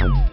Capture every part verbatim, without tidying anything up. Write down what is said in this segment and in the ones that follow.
Wallur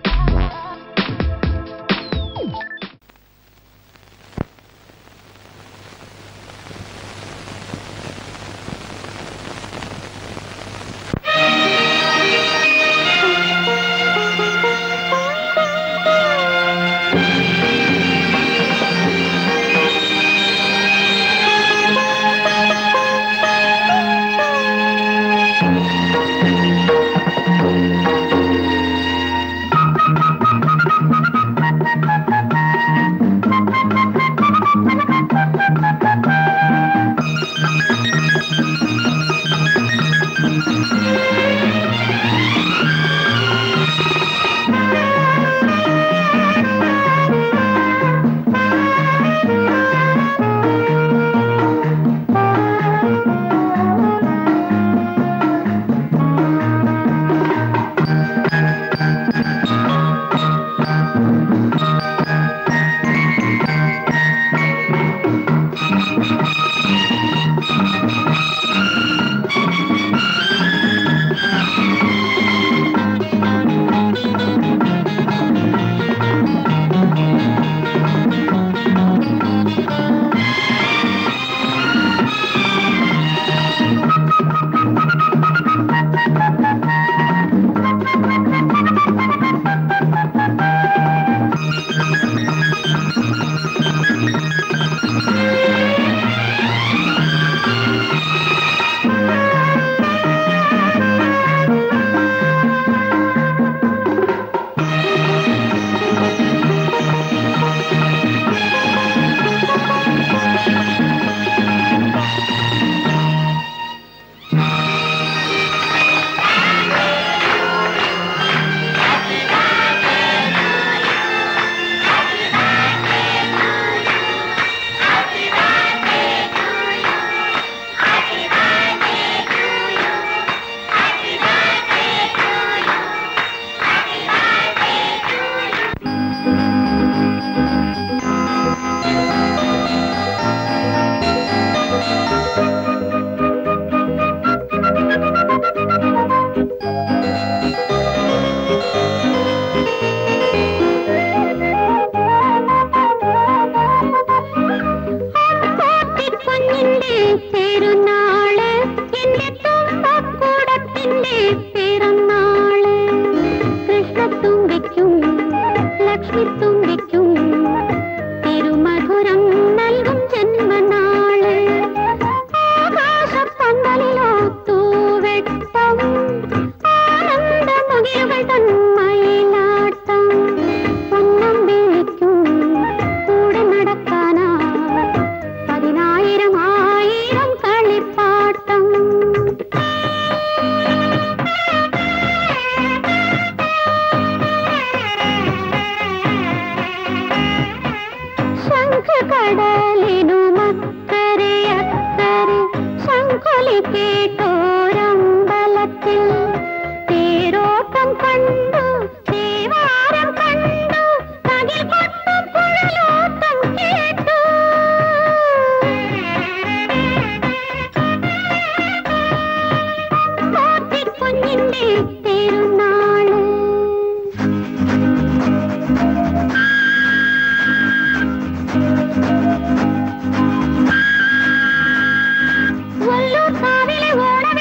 Savile Oda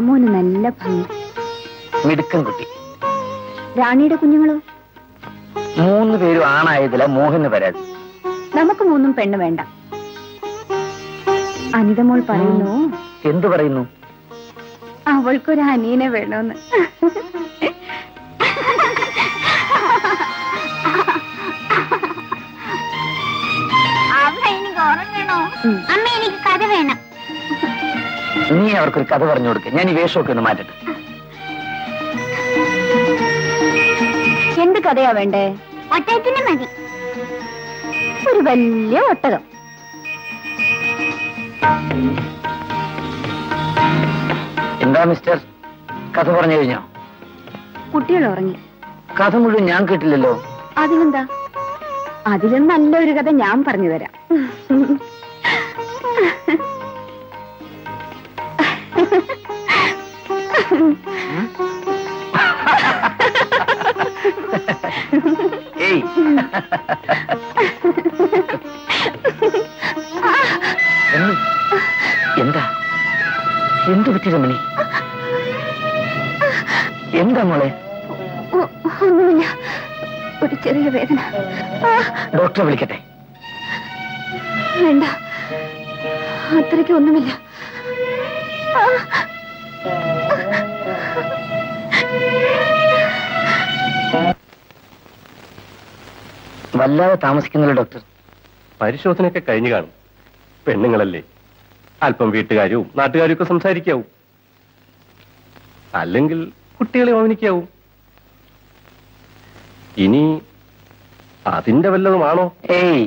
രാമുവിന് നല്ല ഭംഗി. മിടുക്കൻ കുട്ടി. രാണിയുടെ കുഞ്ഞുങ്ങളോ? മൂന്ന് പേരും ആണായതില മോഹന് പരാതി. നമുക്ക് മൂന്നും പെണ്ണ് വേണ്ട. അനിതമോൾ പറയുന്നു. എന്തു പറയുന്നു? അവൾക്കൊരു അനിയനെ വേണോന്ന്. അമ്മ എനിക്ക് കഥ വേണം. നീ അവർക്കൊരു കഥ പറഞ്ഞു കൊടുക്ക. ഞാൻ ഈ വേഷമൊക്കെ ഒന്ന് മാറ്റട്ടെ. എന്ത് കഥയാ വേണ്ടേ? ഒട്ടകത്തിന്റെ മതി. ഒരു വലിയ ഒട്ടകം. എന്താ മിസ്റ്റർ, കഥ പറഞ്ഞു കഴിഞ്ഞോ? കുട്ടികൾ ഉറങ്ങി. കഥ മുഴുവൻ ഞാൻ കേട്ടില്ലല്ലോ. അതിലെന്താ, അതിലും നല്ലൊരു കഥ ഞാൻ പറഞ്ഞു തരാം. എന്താ എന്ത് പറ്റി രമണി? എന്താ മോളെ? ഒന്നുമില്ല, ഒരു ചെറിയ വേദന. ഡോക്ടറെ വിളിക്കട്ടെ? വേണ്ട, അത്രയ്ക്ക് ഒന്നുമില്ല. വല്ലാതെ താമസിക്കുന്നല്ലോ ഡോക്ടർ. പരിശോധനയൊക്കെ കഴിഞ്ഞു കാണും. പെണ്ണുങ്ങളല്ലേ, അല്പം വീട്ടുകാരും നാട്ടുകാരും ഒക്കെ സംസാരിക്കാവും. അല്ലെങ്കിൽ കുട്ടികളെ ഓമനിക്കാവും. ഇനി അതിന്റെ വല്ലതുമാണോ? ഏയ്,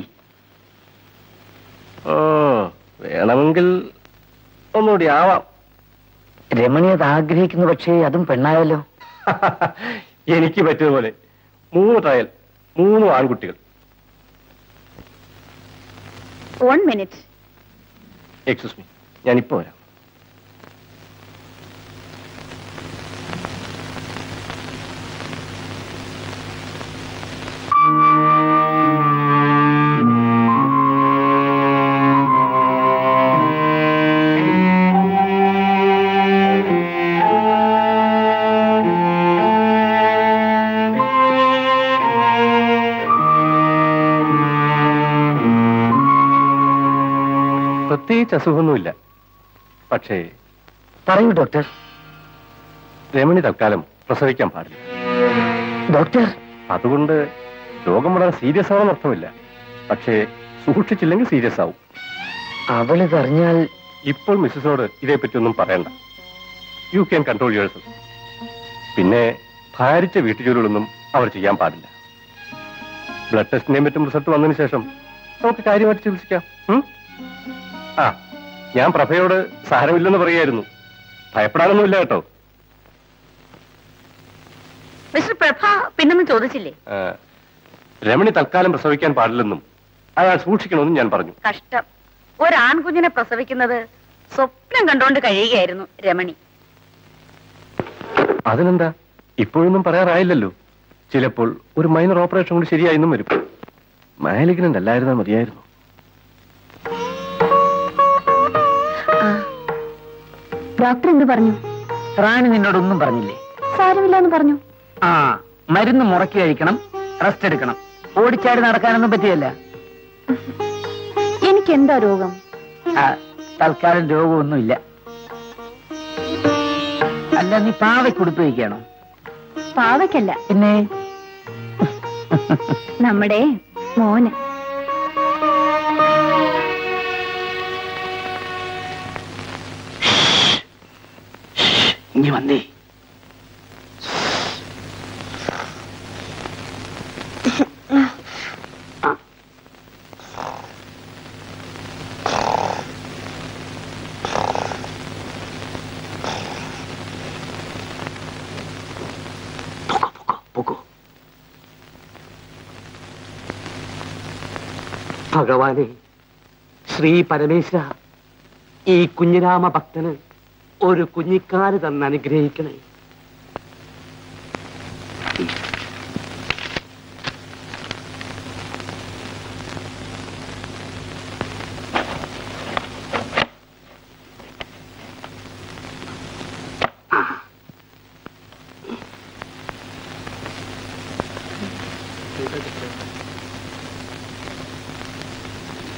വേണമെങ്കിൽ ഒന്നുകൂടി ആവാം. രമണി അത് ആഗ്രഹിക്കുന്നു, പക്ഷേ അതും പെണ്ണായല്ലോ. എനിക്ക് പറ്റിയതുപോലെ മൂന്ന് ട്രയൽ, മൂന്ന് ആൺകുട്ടികൾ. വൺ മിനിറ്റ്, എക്സ്ക്യൂസ് മീ, ഞാനിപ്പോ വരാം. പ്രത്യേകിച്ച് അസുഖമൊന്നുമില്ല. പക്ഷേ പറയൂ ഡോക്ടർ, രമണി തൽക്കാലം പ്രസവിക്കാൻ പാടില്ല. ഡോക്ടർ, അതുകൊണ്ട് രോഗം വളരെ സീരിയസ് ആവാൻ അർത്ഥമില്ല. പക്ഷേ സൂക്ഷിച്ചില്ലെങ്കിൽ സീരിയസ് ആവും. അവളിതറിഞ്ഞാൽ? ഇപ്പോൾ മിസ്സസിനോട് ഇതേപ്പറ്റി ഒന്നും പറയണ്ട. You can control yourself. പിന്നെ ഭാരിച്ച വീട്ടുജോലികളൊന്നും അവർ ചെയ്യാൻ പാടില്ല. ബ്ലഡ് ടെസ്റ്റിന്റെയും മറ്റും റിസൾട്ട് വന്നതിന് ശേഷം നമുക്ക് കാര്യമായിട്ട് ചികിത്സിക്കാം. ആ, ഞാൻ പ്രഭയോട് സാരമില്ലെന്ന് പറയായിരുന്നു. ഭയപ്പെടാനൊന്നുമില്ല കേട്ടോ. മിസ്റ്റർ പ്രഭ പിന്നൊന്നും ചോദിച്ചില്ലേ? രമണി തൽക്കാലം പ്രസവിക്കാൻ പാടില്ലെന്നും അയാൾ സൂക്ഷിക്കണമെന്നും ഞാൻ പറഞ്ഞു. കഷ്ടം, ഒരു ആൺകുഞ്ഞിനെ പ്രസവിക്കുന്നത് സ്വപ്നം കണ്ടോണ്ട് കഴിയുകയായിരുന്നു രമണി. അതിനെന്താ, ഇപ്പോഴൊന്നും പറയാറായില്ലല്ലോ. ചിലപ്പോൾ ഒരു മൈനർ ഓപ്പറേഷൻ കൊണ്ട് ശരിയായെന്നും വരും. മാലിഗ്നന്റ് അല്ലായിരുന്നാൽ മതിയായിരുന്നു. ഡോക്ടർ എന്ത് പറഞ്ഞു? റാണി നിന്നോടൊന്നും പറഞ്ഞില്ലേ? സാരമില്ലാന്ന് പറഞ്ഞു. ആ, മരുന്ന് മുറക്കി കഴിക്കണം, റെസ്റ്റ് എടുക്കണം. ഓടിച്ചാടി നടക്കാനൊന്നും പറ്റിയല്ല. എനിക്കെന്താ രോഗം? തൽക്കാലം രോഗമൊന്നുമില്ല. അല്ല, നീ പാവയ്ക്ക് ഉടുപ്പ് വയ്ക്കുകയാണോ? പാവയ്ക്കല്ല, പിന്നെ നമ്മുടെ മോന്. ഇനി വന്നേ. ഭഗവാനെ, ശ്രീ പരമേശ്വര, ഈ കുഞ്ഞിരാമ ഭക്തന് ഒരു കുഞ്ഞിക്കാര് തന്ന് അനുഗ്രഹിക്കണേ.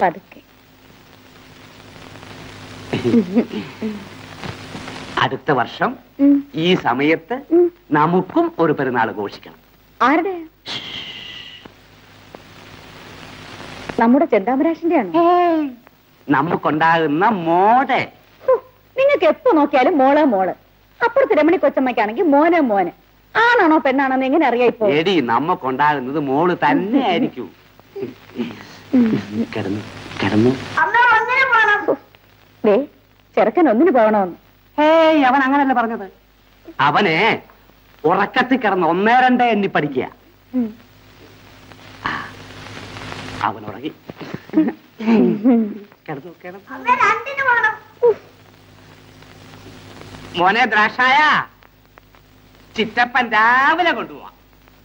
பதுக்கி அடுத்த வருஷம் ഈ സമയത്തെ നമുക്കും ഒരു പെരുന്നാൾ ആഘോഷിക്കണം. ആരുടെ? നമ്മുടെ ചെന്താമരാശിന്റെയാണ്. നമുക്കുണ്ടാകുന്ന മോളെ. നിങ്ങൾക്ക് എപ്പോ നോക്കിയാലും മോളെ മോള്. അപ്പുറത്ത് രമണി കൊച്ചമ്മയ്ക്കാണെങ്കിൽ മോനെ മോനെ. ആണാണോ പെണ്ണാണെന്ന് എങ്ങനെ അറിയാം ഇപ്പോ? എടി നമുക്കുണ്ടാകുന്നത് മോള് തന്നെ ആയിരിക്കും. കിടന്നു കിടന്നു. ചെറുക്കൻ ഒന്നിനു പോകണമെന്ന്. ഏയ് അവൻ അങ്ങനല്ല പറഞ്ഞത്. അവനെ ഉറക്കത്തിൽ കിടന്ന് ഒന്നേ രണ്ടേ എണ്ണി പഠിക്കുക. അവൻ ഉറങ്ങി മോനെ ദ്രാക്ഷായ ചിറ്റപ്പൻ രാവിലെ കൊണ്ടുപോവാ.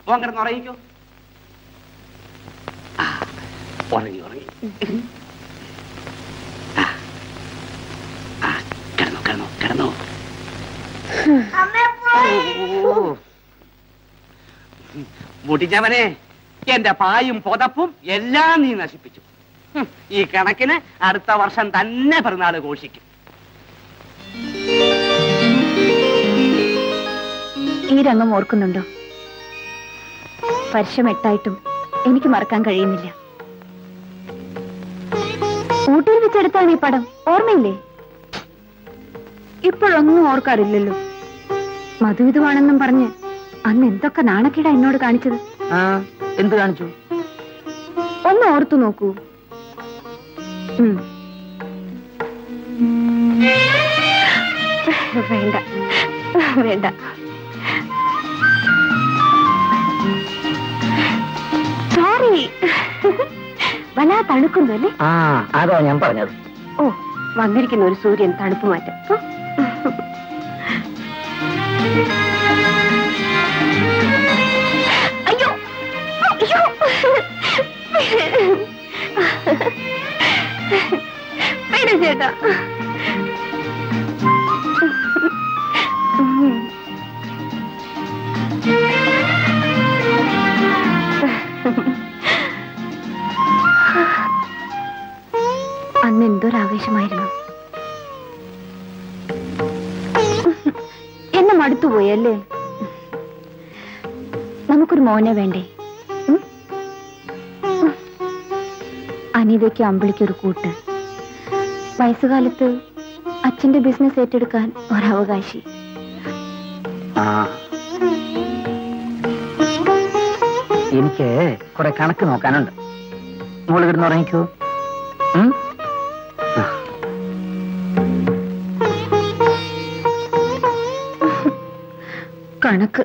ഓൻ കിടന്ന് ഉറങ്ങിക്കോ. ഉറങ്ങി ഉറങ്ങി കിടന്നു. മുടിഞ്ഞവനെ എന്റെ പായും പൊതപ്പും എല്ലാം നീ നശിപ്പിച്ചു. ഈ കണക്കിന് അടുത്ത വർഷം തന്നെ പിറന്നാള് ഘോഷിക്കും. ഈ രംഗം ഓർക്കുന്നുണ്ടോ? വർഷം എട്ടായിട്ടും എനിക്ക് മറക്കാൻ കഴിയുന്നില്ല. ഊട്ടിയിൽ വെച്ചെടുത്താണ് ഈ പടം. ഓർമ്മയില്ലേ? ഇപ്പോഴൊന്നും ഓർക്കാറില്ലല്ലോ. മധു ഇതുവാണെന്നും പറഞ്ഞ് അന്ന് എന്തൊക്കെ നാണക്കേടാ എന്നോട് കാണിച്ചത്. എന്ത് കാണിച്ചു? ഒന്ന് ഓർത്തു നോക്കൂ. വേണ്ട വേണ്ട. സോറി. വല്ലാതെ തണുക്കുന്നു അല്ലേ? അതോ ഞാൻ പറഞ്ഞത്. ഓ, വന്നിരിക്കുന്ന ഒരു സൂര്യൻ തണുപ്പ് മാറ്റാം. അയ്യോ അയ്യോ. പേര് ചേട്ടാ. അന്ന് എന്തൊരാവേശമായിരുന്നു. എന്നെ മടുത്തുപോയി അല്ലേ? നമുക്കൊരു മോനെ വേണ്ടേ? അനീതയ്ക്ക് അമ്പിളിക്കൊരു കൂട്ട്. വയസ്സുകാലത്ത് അച്ഛന്റെ ബിസിനസ് ഏറ്റെടുക്കാൻ ഒരവകാശി. എനിക്ക് കുറെ കണക്ക് നോക്കാനുണ്ട്. മോള് കിടന്ന് ഉറങ്ങിക്കോ. കണക്ക്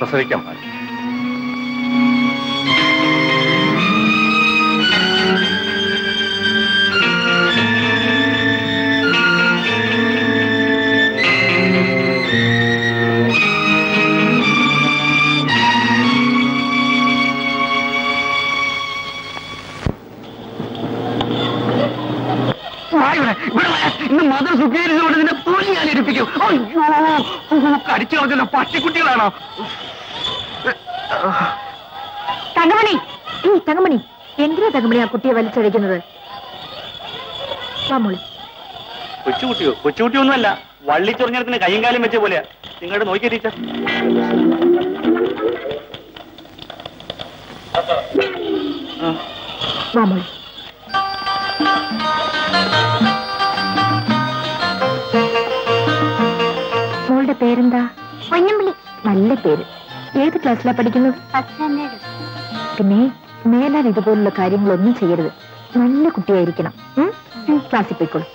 പ്രസവിക്കാൻ പാടില്ല. ഇന്ന് മദർ സുഖേരിനോട് നിന്നെ പൂലി ഞാൻ എടുപ്പിക്കും. കടിച്ചു കളഞ്ഞല്ലോ പട്ടിക്കുട്ടികളാണോ? തങ്കമണി തങ്കമണി എന്തിനാ തങ്കമണി ആ കുട്ടിയെ വലിച്ചഴിക്കുന്നത്? കൊച്ചുകുട്ടിയോ? കൊച്ചുകുട്ടി ഒന്നുമല്ല, വള്ളി ചൊറിഞ്ഞെടുത്തിന് കൈയും കാലും വെച്ച പോലെയാ. നിങ്ങളുടെ നോക്കി ടീച്ചർ. വാമോളി മോളുടെ പേരെന്താ? പൊന്നമ്പിളി. നല്ല പേര്. ഏത് ക്ലാസ്സിലാണ് പഠിക്കുന്നത്? പിന്നെ മേലാൻ ഇതുപോലുള്ള കാര്യങ്ങളൊന്നും ചെയ്യരുത്. நல்ல குட்டியா இருக்கணும். கிளாஸுக்கு போய்க்கொள்ளும்.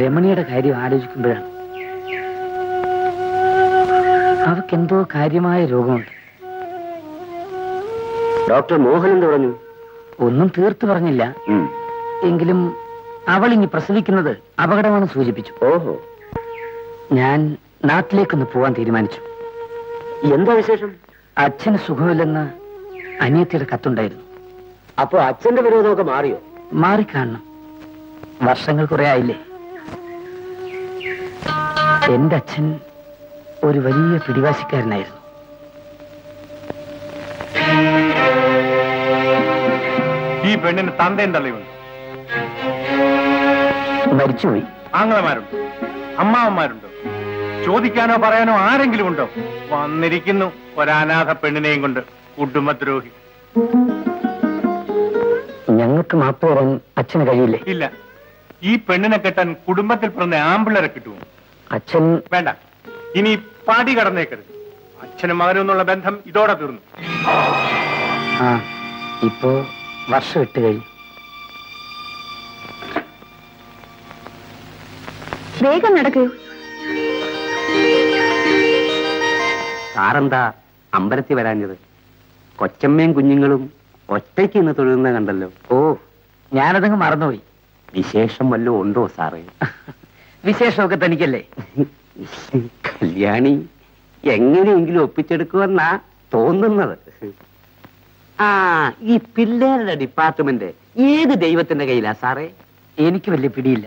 രമണിയുടെ കാര്യം ആലോചിക്കുമ്പോഴാണ് അവക്ക് എന്തോ കാര്യമായ രോഗമുണ്ട്. ഡോക്ടർ മോഹൻ എന്ത് പറഞ്ഞു? ഒന്നും തീർത്തു പറഞ്ഞില്ല, എങ്കിലും അവൾ ഇനി പ്രസവിക്കുന്നത് അപകടമാണ് സൂചിപ്പിച്ചു. ഓഹോ, ഞാൻ നാട്ടിലേക്കൊന്ന് പോവാൻ തീരുമാനിച്ചു. എന്താ വിശേഷം? അച്ഛന് സുഖമില്ലെന്ന് അനിയത്തിയുടെ കത്തുണ്ടായിരുന്നു. അപ്പൊ അച്ഛന്റെ വിരോധമൊക്കെ മാറിയോ? മാറിക്കാണണം, വർഷങ്ങൾ കുറെ ആയില്ലേ. എന്റെ അച്ഛൻ ഒരു വലിയ പിടിവാശിക്കാരനായിരുന്നു. ഈ പെണ്ണിന് തന്തയുണ്ടല്ലോ, ഇവൻ മരിച്ചുപോയി. ആങ്ങളമാരുണ്ടോ? അമ്മാവന്മാരുണ്ടോ? ചോദിക്കാനോ പറയാനോ ആരെങ്കിലും ഉണ്ടോ? വന്നിരിക്കുന്നു ഒരനാഥ പെണ്ണിനെയും കൊണ്ട്, കുടുംബദ്രോഹി. ഞങ്ങൾക്ക് മാത്രം അച്ഛന് കഴിയില്ലേ? ഇല്ല, ഈ പെണ്ണിനെ കെട്ടാൻ കുടുംബത്തിൽ പിറന്ന ആമ്പിള്ളേരെ കിട്ടുമോ? അച്ഛൻ വേണ്ട, ഇനി പാടി കടന്നേക്കരുത്. അച്ഛനും മകനും എന്നുള്ള ബന്ധം ഇതോടെ തീർന്നു. ആ, ഇപ്പോ വർഷം ഇട്ട് കഴിഞ്ഞു. വേഗം നടക്കൂ. സാറെന്താ അമ്പലത്തിൽ വരാഞ്ഞത്? കൊച്ചമ്മയും കുഞ്ഞുങ്ങളും ഒറ്റയ്ക്ക് ഇന്ന് തൊഴുന്ന കണ്ടല്ലോ. ഓ, ഞാനതങ്ങ് മറന്നുപോയി. വിശേഷം വല്ലതും ഉണ്ടോ സാറേ? വിശേഷമൊക്കെ തനിക്കല്ലേ. കല്യാണി എങ്ങനെയെങ്കിലും ഒപ്പിച്ചെടുക്കുമെന്നാ തോന്നുന്നത്. ആ, ഈ പിള്ളേരുടെ ഡിപ്പാർട്ട്മെന്റ് ഏത് ദൈവത്തിന്റെ കയ്യിലാ സാറേ? എനിക്ക് വലിയ പിടിയില്ല.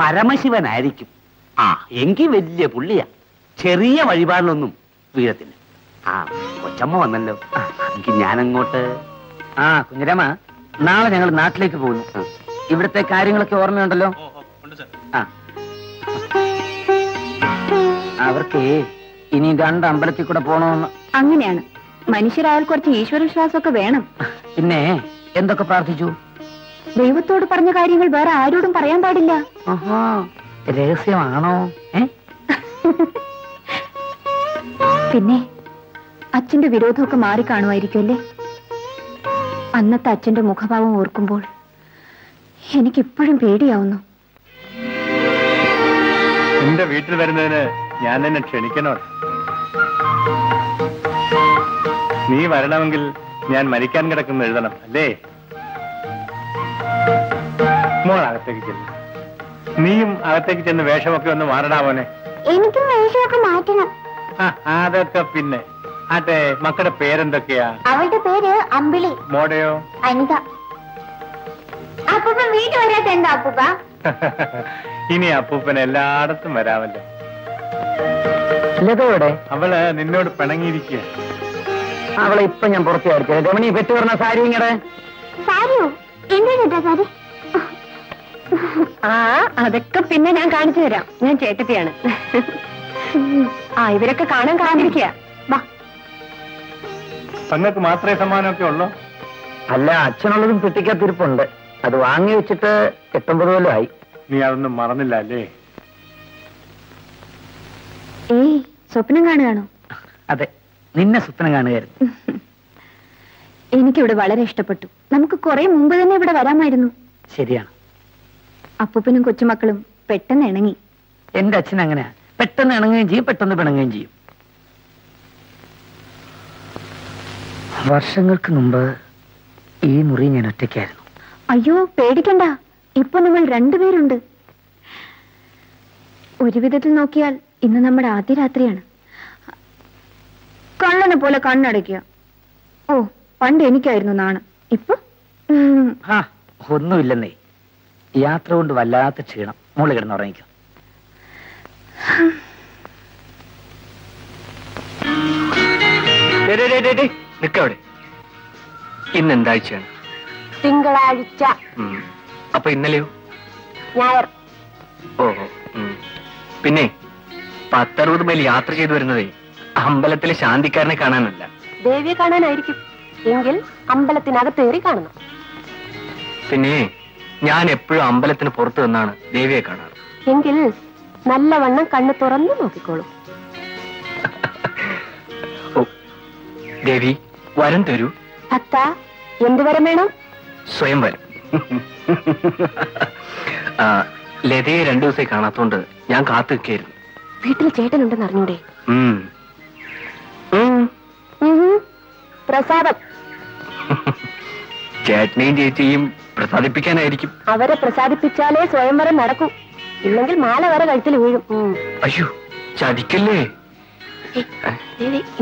പരമശിവനായിരിക്കും. ആ, എനിക്ക് വലിയ പുള്ളിയാ, ചെറിയ വഴിപാടിലൊന്നും വീഴത്തില്ല. ആ, കൊച്ചമ്മ വന്നല്ലോ, എനിക്ക് ഞാനങ്ങോട്ട്. ആ കുഞ്ഞിരാമ, നാളെ ഞങ്ങൾ നാട്ടിലേക്ക് പോകുന്നു. ഇവിടുത്തെ കാര്യങ്ങളൊക്കെ ഓർമ്മയുണ്ടല്ലോ? ആ, അവർക്ക് ഇനി രണ്ട് അമ്പലത്തിൽ കൂടെ പോണോന്ന്. അങ്ങനെയാണ്, മനുഷ്യരായാൽ കുറച്ച് ഈശ്വരവിശ്വാസമൊക്കെ വേണം. പിന്നെ എന്തൊക്കെ പ്രാർത്ഥിച്ചു? ദൈവത്തോട് പറഞ്ഞ കാര്യങ്ങൾ വേറെ ആരോടും പറയാൻ പാടില്ല. രഹസ്യമാണോ? പിന്നെ അച്ഛന്റെ വിരോധമൊക്കെ മാറിക്കാണുമായിരിക്കുമല്ലേ? അന്നത്തെ അച്ഛന്റെ മുഖഭാവം ഓർക്കുമ്പോൾ എനിക്കിപ്പോഴും പേടിയാവുന്നു. എന്റെ വീട്ടിൽ വരുന്നതിന് ഞാൻ തന്നെ ക്ഷണിക്കണോ? നീ വരണമെങ്കിൽ ഞാൻ മരിക്കാൻ കിടക്കുന്ന എഴുതണം അല്ലേ? മോൾ അകത്തേക്ക് ചെല്ലും, നീയും അകത്തേക്ക് ചെന്ന് വേഷമൊക്കെ ഒന്ന് മാറടാമോനെ. എനിക്കും വേഷമൊക്കെ മാറ്റണം. അതൊക്കെ പിന്നെ അതെ. മക്കളുടെ പേരെന്തൊക്കെയാ? അവളുടെ പേര് അമ്പിളി. മോടയോ? അനിത. അപ്പൂപ്പ വീട്ടിൽ വരാത്ത എന്താ അപ്പൂപ്പ? ഇനി അപ്പൂപ്പൻ എല്ലായിടത്തും വരാമല്ലോ. അവള് നിന്നോട് പിണങ്ങിയിരിക്കുക. അവളെ ഇപ്പൊ ഞാൻ പുറത്തു കാണിക്കാം. രമണി പെറ്റു പറഞ്ഞ സാരി ഇങ്ങടെ. സാരിയോ? എന്താ സാരി? ആ, അതൊക്കെ പിന്നെ ഞാൻ കാണിച്ചു തരാം. ഞാൻ ചേട്ടത്തിയാണ്. ആ, ഇവരൊക്കെ കാണാൻ കാണിരിക്കുക. തങ്ങൾക്ക് മാത്രമേ സമ്മാനമൊക്കെ ഉള്ളൂ? അല്ല, അച്ഛനുള്ളതും പെട്ടിക്കത്തിരിപ്പുണ്ട്. അത് വാങ്ങി വെച്ചിട്ട് എട്ടൊമ്പത് കൊല്ലമായി. നീ അതൊന്നും മറന്നില്ല അല്ലേ? ഏയ്, സ്വപ്നം കാണുകയാണോ? അതെ, നിന്നെ സ്വപ്നം കാണുകയായിരുന്നു. എനിക്കിവിടെ വളരെ ഇഷ്ടപ്പെട്ടു. നമുക്ക് കുറെ മുമ്പ് തന്നെ ഇവിടെ വരാമായിരുന്നു. ശരിയാണ്, അപ്പൂപ്പനും കൊച്ചുമക്കളും പെട്ടെന്ന് ഇണങ്ങി. എന്റെ അച്ഛൻ അങ്ങനെ പെട്ടെന്ന് ഇണങ്ങുകയും ചെയ്യും, പെട്ടെന്ന് പിണങ്ങുകയും ചെയ്യും. വർഷങ്ങൾക്ക് മുമ്പ് ഈ മുറി ഞാൻ ഒറ്റയ്ക്കായിരുന്നു. അയ്യോ, പേടിക്കണ്ട, ഇപ്പൊ നമ്മൾ രണ്ടുപേരുണ്ട്. ഒരു വിധത്തിൽ നോക്കിയാൽ ഇന്ന് നമ്മുടെ ആദ്യ രാത്രിയാണ്. കണ്ണനെ പോലെ കണ്ണടയ്ക്കുക. ഓ, പണ്ട് എനിക്കായിരുന്നു നാണം, ഇപ്പൊ ഒന്നുമില്ലെന്നേ. യാത്ര കൊണ്ട് വല്ലാത്ത ക്ഷീണം. മോള് കിടന്നുറങ്ങിക്കോ. ഇന്നെന്താഴ്ചയാണ്? തിങ്കളാഴ്ച. അപ്പൊ ഇന്നലെയോ? ഞായർ. ഓ, പിന്നെ പത്തറുപത് മൈൽ യാത്ര ചെയ്തു വരുന്നത് അമ്പലത്തിലെ ശാന്തിക്കാരനെ കാണാനല്ല, ദേവിയെ കാണാനായിരിക്കും. എങ്കിൽ അമ്പലത്തിനകത്ത് കയറി കാണണം. പിന്നെ ഞാൻ എപ്പോഴും അമ്പലത്തിന് പുറത്തു നിന്നാണ് ദേവിയെ കാണാറ്. എങ്കിൽ നല്ലവണ്ണം കണ്ണ് തുറന്നു നോക്കിക്കോളൂ. ദേവി വരം തരൂ. അത്ത, എന്ത് വരം വേണം? സ്വയം വരം. ലതയെ രണ്ടു ദിവസമായി കാണാത്തോണ്ട് ഞാൻ കാത്തു നിൽക്കായിരുന്നു. വീട്ടിൽ ചേട്ടനുണ്ടെന്ന് അറിഞ്ഞൂടെ? പ്രസാദം. ചേട്ടനെയും ചേച്ചിയും പ്രസാദിപ്പിക്കാനായിരിക്കും. അവരെ പ്രസാദിപ്പിച്ചാലേ സ്വയംവരം നടക്കും. ഇല്ലെങ്കിൽ മാല വരെ കഴുത്തിൽ വീഴും. അയ്യോ ചതിക്കല്ലേ.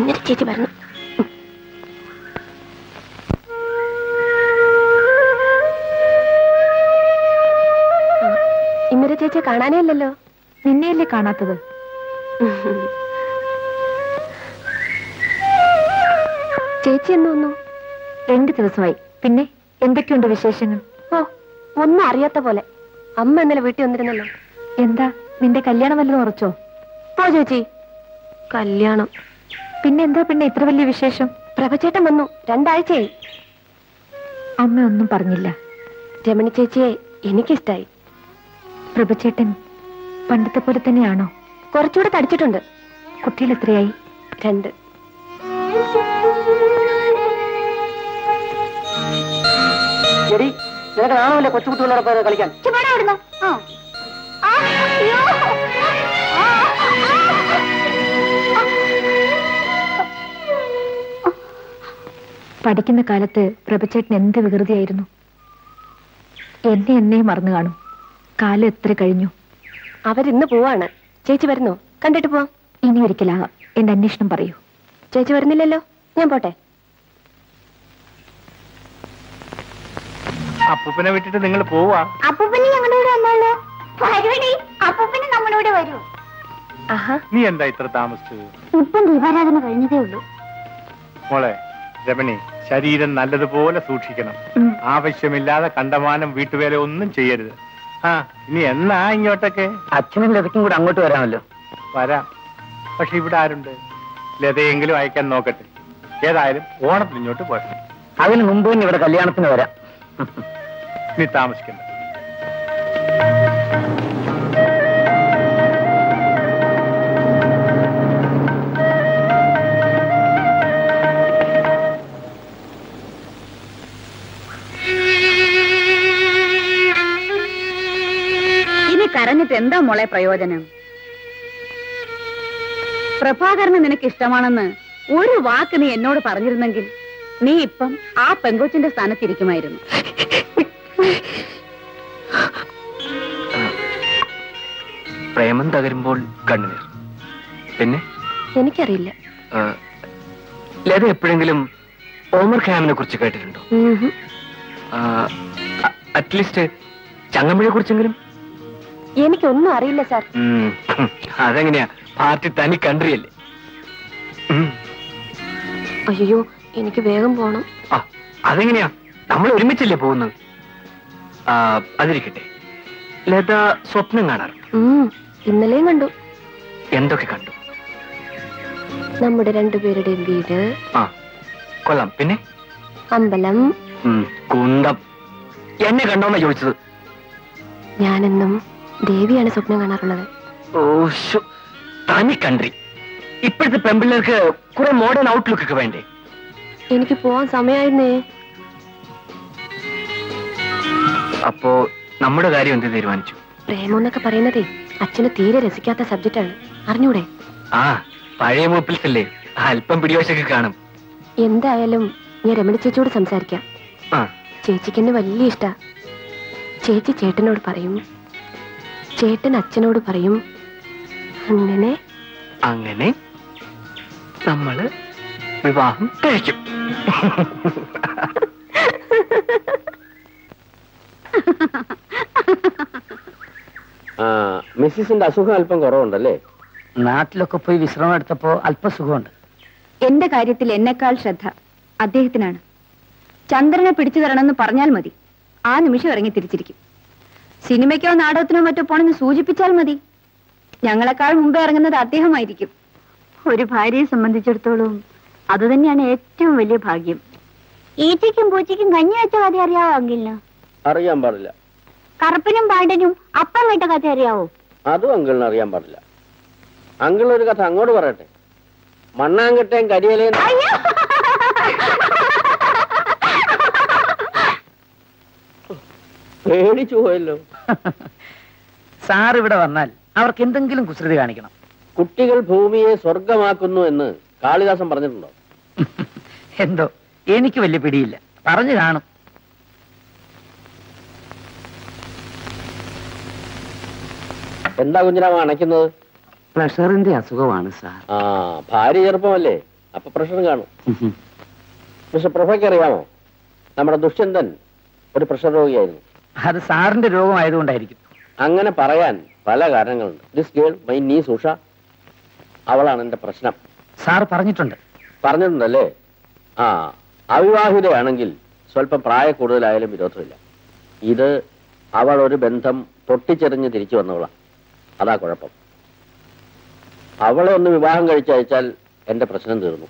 ഇന്നലെ ചേച്ചി പറഞ്ഞു. ഇന്നലെ ചേച്ചിയെ കാണാനേ അല്ലല്ലോ, നിന്നെയല്ലേ കാണാത്തത്. ചേച്ചി എന്ന് വന്നു? രണ്ടു ദിവസമായി. പിന്നെ എന്തൊക്കെയുണ്ട് വിശേഷങ്ങൾ? ഓ, ഒന്നും അറിയാത്ത പോലെ. അമ്മ ഇന്നലെ വീട്ടിൽ വന്നിരുന്നല്ലോ. എന്താ നിന്റെ കല്യാണം വല്ലതും ഉറച്ചോ? പോ ചേച്ചി, കല്യാണം പിന്നെന്താ? പിന്നെ ഇത്ര വലിയ വിശേഷം? പ്രഭചേട്ടൻ വന്നു, രണ്ടാഴ്ചയായി. അമ്മ ഒന്നും പറഞ്ഞില്ല. രമണി ചേച്ചിയെ എനിക്കിഷ്ടായി. പ്രഭചേട്ടൻ പണ്ടത്തെ പോലെ തന്നെയാണോ? കുറച്ചുകൂടെ തടിച്ചിട്ടുണ്ട്. കുട്ടികൾ എത്രയായി? രണ്ട്. ശരി, നിനക്ക് കാണുമല്ലേ കൊച്ചുകുട്ടികളോടൊപ്പം കളിക്കാൻ. പഠിക്കുന്ന കാലത്ത് പ്രഭചേട്ടൻ എന്ത് വികൃതിയായിരുന്നു. എന്നെ എന്നെ മറന്നു കാണും. കാലം എത്ര കഴിഞ്ഞു. അവരിന്ന് പോവാണ്. ചേച്ചി വരുന്നോ? കണ്ടിട്ട് പോവാം. ഇനി ഒരിക്കലാകാം. എന്റെ അന്വേഷണം പറയൂ. ചേച്ചി വരുന്നില്ലല്ലോ, ഞാൻ പോട്ടെ. അപ്പൂപ്പനെ വിട്ടിട്ട് നിങ്ങൾ പോവാ? അപ്പൂപ്പനെ ഞങ്ങളോട് വന്നല്ലോ. അപ്പൂപ്പനെ നമ്മളോട് വരൂ. നീ എന്താ ഇത്ര താമസിച്ചത്? ഇപ്പം ദീപാരാധന കഴിഞ്ഞതേ ഉള്ളൂ. മോളെ രമണി, ശരീരം നല്ലതുപോലെ സൂക്ഷിക്കണം. ആവശ്യമില്ലാതെ കണ്ടമാനം വീട്ടുവേല ഒന്നും ചെയ്യരുത്. ആ ഇനി എന്നാ ഇങ്ങോട്ടൊക്കെ? അച്ഛനും ലതയ്ക്കും കൂടെ അങ്ങോട്ട് വരാമല്ലോ. വരാം, പക്ഷെ ഇവിടെ ആരുണ്ട്? ലതയെങ്കിലും അയക്കാൻ നോക്കട്ടെ. ഏതായാലും ഓണത്തിന് ഇങ്ങോട്ട് പോരാ. അതിന് മുമ്പ് തന്നെ ഇവിടെ കല്യാണത്തിന് വരാം. നീ താമസിക്കണ്ട. ഇനി കരഞ്ഞിട്ട് എന്താ മോളെ പ്രയോജനം? പ്രഭാകരന് നിനക്ക് ഇഷ്ടമാണെന്ന് ഒരു വാക്ക് നീ എന്നോട് പറഞ്ഞിരുന്നെങ്കിൽ നീ ഇപ്പം ആ പെങ്കോച്ചിന്റെ സ്ഥാനത്തിരിക്കുമായിരുന്നു. പ്രേമം തകരുമ്പോൾ കണ്ണുനീർ. പിന്നെ എനിക്കറിയില്ല. ലത എപ്പോഴെങ്കിലും ഓമർ ഖയാമിനെ കുറിച്ച് കേട്ടിട്ടുണ്ടോ? അറ്റ്ലീസ്റ്റ് ചങ്ങമ്പഴയെ കുറിച്ചെങ്കിലും? എനിക്കൊന്നും അറിയില്ല സാർ. അതെങ്ങനെയാ, പാർട്ടി തനി കൺട്രിയല്ലേ. അയ്യോ എനിക്ക് വേഗം പോണം. അതെങ്ങനെയാ, നമ്മൾ ഒരുമിച്ചല്ലേ പോകുന്നത്. അതിരിക്കട്ടെ, ലത സ്വപ്നം കാണാറുണ്ട്. ഇന്നലെയും കണ്ടു. എന്തൊക്കെ കണ്ടു? നമ്മുടെ രണ്ടുപേരുടെയും വീട്. ആ കൊള്ളാം. പിന്നെ അമ്പലം, കുണ്ടം. എന്നെ കണ്ടോന്നാ ചോദിച്ചത്? ഞാനെന്നും ദേവിയാണ് സ്വപ്നം കാണാറുള്ളത്. ഓശു, തനി കൺട്രി. ഇപ്പോഴത്തെ പെമ്പിള്ളേർക്ക് കുറെ മോഡേൺ ഔട്ട്ലുക്ക് ഒക്കെ വേണ്ടേ? എനിക്ക് പോവാൻ സമയായിരുന്നേ. അപ്പോ നമ്മുടെ കാര്യം എന്ത് തീരുമാനിച്ചു? പ്രേമം എന്നൊക്കെ പറയുന്നതേ അച്ഛന് തീരെ രസിക്കാത്ത സബ്ജക്റ്റാണ്, അറിഞ്ഞൂടെ? ആ പഴയ മൂപ്പിൽസ് അല്ലേ, അല്പം പിടിയോശൊക്കെ കാണും. എന്തായാലും ഞാൻ രമണി ചേച്ചിയോട് സംസാരിക്കാം. ചേച്ചിക്ക് എന്നെ വലിയ ഇഷ്ടാ. ചേച്ചി ചേട്ടനോട് പറയും, ചേട്ടൻ അച്ഛനോട് പറയും. അങ്ങനെ അങ്ങനെ നമ്മള് വിവാഹം കഴിക്കും. മിസ്സിന്റെ അസുഖം അല്പം കുറവുണ്ടല്ലേ? നാട്ടിലൊക്കെ പോയി വിശ്രമം എടുത്തപ്പോ അല്പം സുഖമുണ്ട്. എന്റെ കാര്യത്തിൽ എന്നെക്കാൾ ശ്രദ്ധ അദ്ദേഹത്തിനാണ്. ചന്ദ്രനെ പിടിച്ചു തരണമെന്ന് പറഞ്ഞാൽ മതി, ആ നിമിഷം ഇറങ്ങി തിരിച്ചിരിക്കും. സിനിമയ്ക്കോ നാടകത്തിനോ മറ്റോ പോണെന്ന് സൂചിപ്പിച്ചാൽ മതി, ഞങ്ങളെക്കാൾ മുമ്പേ ഇറങ്ങുന്നത് അദ്ദേഹമായിരിക്കും. ഒരു ഭാര്യയെ സംബന്ധിച്ചിടത്തോളം അതുതന്നെയാണ് ഏറ്റവും വലിയ ഭാഗ്യം. ഈച്ചയ്ക്കും പൂച്ചയ്ക്കും കഞ്ഞി വെച്ച കഥ അറിയാവോ അങ്കിളിന്? അറിയാൻ പാടില്ല. കറുപ്പിനും പാണ്ടനും അപ്പം കേട്ട കഥ അറിയാവോ? അതും അങ്കിളിന് അറിയാൻ പാടില്ല. അങ്കിൾ ഒരു കഥ അങ്ങോട്ട് പറയട്ടെ. മണ്ണാങ്കട്ടയും കരിയലയും പേടിച്ചു പോയല്ലോ. സാർ ഇവിടെ വന്നാൽ അവർക്ക് എന്തെങ്കിലും കുസൃതി കാണിക്കണം. കുട്ടികൾ ഭൂമിയെ സ്വർഗമാക്കുന്നു എന്ന് കാളിദാസൻ പറഞ്ഞിട്ടുണ്ടോ? എന്തോ എനിക്ക് വലിയ പിടിയില്ല, പറഞ്ഞു കാണും. എന്താ കുഞ്ഞിരാമ അണയ്ക്കുന്നത്? പ്രഷറിന്റെ അസുഖമാണ് സാർ. ആ, ഭാര്യ ചെറുപ്പമല്ലേ, അപ്പൊ പ്രഷർ കാണും. പക്ഷെ പ്രഭയ്ക്ക് അറിയാമോ, നമ്മുടെ ദുഷ്യന്തൻ ഒരു പ്രഷർ രോഗിയായിരുന്നു. അത് സാറിന്റെ രോഗമായതുകൊണ്ടായിരിക്കും അങ്ങനെ പറയാൻ പല കാരണങ്ങളുണ്ട്. This girl my niece Usha, അവളാണ് എന്റെ പ്രശ്നം. സാർ പറഞ്ഞിട്ടുണ്ട്. പറഞ്ഞിട്ടുണ്ടല്ലേ? ആ, അവിവാഹിതയാണെങ്കിൽ സ്വല്പം പ്രായ കൂടുതലായാലും വിരോധമില്ല. ഇത് അവൾ ഒരു ബന്ധം പൊട്ടിച്ചെറിഞ്ഞ് തിരിച്ചു വന്നവളാണ്, അതാ കുഴപ്പം. അവളെ ഒന്ന് വിവാഹം കഴിച്ചയച്ചാൽ എന്റെ പ്രശ്നം തീർന്നു.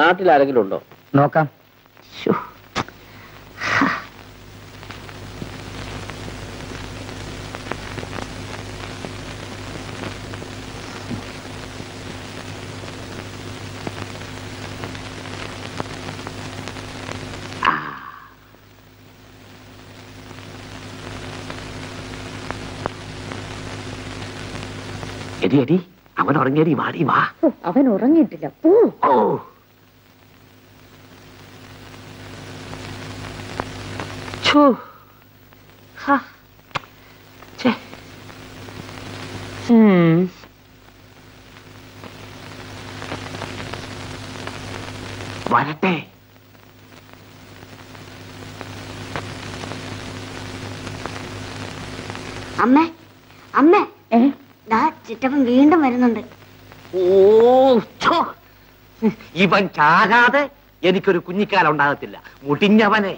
നാട്ടിലാരെങ്കിലും ഉണ്ടോ? നോക്കാം. അവൻ ഉറങ്ങിയടി, വാടി വാ. അവൻ ഉറങ്ങിയിട്ടില്ല. വരട്ടെ. അമ്മേ, അമ്മേ, ചിറ്റപ്പൻ വീണ്ടും വരുന്നുണ്ട്. ഇവൻ ചാകാതെ എനിക്കൊരു കുഞ്ഞിക്കാലം ഉണ്ടാകത്തില്ല, മുടിഞ്ഞവനെ.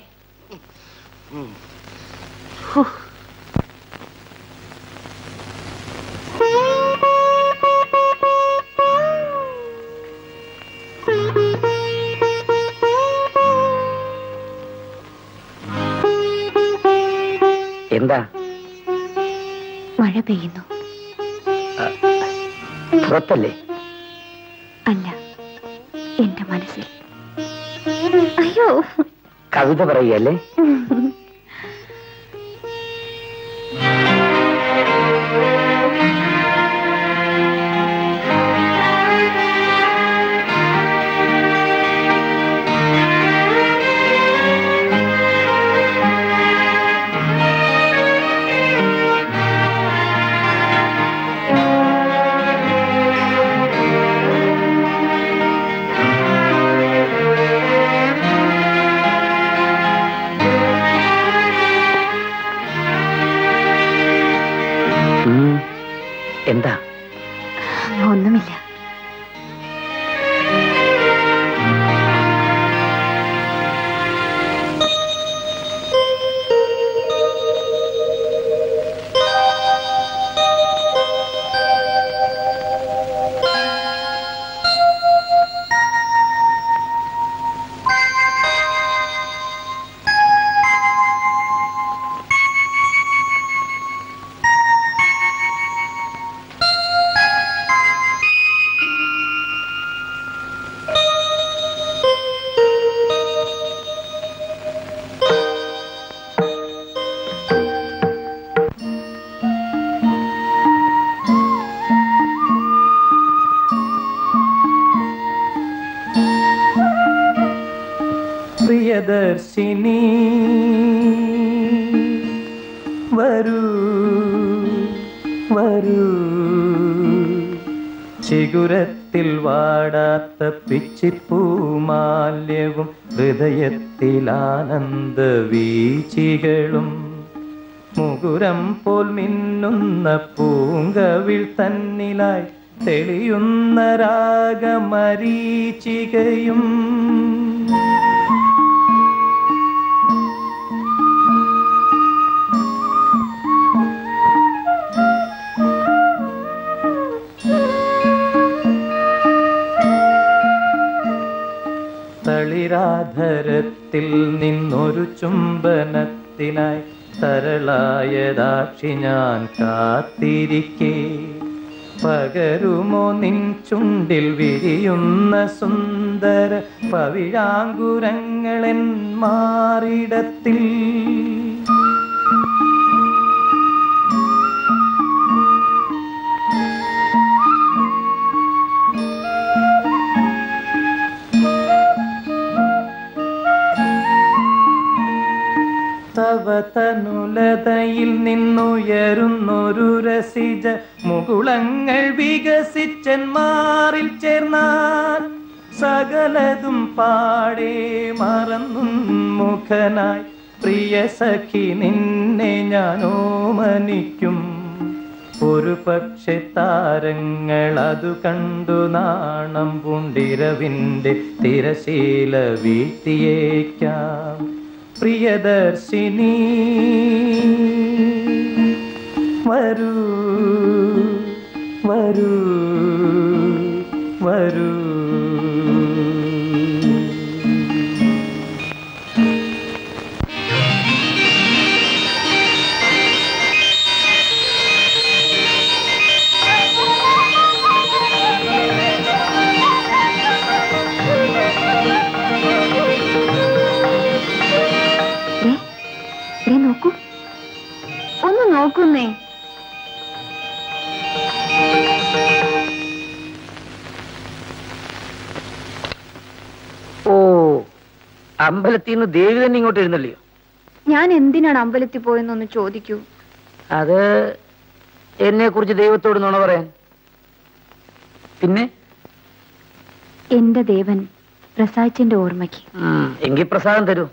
എന്താ? മഴ പെയ്യുന്നു. പുറത്തല്ലേ? അല്ല, എന്റെ മനസ്സിൽ. അയ്യോ, കവിത പറയല്ലേ? എന്താ? ഒന്നുമില്ല. ദർശിനി വരൂ വരൂ, ചിഗുരത്തിൽ വാടാത്ത പിച്ചിപ്പൂമാല്യവും ഹൃദയത്തിൽ ആനന്ദ വീചികളും മുകുരം പോൽ മിന്നുന്ന പൂങ്കവിൽ തന്നിലായി തെളിയുന്ന രാഗമരീചികയും ഗന്ധരത്തിൽ നിന്നൊരു ചുംബനത്തിനായി തരളായദാക്ഷി ഞാൻ കാത്തിരിക്കേ. പകരുമോ നിൻ ചുണ്ടിൽ വിരിയുന്ന സുന്ദര പവിഴാങ്കുരങ്ങളെൻ മാറിടത്തിൽ? തവതനുലതയിൽ നിന്നുയരുന്നൊരു രസിജ മുകുളങ്ങൾ വികസിച്ചൻ മാറിൽ ചേർന്നാൽ സകലതും പാടേ മറന്നുന്മുഖനായി പ്രിയ സഖി നിന്നെ ഞാനോമനിക്കും. ഒരു പക്ഷെ താരങ്ങൾ അതു കണ്ടു നാണം പൂണ്ടിരവിൻ്റെ തിരശീല വീഴ്ത്തിയേക്കാം. പ്രിയദർശിനി വരൂ വരൂ വരൂ. നോക്കുന്നേ ഓ, അമ്പലത്തിൽ നിന്ന് ദേവി തന്നെ ഇങ്ങോട്ട് എഴുന്നള്ളിയോ? ഞാൻ എന്തിനാണ് അമ്പലത്തിൽ പോയെന്നൊന്ന് ചോദിക്കൂ. അത് എന്നെ കുറിച്ച് ദൈവത്തോട് നുണ പറയാൻ. പിന്നെ എന്റെ ദേവൻ പ്രസാദിന്റെ ഓർമ്മയ്ക്ക്. എങ്കിൽ പ്രസാദം തരൂ.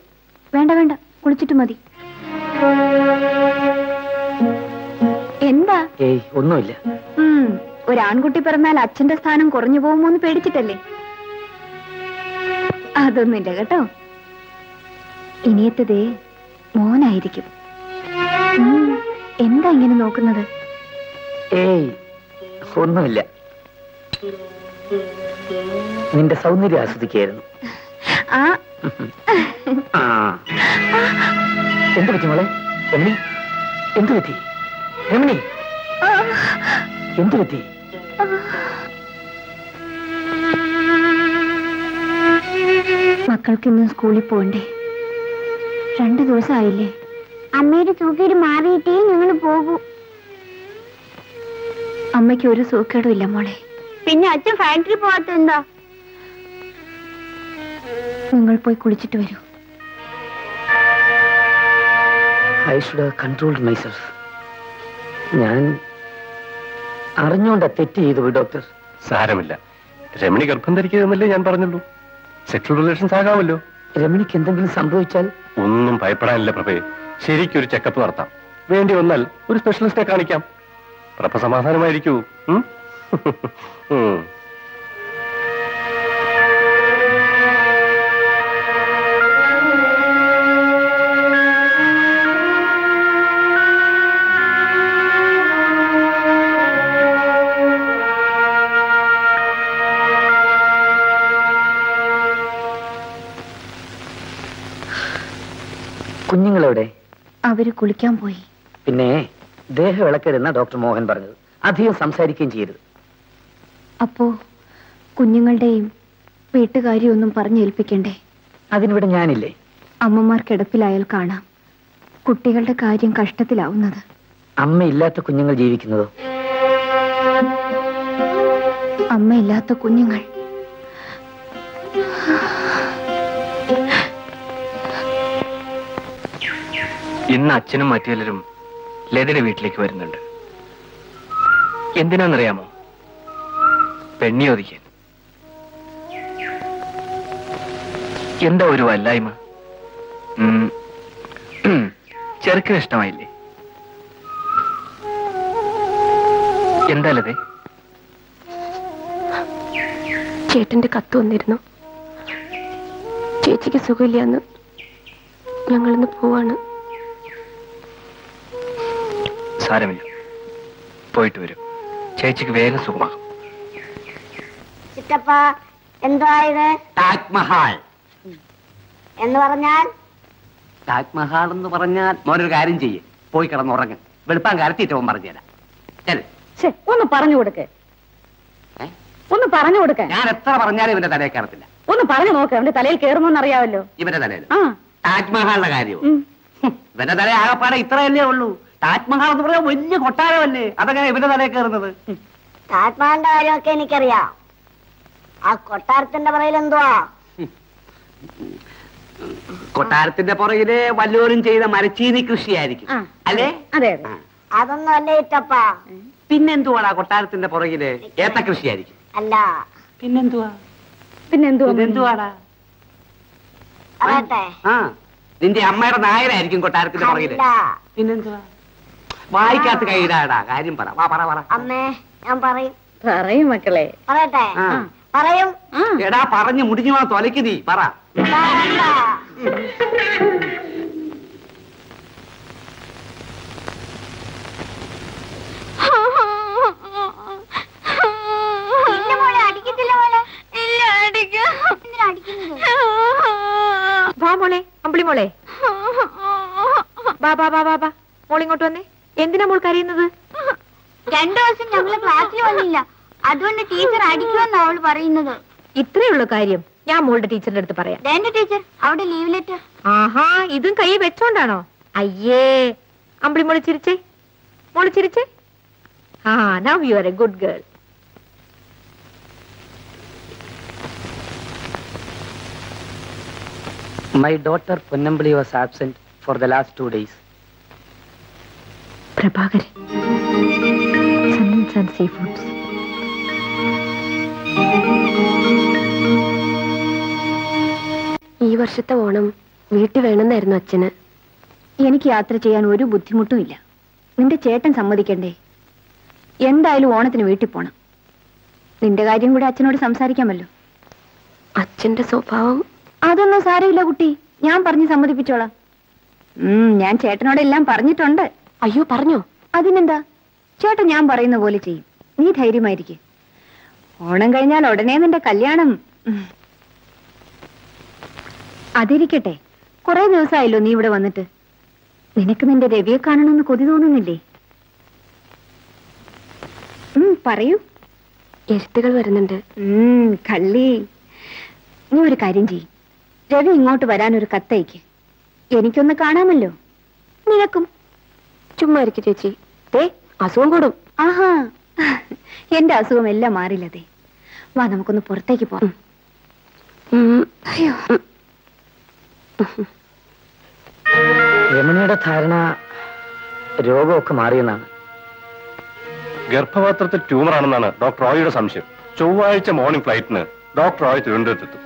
വേണ്ട വേണ്ട, കുളിച്ചിട്ട് മതി. എന്താ? ഏയ് ഒന്നുമില്ല. ഒരാൺകുട്ടി പിറന്നാൽ അച്ഛന്റെ സ്ഥാനം കുറഞ്ഞു പോകുമോന്ന് പേടിച്ചിട്ടല്ലേ? അതൊന്നുമില്ല കേട്ടോ, ഇനിയത്തതേ മോനായിരിക്കും. എന്താ ഇങ്ങനെ നോക്കുന്നത്? ഏയ് ഒന്നുമില്ല, നിന്റെ സൗന്ദര്യം ആസ്വദിക്കായിരുന്നു. ആ എന്ത് പറ്റി മോളെ? എമി എന്ത് പറ്റി? രമണി എന്ത് പറ്റി? മക്കൾക്ക് ഇന്ന് സ്കൂളിൽ പോകണ്ടേ? രണ്ടു ദിവസമായില്ലേ? അമ്മയുടെ സൂക്കേട് മാറിയിട്ടേ ഞങ്ങൾ പോകൂ. അമ്മയ്ക്ക് ഒരു സൂക്കേടും ഇല്ല മോളെ. പിന്നെ അച്ഛൻ ഫാക്ടറി പോകാത്തെന്താ? നിങ്ങൾ പോയി കുളിച്ചിട്ട് വരൂ. I should have controlled myself. ഞാൻ അറിഞ്ഞുകൊണ്ടാ തെറ്റ് ചെയ്തു ഡോക്ടർ. സാരമില്ല, രമണി ഗർഭം ധരിക്കുന്നല്ലേ ഞാൻ പറഞ്ഞുള്ളൂ. Sexual relations ആകാമല്ലോ. രമണിക്ക് എന്തെങ്കിലും സംഭവിച്ചാൽ ഒന്നും ഭയപ്പെടാനില്ല പ്രഭയെ. ശരിക്കും ഒരു ചെക്കപ്പ് നടത്താം. വേണ്ടി വന്നാൽ ഒരു സ്പെഷ്യലിസ്റ്റിനെ കാണിക്കാം. പ്രഭ സമാധാനമായിരിക്കൂ. കുഞ്ഞുങ്ങളെവിടെ? അവര് കുളിക്കാൻ പോയി. പിന്നെ ദേഹം ഇളക്കരുതെന്ന ഡോക്ടർ മോഹൻ പറഞ്ഞത്. അധികം സംസാരിക്കുകയും ചെയ്യരുത്. അപ്പോ കുഞ്ഞുങ്ങളുടെയും വീട്ടുകാരി ഒന്നും പറഞ്ഞേൽപ്പിക്കണ്ടേ? അതിനിവിടെ ഞാനില്ലേ. അമ്മമാർ കിടപ്പിലായാൽ കാണാം കുട്ടികളുടെ കാര്യം കഷ്ടത്തിലാവുന്നത്. അമ്മയില്ലാത്ത കുഞ്ഞുങ്ങൾ ജീവിക്കുന്നതോ? അമ്മയില്ലാത്ത കുഞ്ഞുങ്ങൾ ഇന്ന് അച്ഛനും മറ്റു ചിലരും ലതയുടെ വീട്ടിലേക്ക് വരുന്നുണ്ട്. എന്തിനാന്നറിയാമോ? പെണ്ണിയോദിക്കാൻ. എന്താ ഒരു വല്ലായ്മ? ചെറുക്കിന് ഇഷ്ടമായില്ലേ? എന്താ ലതേ? ചേട്ടന്റെ കത്ത് വന്നിരുന്നു. ചേച്ചിക്ക് സുഖമില്ലാന്ന്. ഞങ്ങളിന്ന് പോവാണ്. സാരമില്ല, പോയിട്ട് വരും. ചേച്ചിക്ക് വേഗം സുഖമാകും. എന്ന് പറഞ്ഞാൽ താജ്മഹാൾ എന്ന് പറഞ്ഞാൽ മോനൊരു കാര്യം ചെയ്യേ, പോയി കിടന്നുറങ്ങും, വെളുപ്പാൻ കരത്തിയിട്ട് പോകാൻ പറഞ്ഞുതരാം. ഒന്ന് പറഞ്ഞു കൊടുക്കേ, ഒന്ന് പറഞ്ഞു കൊടുക്കേ. ഞാൻ എത്ര പറഞ്ഞാലും ഇവന്റെ തലയിൽ കയറത്തില്ല. ഒന്ന് പറഞ്ഞു നോക്ക്, അവന്റെ തലയിൽ കയറുമോന്ന് അറിയാമല്ലോ. ഇവന്റെ തലയിൽ താജ്മഹാളിന്റെ കാര്യവും ഇവന്റെ തല ആകപ്പാടെ ഇത്രയല്ലേ ഉള്ളൂ. താജ്മഹാൾ എന്ന് പറഞ്ഞാൽ വലിയ കൊട്ടാരമല്ലേ, അതെങ്ങനെ ഇവന്റെ തലയിൽ കയറുന്നത്? താജ്മഹാളിന്റെ കാര്യമൊക്കെ എനിക്കറിയാം, ആ കൊട്ടാരത്തിന്റെ പുറയിൽ എന്തുവാ? കൊട്ടാരത്തിന്റെ പുറയില് വല്ലവരും ചെയ്ത മരച്ചീനി കൃഷിയായിരിക്കും അല്ലേ? അതെ, അതൊന്നും അല്ലേ ഇട്ടപ്പാ. പിന്നെന്തുവാടാ കൊട്ടാരത്തിന്റെ പുറകില്? ഏത്ത കൃഷിയായിരിക്കും. അല്ല പിന്നെന്തുവാ? പിന്നെന്തുവാടാ? അതെ നിന്റെ അമ്മയുടെ നായരായിരിക്കും കൊട്ടാരത്തിന്റെ പുറകില്. പിന്നെന്തുവാ? വായിക്കാത്ത കൈടാടാ, കാര്യം പറ, പറ പറ. അമ്മേ ഞാൻ പറയും. പറയും മക്കളെ, പറയട്ടെ? പറയും. എടാ പറഞ്ഞു മുടിഞ്ഞു പോണ തൊലയ്ക്ക് നീ പറ. മോളെ അമ്പിളി മോളെ, ബാബാ ബാ ബാ മോളിങ്ങോട്ട് വന്നേ. എന്തിനാ മോൾ കരയുന്നത്? രണ്ടു ദിവസം ഞങ്ങള് ക്ലാസ്സിൽ വന്നില്ല, അതുകൊണ്ട് ടീച്ചർ അടിക്കുമെന്ന് അവൾ പറയുന്നത്. ഇത്രയുള്ള കാര്യം ഞാൻ മോളുടെ ടീച്ചറിന്റെ അടുത്ത് പറയാം. ടീച്ചർ അവിടെ ലീവ് ലെറ്റർ. ആഹാ, ഇതും കൈ വെച്ചോണ്ടാണോ? അയ്യേ അമ്പിളി മോള് ചിരിച്ചേ, മോള് ചിരിച്ചേ. ആ now you are a good girl. My daughter Ponnambuli was absent for the last two days. Prabhakaran, Suns and Seafoods. ഈ വർഷത്തെ ഓണം വീട്ടിൽ വേണമെന്നായിരുന്നു അച്ഛന്. എനിക്ക് യാത്ര ചെയ്യാൻ ഒരു ബുദ്ധിമുട്ടും ഇല്ല, നിന്റെ ചേട്ടൻ സമ്മതിക്കണ്ടേ? എന്തായാലും ഓണത്തിന് വീട്ടിൽ പോണം. നിന്റെ കാര്യം കൂടെ അച്ഛനോട് സംസാരിക്കാമല്ലോ. അച്ഛന്റെ സ്വഭാവം അതൊന്നും സാരമില്ല കുട്ടി, ഞാൻ പറഞ്ഞു സമ്മതിപ്പിച്ചോളാം. ഞാൻ ചേട്ടനോടെല്ലാം പറഞ്ഞിട്ടുണ്ട്. അയ്യോ പറഞ്ഞോ? അതിനെന്താ, ചേട്ടൻ ഞാൻ പറയുന്ന പോലെ ചെയ്യും, നീ ധൈര്യമായിരിക്കും. ഓണം കഴിഞ്ഞാൽ ഉടനെ നിന്റെ കല്യാണം. അതിരിക്കട്ടെ, കുറെ ദിവസമായല്ലോ നീ ഇവിടെ വന്നിട്ട്. നിനക്ക് നിന്റെ രവിയെ കാണണമെന്ന് കൊതി തോന്നുന്നില്ലേ? പറയൂ. എഴുത്തുകൾ വരുന്നുണ്ട്. കള്ളി, നീ ഒരു കാര്യം ചെയ്യും, രവി ഇങ്ങോട്ട് വരാനൊരു കത്തയക്ക്, എനിക്കൊന്ന് കാണാമല്ലോ. നിനക്കും ചുമ്മാ ഇരിക്ക് ചേച്ചി, ദേ അസുഖം കൂടും. ആഹാ, എന്റെ അസുഖം എല്ലാം മാറില്ലതേ. വാ നമുക്കൊന്ന് പുറത്തേക്ക് പോവാം. രമണിയുടെ ധാരണ രോഗമൊക്കെ മാറിയെന്നാണ്. ഗർഭപാത്രത്തിൽ ട്യൂമർ ആണെന്നാണ് ഡോക്ടർ റോയിയുടെ സംശയം. ചൊവ്വാഴ്ച മോർണിംഗ് ഫ്ലൈറ്റിന് ഡോക്ടർ റോയ് തിരുവനന്തപുരത്തെത്തും.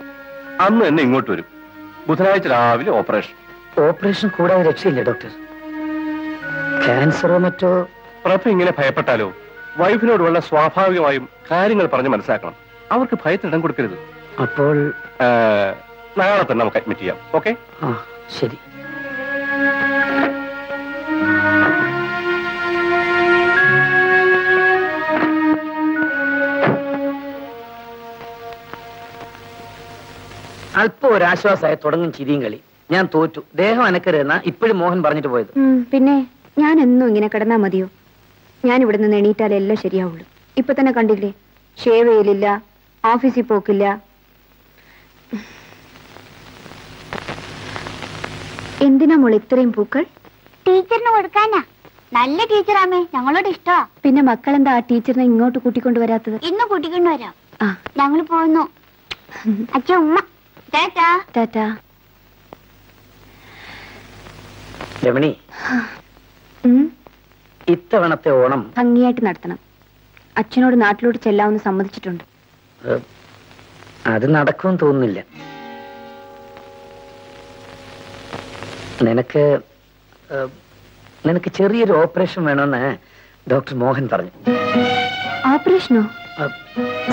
അന്ന് തന്നെ ഇങ്ങോട്ട് വരും. ബുധനാഴ്ച രാവിലെ ഓപ്പറേഷൻ. ഓപ്പറേഷൻ കൂടാതെ രക്ഷയില്ല ഡോക്ടർ. ക്യാൻസറോ മറ്റോ? പ്രഭ ഇങ്ങനെ ഭയപ്പെട്ടാലോ? വൈഫിനോടുള്ള സ്വാഭാവികമായും കാര്യങ്ങൾ പറഞ്ഞ് മനസ്സിലാക്കണം, അവർക്ക് ഭയത്തിന് ഇടം കൊടുക്കരുത്. അപ്പോൾ നാളെ തന്നെ നമുക്ക് അഡ്മിറ്റ് ചെയ്യാം. ഓക്കെ? ആ ശരി. അല്പം ഒരാശ്വാസമായി തുടങ്ങും ചിരിയും കളി. ഞാൻ തോറ്റു, ദേഹം അനക്കരുതെന്നാ ഇപ്പോഴും മോഹൻ പറഞ്ഞിട്ട് പോയത്. പിന്നെ ഞാൻ എന്നും ഇങ്ങനെ കിടന്നാ മതിയോ? ഞാൻ ഇവിടെ നിന്ന് എണീറ്റാലേ എല്ലാം ശരിയാവുള്ളൂ. ഇപ്പൊ തന്നെ കണ്ടില്ലേ, ഷേവ് ചെയ്യലില്ല, ഓഫീസിൽ പോക്കില്ല. എന്തിനാ മോൾ ഇത്രയും പൂക്കൾ? ടീച്ചറിന് കൊടുക്കാനാ. നല്ല ടീച്ചറാമേ, ഞങ്ങളോട് ഇഷ്ടമാ. പിന്നെ മക്കളെന്താ ആ ടീച്ചറിനെ ഇങ്ങോട്ട് കൂട്ടിക്കൊണ്ടുവരാത്തത്? ഇന്ന് കൂട്ടിക്കൊണ്ടുവരാം, ഞങ്ങൾ പോകുന്നു. അച്ഛ ഉമ്മ രമണി, ഇത്തവണത്തെ ഓണം ഭംഗിയായിട്ട് നടത്തണം. അച്ഛനോട് നാട്ടിലോട്ട് ചെല്ലാമെന്ന് സമ്മതിച്ചിട്ടുണ്ട്. അത് നടക്കുമെന്ന് തോന്നുന്നില്ല. നിനക്ക് നിനക്ക് ചെറിയൊരു ഓപ്പറേഷൻ വേണമെന്ന് ഡോക്ടർ മോഹൻ പറഞ്ഞു. ഓപ്പറേഷനോ?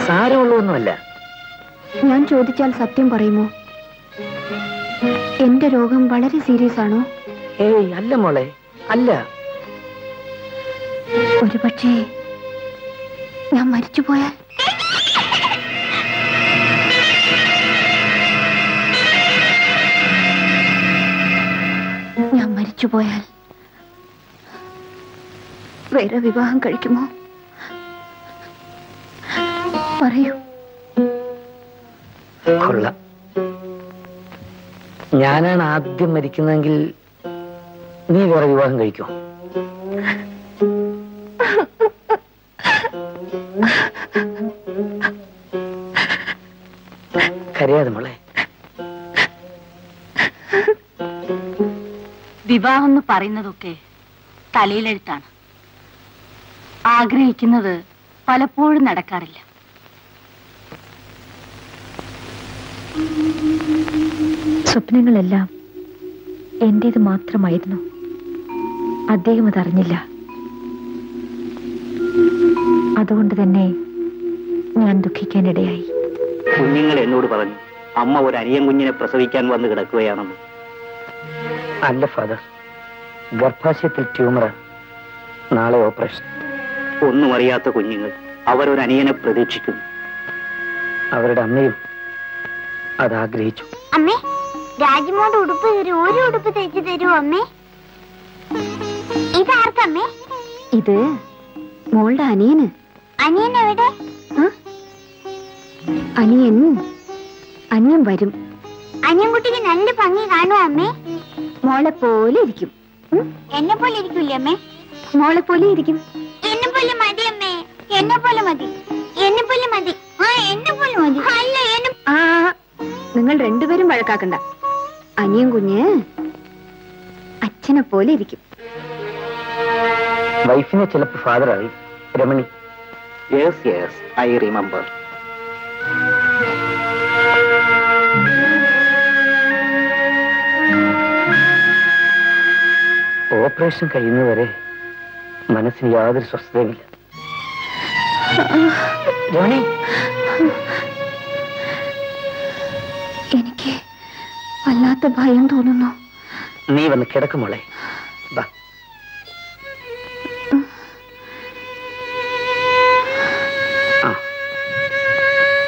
സാരമുള്ളതൊന്നുമല്ല. ഞാൻ ചോദിച്ചാൽ സത്യം പറയുമോ? എന്റെ രോഗം വളരെ സീരിയസ് ആണോ? ഏയ് അല്ല മോളെ, അല്ല. ഒരു പക്ഷേ ഞാൻ മരിച്ചുപോയാൽ? മരിച്ചുപോയാൽ വേറെ വിവാഹം കഴിക്കുമോ? പറയൂ. കൊള്ളാം. ഞാനാണ് ആദ്യം മരിക്കുന്നതെങ്കിൽ നീ വേറെ വിവാഹം കഴിക്കുമോ? കരയാതെ മോളെ. വിവാഹം എന്ന് പറയുന്നതൊക്കെ തലയിലെഴുത്താണ്. ആഗ്രഹിക്കുന്നത് പലപ്പോഴും നടക്കാറില്ല. സ്വപ്നങ്ങളെല്ലാം എന്റേത് മാത്രമായിരുന്നു. അദ്ദേഹം അതറിഞ്ഞില്ല. അതുകൊണ്ട് തന്നെ ഞാൻ ദുഃഖിക്കാനിടയായി. കുഞ്ഞുങ്ങൾ എന്നോട് പറഞ്ഞു, അമ്മ ഒരു അനിയൻ കുഞ്ഞിനെ പ്രസവിക്കാൻ വന്ന് കിടക്കുകയാണെന്ന്. അല്ല ഫാദർ, ഗർഭാശയത്തിൽ ട്യൂമറാ. നാളെ ഓപ്പറേഷൻ. ഒന്നും അറിയാത്ത കുഞ്ഞുങ്ങൾ അവരൊരു അനിയനെ പ്രതീക്ഷിക്കുന്നു. അവരുടെ അമ്മയും അതാഗ്രഹിച്ചു. അമ്മേ, രാജമോന്റെ ഉടുപ്പ് ഒരു ഉടുപ്പ് തയ്ച്ചു തരൂ അമ്മേ. ഇതാർക്കമ്മേ? ഇത് മോളുടെ അനിയന്. അനിയൻ എവിടെ? അനിയൻ അനിയൻ വരും. അനിയൻ കുട്ടിക്ക് നല്ല ഭംഗി കാണുമോ അമ്മേ? മോളെ പോലെ ഇരിക്കും. എന്നെ പോലെ ഇരിക്കൂല്ലേ അമ്മേ? മോളെ പോലെ ഇരിക്കും. എന്നെ പോലെ മതി അമ്മേ. എന്നെ പോലെ മതി. എന്നെ പോലെ മതി. ആ, എന്നെ പോലെ മതി. അല്ല, എന്നെ. ആ, നിങ്ങൾ രണ്ടുപേരും വഴക്കാക്കണ്ട. അനിയൻ കുഞ്ഞ് അച്ഛനെ പോലെ ഇരിക്കും. വൈഫിനെ ചിലപ്പോൾ ഫാദർ ആയി. Ramani. Yes yes, I remember. Operation കഴിയുന്നവരെ മനസ്സിന് യാതൊരു സ്വസ്ഥതയുമില്ല. രമണി, എനിക്ക് വല്ലാത്ത ഭയം തോന്നുന്നു. നീ വന്ന് കിടക്കുമോളെ.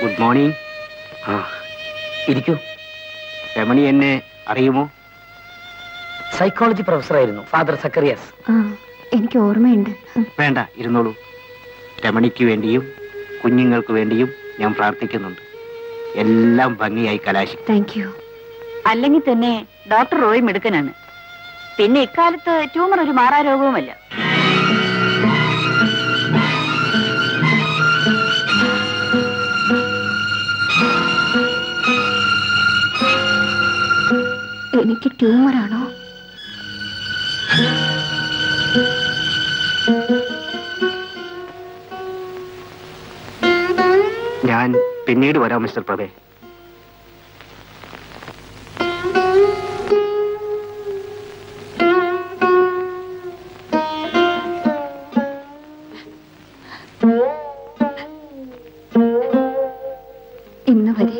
Good morning. ആ, ഇരിക്കൂ. രമണി എന്നെ അറിയുമോ? സൈക്കോളജി പ്രൊഫസറായിരുന്നു ഫാദർ സക്കറിയാസ്. എനിക്ക് ഓർമ്മയുണ്ട്. വേണ്ട, ഇരുന്നോളൂ. രമണിക്ക് വേണ്ടിയും കുഞ്ഞുങ്ങൾക്ക് വേണ്ടിയും ഞാൻ പ്രാർത്ഥിക്കുന്നുണ്ട്. എല്ലാം ഭംഗിയായി കലാശി. Thank you. അല്ലെങ്കിൽ തന്നെ ഡോക്ടർ റോയ് മിടുക്കനാണ്. പിന്നെ ഇക്കാലത്ത് ട്യൂമർ ഒരു മാറാരോഗവുമല്ല. എനിക്ക് ട്യൂമറാണോ? ഞാൻ പിന്നീട് വരാം മിസ്റ്റർ പ്രവേ. ഇന്നുവരെ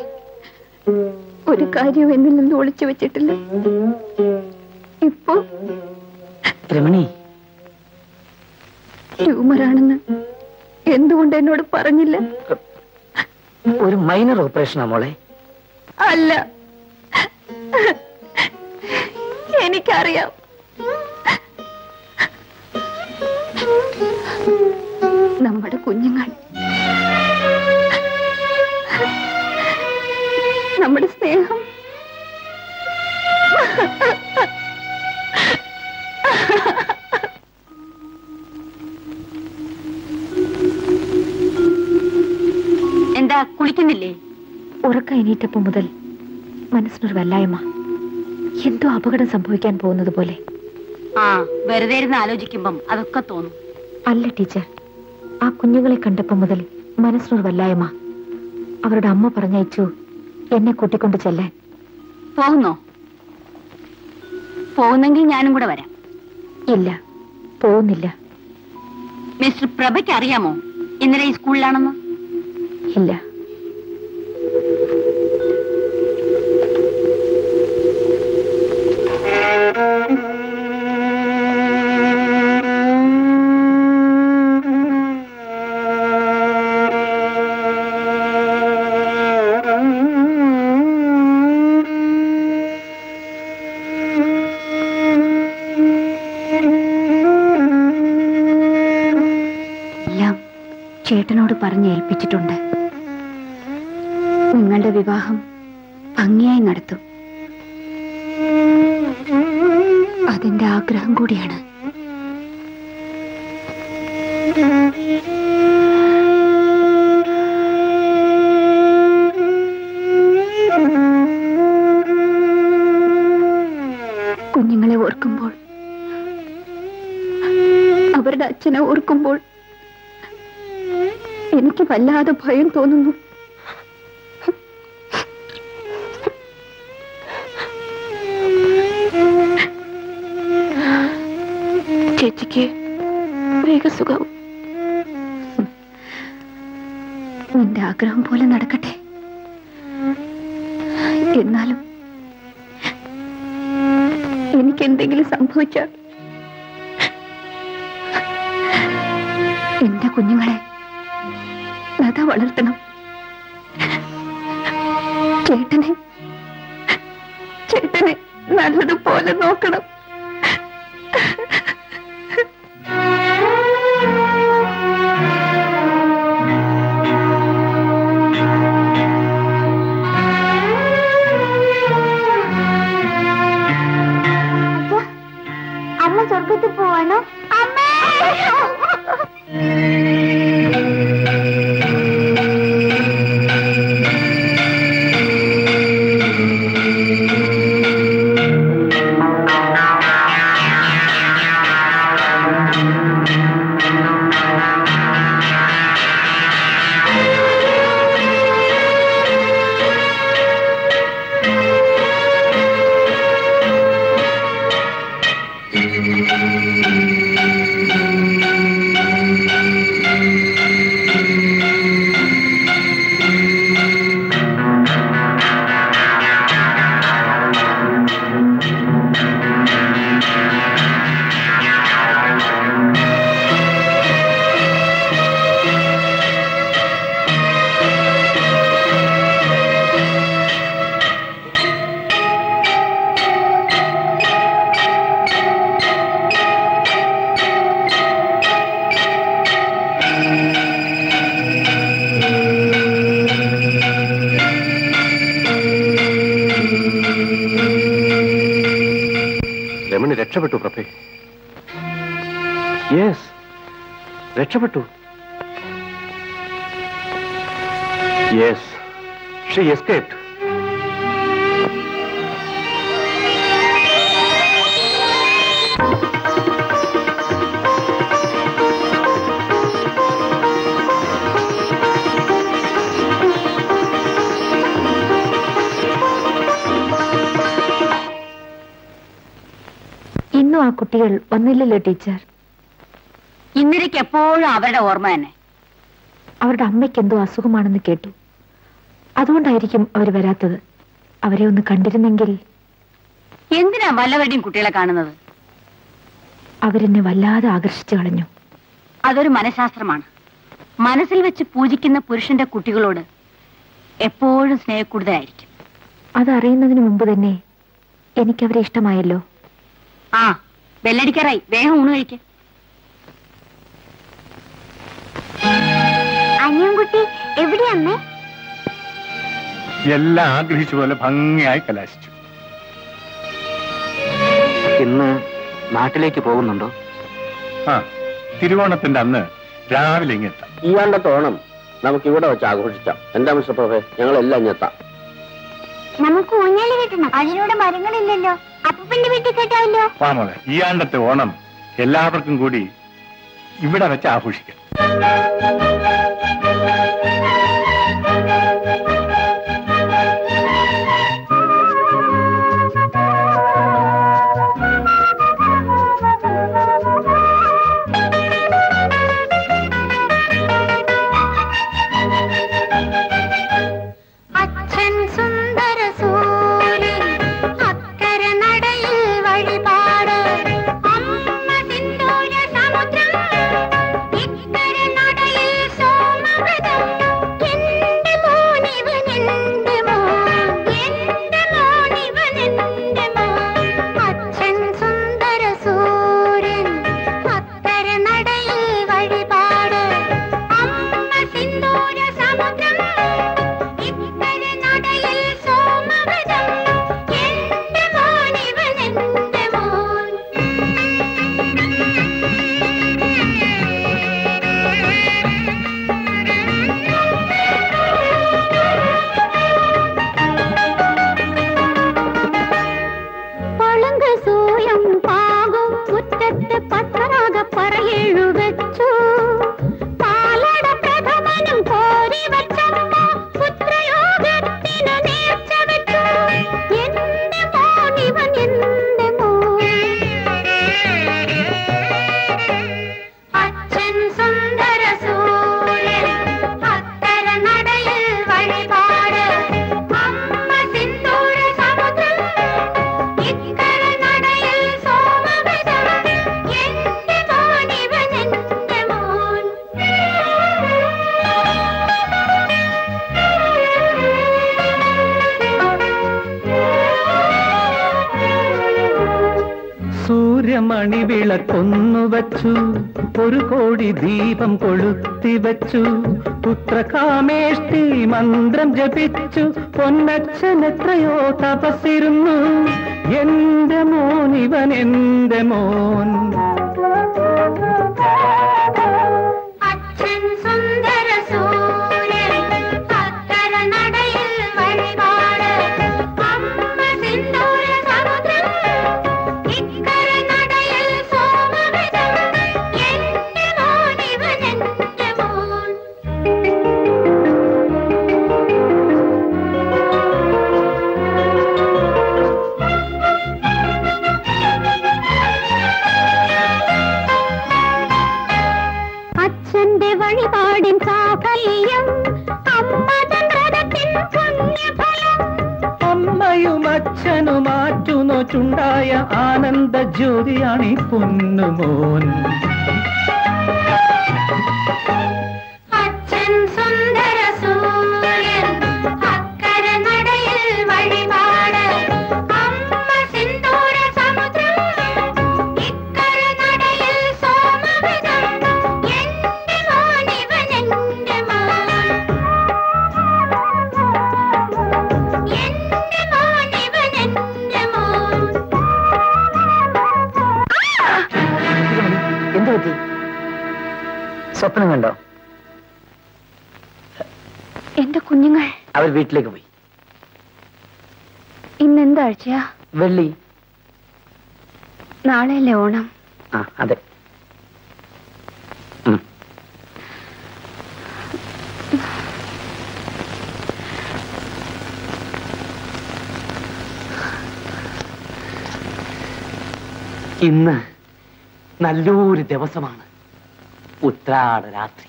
ഒരു കാര്യം എന്നിൽ നിന്ന് ഒളിച്ചു വെച്ചിട്ടില്ല. ഇപ്പോ രമണി ട്യൂമറാണെന്ന് എന്തുകൊണ്ട് എന്നോട് പറഞ്ഞില്ല? ഒരു മൈനർ ഓപ്പറേഷനാ മോളെ. അല്ല, എനിക്കറിയാം. നമ്മുടെ കുഞ്ഞുങ്ങൾ, നമ്മുടെ സ്നേഹം, എന്താ കുളിക്കുന്നില്ലേ? ഉറക്കം എണീറ്റപ്പോ മുതൽ മനസ്സിനൊരു വല്ലായ്മ, എന്തോ അപകടം സംഭവിക്കാൻ പോകുന്നത് പോലെ. ആ, വെറുതെ ഇരുന്ന് ആലോചിക്കുമ്പം അതൊക്കെ തോന്നും. അല്ല ടീച്ചർ, ആ കുഞ്ഞുങ്ങളെ കണ്ടപ്പോ മുതൽ മനസ്സിനൊരു വല്ലായ്മ. അവരുടെ അമ്മ പറഞ്ഞയച്ചു എന്നെ കൂട്ടിക്കൊണ്ട് ചെല്ലാൻ. പോകുന്നോ? പോകുന്നെങ്കിൽ ഞാനും കൂടെ വരാം. ഇല്ല, പോകുന്നില്ല. മിസ്റ്റർ പ്രഭയ്ക്ക് അറിയാമോ ഇന്നലെ ഈ സ്കൂളിലാണെന്ന്? ഇല്ല. ചേട്ടനോട് പറഞ്ഞു ഏൽപ്പിച്ചിട്ടുണ്ട്. നിങ്ങളുടെ വിവാഹം ഭംഗിയായി നടത്തും. അതിന്റെ ആഗ്രഹം കൂടിയാണ്. കുഞ്ഞുങ്ങളെ ഓർക്കുമ്പോൾ, അവരുടെ അച്ഛനെ ഓർക്കുമ്പോൾ എനിക്ക് വല്ലാതെ ഭയം തോന്നുന്നു. ചേച്ചിക്ക് വേഗം സുഖവും. നിന്റെ ആഗ്രഹം പോലെ നടക്കട്ടെ. എന്നാലും എനിക്ക് എന്തെങ്കിലും സംഭവിച്ചാൽ എന്റെ കുഞ്ഞുങ്ങളെ ലത വളർത്തണം. ചേട്ടനെ ചേട്ടനെ നല്ലതുപോലെ നോക്കണം. രക്ഷപ്പെട്ടു. Yes, she escaped. ഇന്നും ആ കുട്ടികൾ വന്നില്ലല്ലോ ടീച്ചർ. ഇന്ദിരയ്ക്ക് എപ്പോഴും അവരുടെ ഓർമ്മ തന്നെ. അവരുടെ അമ്മയ്ക്ക് എന്തോ അസുഖമാണെന്ന് കേട്ടു. അതുകൊണ്ടായിരിക്കും അവർ വരാത്തത്. അവരെ ഒന്ന് കണ്ടിരുന്നെങ്കിൽ. എന്തിനാ വല്ലവരുടെയും കുട്ടികളെ കാണുന്നത്? അവരെന്നെ വല്ലാതെ ആകർഷിച്ചു കളഞ്ഞു. അതൊരു മനഃശാസ്ത്രമാണ്. മനസ്സിൽ വെച്ച് പൂജിക്കുന്ന പുരുഷന്റെ കുട്ടികളോട് എപ്പോഴും സ്നേഹക്കൂടുതലായിരിക്കും. അതറിയുന്നതിന് മുമ്പ് തന്നെ എനിക്കവരെ ഇഷ്ടമായല്ലോ. ആ, ബെല്ലടിക്കാറായി. വേഗം ഊണ് കഴിക്കാം. കുട്ടി എവിടെയമ്മേ? എല്ലാം ആഗ്രഹിച്ച പോലെ ഭംഗിയായി കലാശിച്ചു. ഇന്ന് നാട്ടിലേക്ക് പോകുന്നുണ്ടോ? ആ, തിരുവോണത്തിന്റെ അന്ന് രാവിലെ ഇങ്ങെത്താം. ഈ ആണ്ടത്തെ ഓണം നമുക്ക് ഇവിടെ വെച്ച് ആഘോഷിക്കാം. എന്താ മിസ്റ്റർ പ്രൊഫേ, ഞങ്ങളെല്ലാം ഇങ്ങെത്താം. നമുക്ക് ഊഞ്ഞാലി കെട്ടണം. അതിലൂടെ മരങ്ങളില്ലല്ലോ. അപ്പൂപ്പന്റെ വീട്ടിൽ കെട്ടാമല്ലോ. വാ മോളെ, ഈ ആണ്ടത്തെ ഓണം എല്ലാവർക്കും കൂടി ഇവിടെ വെച്ച് ആഘോഷിക്കാം. சூயம் பாகும் முற்றத்து பத்தராக பறையேழு வெச்சு பாலட பிரதமனும் கோரி வச்சங்க புத்திரயோகத்தின நேர்ச்ச வெச்சு எந்த மோன் இவன் எந்த மோன் அச்சன் சுந்தர சூழல் அத்தர நடையில் வழிபாடு மணி விளக்கொன்னு வச்சு ஒரு கோடி தீபம் கொளுத்தி வச்சு புத்திர காமேஷ்டி மന്ത്രം ജപിച്ചു പൊന്നച്ഛൻ എത്രയോ തപസ്സിരുന്നു എൻ്റെ മോൻ ഇവൻ എൻ്റെ മോൻ അച്ഛൻ സുന്ദര സൂര്യൻ അക്കര നടയിൽ വഴിപാട് അമ്മ സിന്ദൂര സമുദ്രം வழிபாடின் சாகல்யம் அம்மதன் ரதத்தின் புண்ணிய பலம் அம்மையும் அச்சனும் மாற்றுனோ சுண்டாய ஆனந்த ஜோதியாணி பொன்னுமோன் அச்சன் சுந்தர சூழல் அக்கர நடையில் வழிபாடு அம்ம சிந்தூர சமுதிரம் இக்கர நடையில் சோமவிதம் സ്വപ്നം കണ്ടോ? എന്റെ കുഞ്ഞുങ്ങൾ അവർ വീട്ടിലേക്ക് പോയി. ഇന്ന് എന്താഴ്ചയാ? വെള്ളി. നാളെയല്ലേ ഓണം? ആ അതെ. ഇന്ന് നല്ലൊരു ദിവസമാണ്. ഉത്രാട രാത്രി.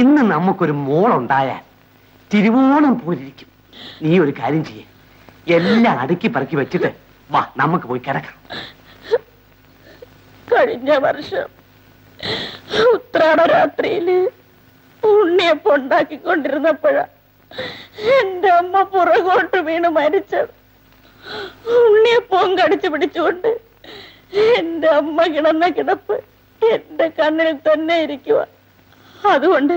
ഇന്ന് നമുക്കൊരു മോളുണ്ടായാൽ തിരുവോണം പോലിരിക്കും. നീ ഒരു കാര്യം ചെയ്യേ, എല്ലാം അടുക്കി പറക്കി വെച്ചിട്ട് വാ, നമുക്ക് പോയി കിടക്കാം. കഴിഞ്ഞ വർഷം ഉത്രാട രാത്രിയില് ഉണ്ണിയപ്പം ഉണ്ടാക്കിക്കൊണ്ടിരുന്നപ്പോഴാ എന്റെ അമ്മ പുറകോട്ട് വീണ് മരിച്ചത്. ഉണ്ണിയപ്പം കടിച്ചു പിടിച്ചുകൊണ്ട് എന്റെ അമ്മ കിടന്ന കിടപ്പ് എന്റെ കണ്ണിൽ തന്നെ ഇരിക്കുക. അതുകൊണ്ട്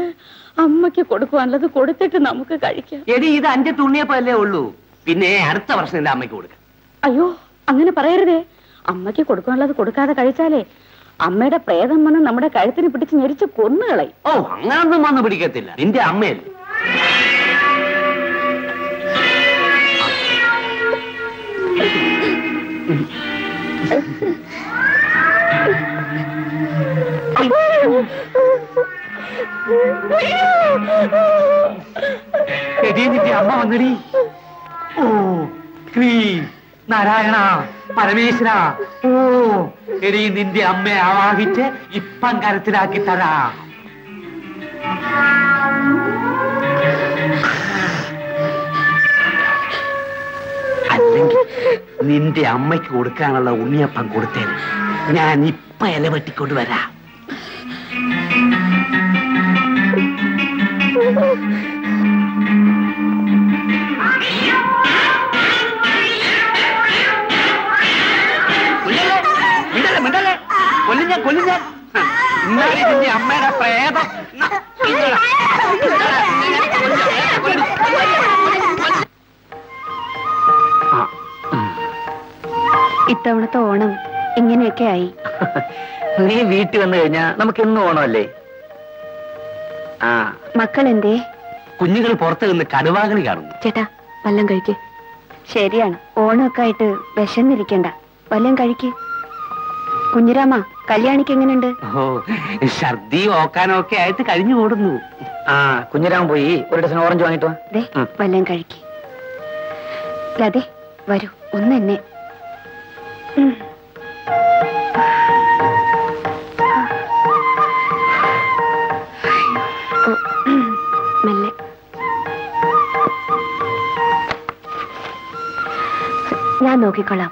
അമ്മയ്ക്ക് കൊടുക്കുവാനുള്ളത് കൊടുത്തിട്ട് നമുക്ക് കഴിക്കാം. എടി, ഇത് അഞ്ച് തുണിയപ്പല്ലേ ഉള്ളൂ, പിന്നെ അടുത്ത വർഷം എന്റെ അമ്മയ്ക്ക് കൊടുക്കാം. അയ്യോ, അങ്ങനെ പറയരുതേ. അമ്മയ്ക്ക് കൊടുക്കാനുള്ളത് കൊടുക്കാതെ കഴിച്ചാലേ അമ്മയുടെ പ്രേതം വന്ന് നമ്മുടെ കഴുത്തിന് പിടിച്ച് ഞെരിച്ച് കൊന്നുകളെ. ഓ, അങ്ങനൊന്നും വന്ന് പിടിക്കത്തില്ല, നിന്റെ അമ്മയല്ലേ. അമ്മ വന്നടി. ഓ ശ്രീ നാരായണ പരമേശ്വര. ഓ എടി, നിന്റെ അമ്മയെ ആവാഹിച്ച് ഇപ്പം കരത്തിലാക്കി തരാ. അല്ലെങ്കിൽ നിന്റെ അമ്മയ്ക്ക് കൊടുക്കാനുള്ള ഉണ്ണിയപ്പം കൊടുത്തേ, ഞാൻ ഇപ്പം ഇല വെട്ടിക്കൊണ്ട് വരാം. കൊല്ലിഞ്ഞ അമ്മയുടെ പ്രേതം. ഇത്തവണത്തെ ഓണം ഇങ്ങനെയൊക്കെ ആയി. നീ വീട്ടിൽ വന്നു കഴിഞ്ഞാ നമുക്ക് ഇന്ന് ഓണമല്ലേ? ആ, മക്കളെന്തേ? കുഞ്ഞുങ്ങൾ പുറത്ത് നിന്ന് കടുവാകളി കാണുന്നു. ചേട്ടാ, വല്ലം കഴിക്കേ. ശരിയാണ്, ഓണമൊക്കെ ആയിട്ട് വിശന്നിരിക്കണ്ട, വല്ലതും കഴിക്ക്. കുഞ്ഞിരാമ, കല്യാണിക്ക് എങ്ങനെയുണ്ട്? ഓ, ഛർദി ഓക്കാനൊക്കെ ആയിട്ട് കഴിഞ്ഞു ഓടുന്നു. ആ, കുഞ്ഞിരാമൻ പോയി ഒരു ഡസൻ ഓറഞ്ച് വാങ്ങിട്ട് വാ. ദേ, വല്ലതും കഴിക്ക്. ദേ, വരൂ, ഒന്ന് എന്നെ. ഞാൻ നോക്കിക്കൊള്ളാം.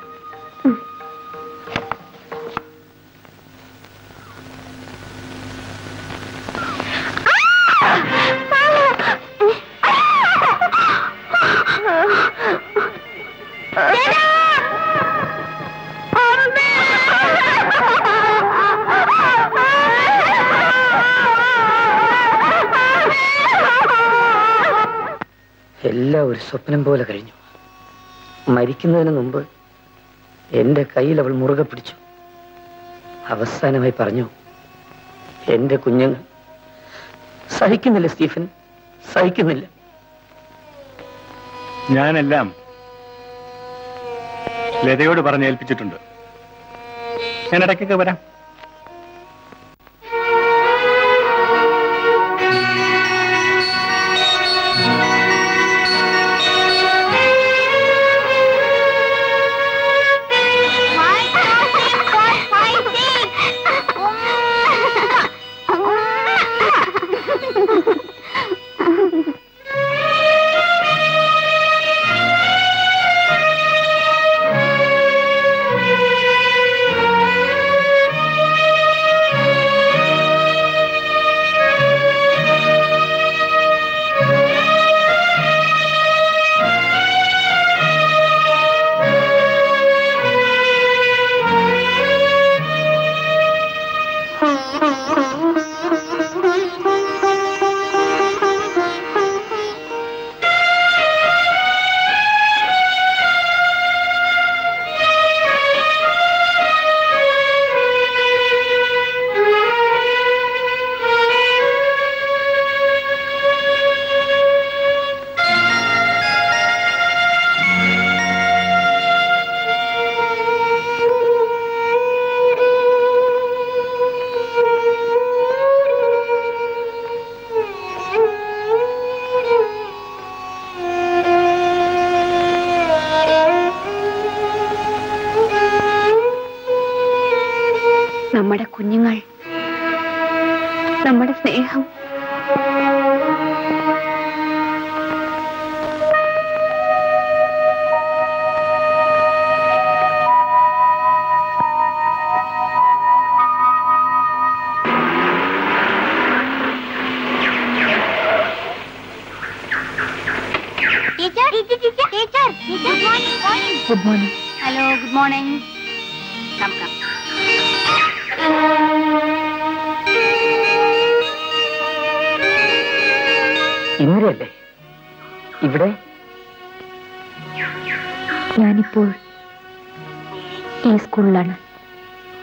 എല്ലാം ഒരു സ്വപ്നം പോലെ കഴിഞ്ഞു. മരിക്കുന്നതിന് മുമ്പ് എൻ്റെ കയ്യിൽ അവൾ മുറുകെ പിടിച്ചു. അവസാനമായി പറഞ്ഞു, എൻ്റെ കുഞ്ഞുങ്ങൾ സഹിക്കുന്നില്ല സ്റ്റീഫൻ, സഹിക്കുന്നില്ല. ഞാനെല്ലാം ലതയോട് പറഞ്ഞ് ഏൽപ്പിച്ചിട്ടുണ്ട്. ഞാൻ ഇടയ്ക്കൊക്കെ വരാം. നമ്മുടെ കുഞ്ഞുങ്ങൾ, നമ്മുടെ സ്നേഹം,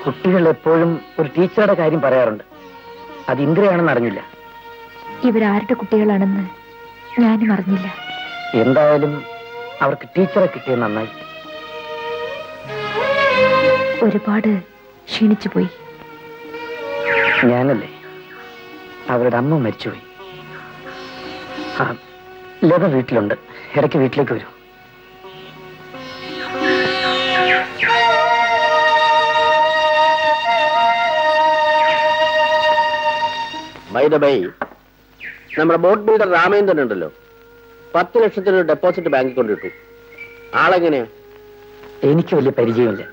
കുട്ടികൾ എപ്പോഴും ഒരു ടീച്ചറുടെ കാര്യം പറയാറുണ്ട്. അത് ഇന്ദ്രയാണെന്ന് അറിഞ്ഞില്ല. ഇവരാരുടെ കുട്ടികളാണെന്ന് ഞാനും അറിഞ്ഞില്ല. എന്തായാലും അവർക്ക് ടീച്ചറെ കിട്ടിയത് നന്നായി. ഒരുപാട് ക്ഷീണിച്ചു പോയി. ഞാനല്ലേ, അവരുടെ അമ്മ മരിച്ചുപോയി. ലത വീട്ടിലുണ്ട്, ഇടയ്ക്ക് വീട്ടിലേക്ക് വരും. നമ്മുടെ ബോട്ട് ബിൽഡർ രാമേന്ദ്രൻ ഉണ്ടല്ലോ, പത്ത് ലക്ഷത്തിന് ഡെപ്പോസിറ്റ് ബാങ്കിൽ കൊണ്ടിട്ടു. ആളെങ്ങനെയാ? എനിക്ക് വലിയ പരിചയമില്ല.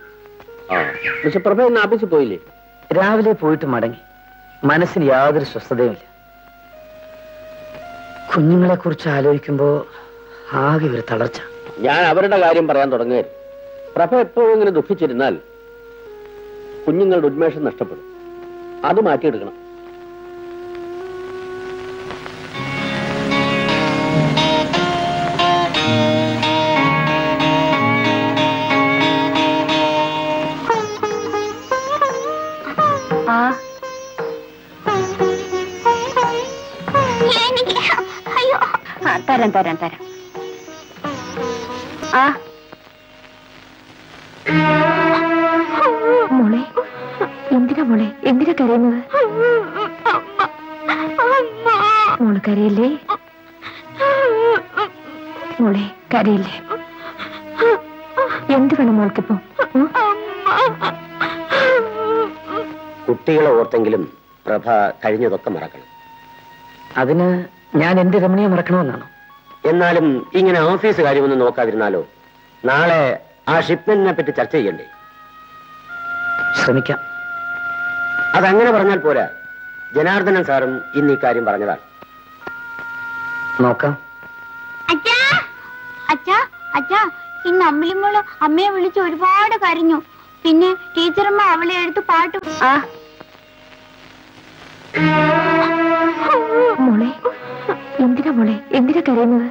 പക്ഷെ പ്രഭ ഇന്ന് ആഫീസിൽ പോയില്ലേ? രാവിലെ പോയിട്ട് മടങ്ങി. മനസ്സിന് യാതൊരു സ്വസ്ഥതയുമില്ല. കുഞ്ഞുങ്ങളെ കുറിച്ച് ആലോചിക്കുമ്പോ ആകെ ഒരു തളർച്ച. ഞാൻ അവരുടെ കാര്യം പറയാൻ തുടങ്ങരുത്. പ്രഭ എപ്പോഴും ഇങ്ങനെ ദുഃഖിച്ചിരുന്നാൽ കുഞ്ഞുങ്ങളുടെ ഉന്മേഷം നഷ്ടപ്പെടും. അത് മാറ്റിയെടുക്കണം. തരാം തരാം തരാം. ആ കരയുന്നത്? മോളെ കരയില്ലേ? എന്ത് വേണം മോൾക്കിപ്പോ? കുട്ടികളെ ഓർത്തെങ്കിലും പ്രഭ കഴിഞ്ഞതൊക്കെ മറക്കണം. അതിന് ഞാൻ എന്റെ രമണിയെ മറക്കണമെന്നാണോ? എന്നാലും ഇങ്ങനെ ഓഫീസ് കാര്യമൊന്നും നോക്കാതിരുന്നാലോ? നാളെ ആ ഷിപ്മെന്റിനെ പറ്റി ചർച്ച ചെയ്യണ്ടേ? ശ്രമിക്കാം. അതങ്ങനെ പറഞ്ഞാൽ പോരാ, ജനാർദ്ദനൻ സാറും ഇന്ന് ഈ കാര്യം പറഞ്ഞതാണ്. നോക്കാം. ഇന്ന് അമ്മിളിമോള് അമ്മയെ വിളിച്ച് ഒരുപാട് കരഞ്ഞു. പിന്നെ ടീച്ചറമ്മ അവളെ എടുത്ത് പാട്ട്. മോളെ എന്തിനാ മോളെ എന്തിനാ കരയുന്നത്?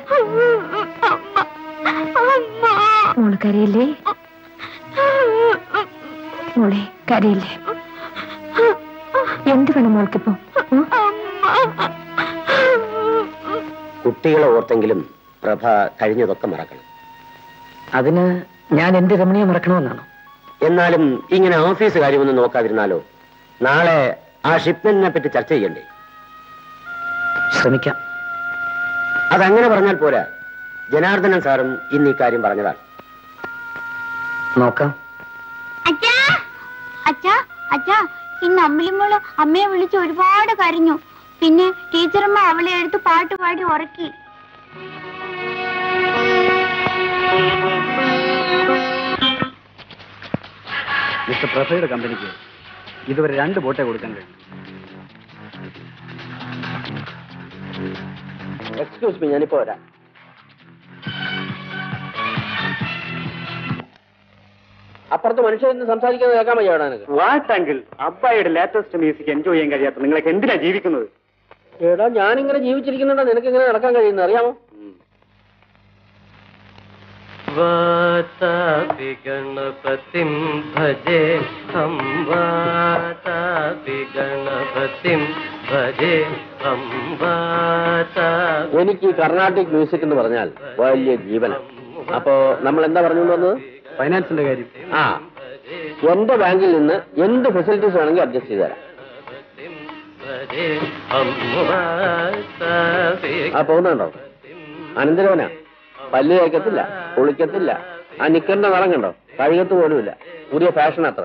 മോള് കരയില്ലേ? മോളെ കരയില്ലേ? എന്ത് വേണം മോൾക്കിപ്പോ? കുട്ടികളെ ഓർത്തെങ്കിലും പ്രഭ കഴിഞ്ഞതൊക്കെ മറക്കണം. അതിന് ഞാൻ എന്റെ രമണിയെ മറക്കണമെന്നാണോ? എന്നാലും ഇങ്ങനെ ഓഫീസ് കാര്യമൊന്നും നോക്കാതിരുന്നാലോ? നാളെ ആ ഷിപ്മെന്റിനെ പറ്റി ചർച്ച ചെയ്യണ്ടേ? ശ്രമിക്കാം. അതങ്ങനെ പറഞ്ഞാൽ പോരാ, ജനാർദ്ദനൻ സാറും ഇന്ന് ഈ കാര്യം പറഞ്ഞതാണ്. നോക്കാം. ഇന്ന് അമ്മിളിമോള് അമ്മയെ വിളിച്ച് ഒരുപാട് കരഞ്ഞു. പിന്നെ ടീച്ചറമ്മ അവളെ എടുത്ത് പാട്ട് പാടി ഉറക്കി. മിസ്റ്റർ പ്രഭയുടെ കമ്പനിക്ക് ഇതുവരെ രണ്ട് ബോട്ടേ കൊടുക്കാൻ കഴിയും. എക്സ്ക്യൂസ് മീ, ഞാനിപ്പോ വരാം. അപ്പുറത്ത് മനുഷ്യരെന്ന് സംസാരിക്കുന്നത് കേൾക്കാൻ വയ്യാടാനൊക്കെ. വാട്ട് അങ്കിൾ, അബ്ബായിയുടെ ലേറ്റസ്റ്റ് മ്യൂസിക് എൻജോയ് ചെയ്യാൻ കഴിയാത്ത നിങ്ങൾക്ക് എന്തിനാ ജീവിക്കുന്നത്? ഏടാ, ഞാനിങ്ങനെ ജീവിച്ചിരിക്കുന്നുണ്ടോ നിനക്ക് ഇങ്ങനെ നടക്കാൻ കഴിയുന്നത് അറിയാമോ? वाता गणपतिं भजे हम, वाता गणपतिं भजे हम, वाता. എനിക്ക് കർണാട്ടിക് മ്യൂസിക് എന്ന് പറഞ്ഞാൽ വലിയ ജീവനം. അപ്പോ നമ്മൾ എന്താ പറഞ്ഞുകൊണ്ട് വന്നത്? ഫൈനാൻസിന്റെ കാര്യം. ആ, എന്റെ ബാങ്കിൽ നിന്ന് എന്ത് ഫെസിലിറ്റീസ് വേണമെങ്കിൽ അഡ്ജസ്റ്റ് ചെയ്ത് തരാം. ആ പോകുന്നുണ്ടോ? അനന്തരവനാ, പല്ല് കേൾക്കത്തില്ല, കുളിക്കത്തില്ല, ആ നിക്കറിന്റെ നിറം കണ്ടോ, കഴുകത്ത് പോലുമില്ല. പുതിയ ഫാഷൻ അത്ര.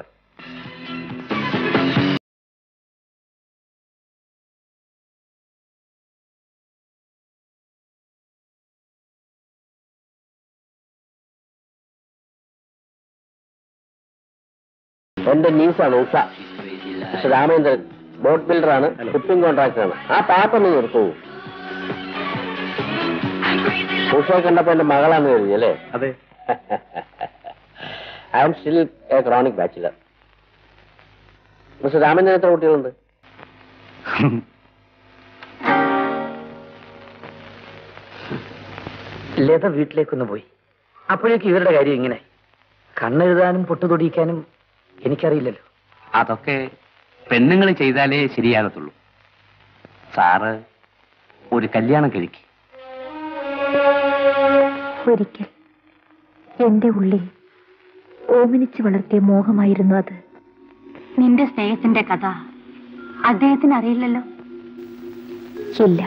എന്റെ ന്യൂസാണ് ഉഷ. രാമേന്ദ്രൻ ബോട്ട് ബിൽഡറാണ്, ഷിപ്പിംഗ് കോൺട്രാക്ടറാണ്. ആ പാപ്പൊന്ന് നിർത്തൂ. ഉഷയെ കണ്ടപ്പോ എന്റെ മകളാന്ന് കരുതി അല്ലേ? അതെ. I am still a chronic bachelor. Mister Ramendran എത്ര കുട്ടികളുണ്ട്? ലത വീട്ടിലേക്കൊന്ന് പോയി. അപ്പോഴേക്കും ഇവരുടെ കാര്യം ഇങ്ങനെ. കണ്ണെഴുതാനും പൊട്ടുതൊടിയിക്കാനും എനിക്കറിയില്ലല്ലോ. അതൊക്കെ പെണ്ണുങ്ങൾ ചെയ്താലേ ശരിയാകത്തുള്ളൂ. സാറ് ഒരു കല്യാണം കഴിക്കും. ഒരിക്കൽ എന്റെ ഉള്ളിൽ ഓമനിച്ചു വളർത്തിയ മോഹമായിരുന്നു അത്. നിന്റെ സ്നേഹത്തിന്റെ കഥ അദ്ദേഹത്തിന് അറിയില്ലല്ലോ. ഇല്ല.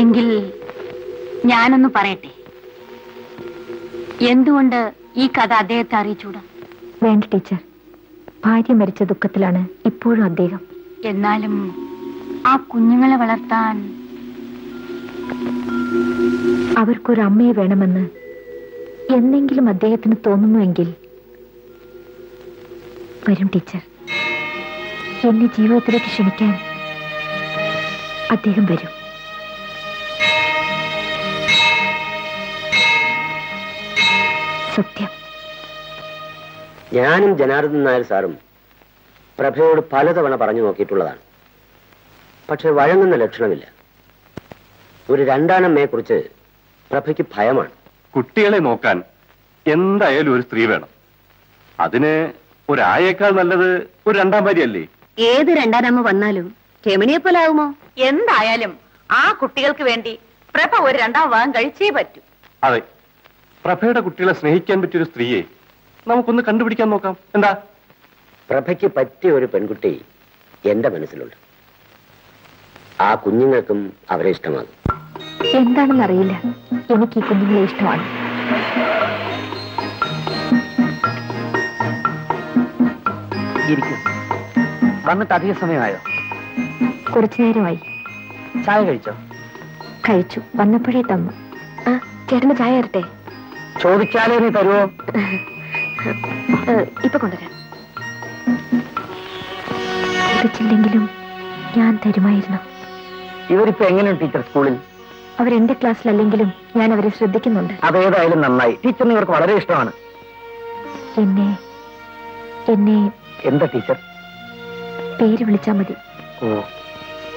എങ്കിൽ ഞാനൊന്ന് പറയട്ടെ, എന്തുകൊണ്ട് ഈ കഥ അദ്ദേഹത്തെ അറിയിച്ചൂടാ? വേണ്ട ടീച്ചർ, ഭാര്യ മരിച്ച ദുഃഖത്തിലാണ് ഇപ്പോഴും അദ്ദേഹം. എന്നാലും ആ കുഞ്ഞുങ്ങളെ വളർത്താൻ അവർക്കൊരമ്മയെ വേണമെന്ന് എന്തെങ്കിലും അദ്ദേഹത്തിന് തോന്നുന്നുവെങ്കിൽ. വരും ടീച്ചർ, എന്നെ ജീവിതത്തിലേക്ക് ക്ഷണിക്കാൻ അദ്ദേഹം വരും. സത്യം. ഞാനും ജനാർദ്ദൻ നായർ സാറും പ്രഭയോട് പലതവണ പറഞ്ഞു നോക്കിയിട്ടുള്ളതാണ്. പക്ഷെ വഴങ്ങുന്ന ലക്ഷണമില്ല. ഒരു രണ്ടാണമ്മയെ കുറിച്ച് പ്രഭയ്ക്ക് ഭയമാണ്. കുട്ടികളെ നോക്കാൻ എന്തായാലും ഒരു സ്ത്രീ വേണം. അതിന് ഒരായേക്കാൾ നല്ലത് ഒരു രണ്ടാം ഭാര്യയല്ലേ? ഏത് രണ്ടാനമ്മ വന്നാലും രമണിയെ പോലെ ആവുമോ? എന്തായാലും ആ കുട്ടികൾക്ക് വേണ്ടി പ്രഭ ഒരു രണ്ടാം വിവാഹം കഴിച്ചേ പറ്റൂ. അതെ, പ്രഭയുടെ കുട്ടികളെ സ്നേഹിക്കാൻ പറ്റിയൊരു സ്ത്രീയെ നമുക്കൊന്ന് കണ്ടുപിടിക്കാൻ നോക്കാം. എന്താ? പ്രഭയ്ക്ക് പറ്റിയ ഒരു പെൺകുട്ടി എന്റെ മനസ്സിലുണ്ട്. ആ കുഞ്ഞുങ്ങൾക്കും അവരെ ഇഷ്ടമാണ്. എന്താണെന്നറിയില്ല, എനിക്ക് ഈ കുഞ്ഞുങ്ങളെ ഇഷ്ടമാണ്. വന്നിട്ട് അധിക സമയമായോ? കുറച്ചു നേരമായി. ചായ കഴിച്ചോ? കഴിച്ചു, വന്നപ്പോഴേ തന്നു. ആ ചേട്ടന് ചായ തരട്ടെ? ചോദിച്ചാലേ നീ തരുമോ? ഇപ്പൊ കൊണ്ടുവരാം. ചോദിച്ചില്ലെങ്കിലും ഞാൻ തരുമായിരുന്നു. ഇവരിപ്പോ എങ്ങനെയാണ് ടീച്ചർ സ്കൂളിൽ? അവരെന്റെ ക്ലാസ്സിലല്ലെങ്കിലും ഞാൻ അവരെ ശ്രദ്ധിക്കുന്നുണ്ട്. അതേതായാലും നന്നായി. ടീച്ചറിന് ഇവർക്ക് വളരെ ഇഷ്ടമാണ്. എന്നെ എന്നെ എന്താ ടീച്ചർ പേര് വിളിച്ചാ മതി. ഓ,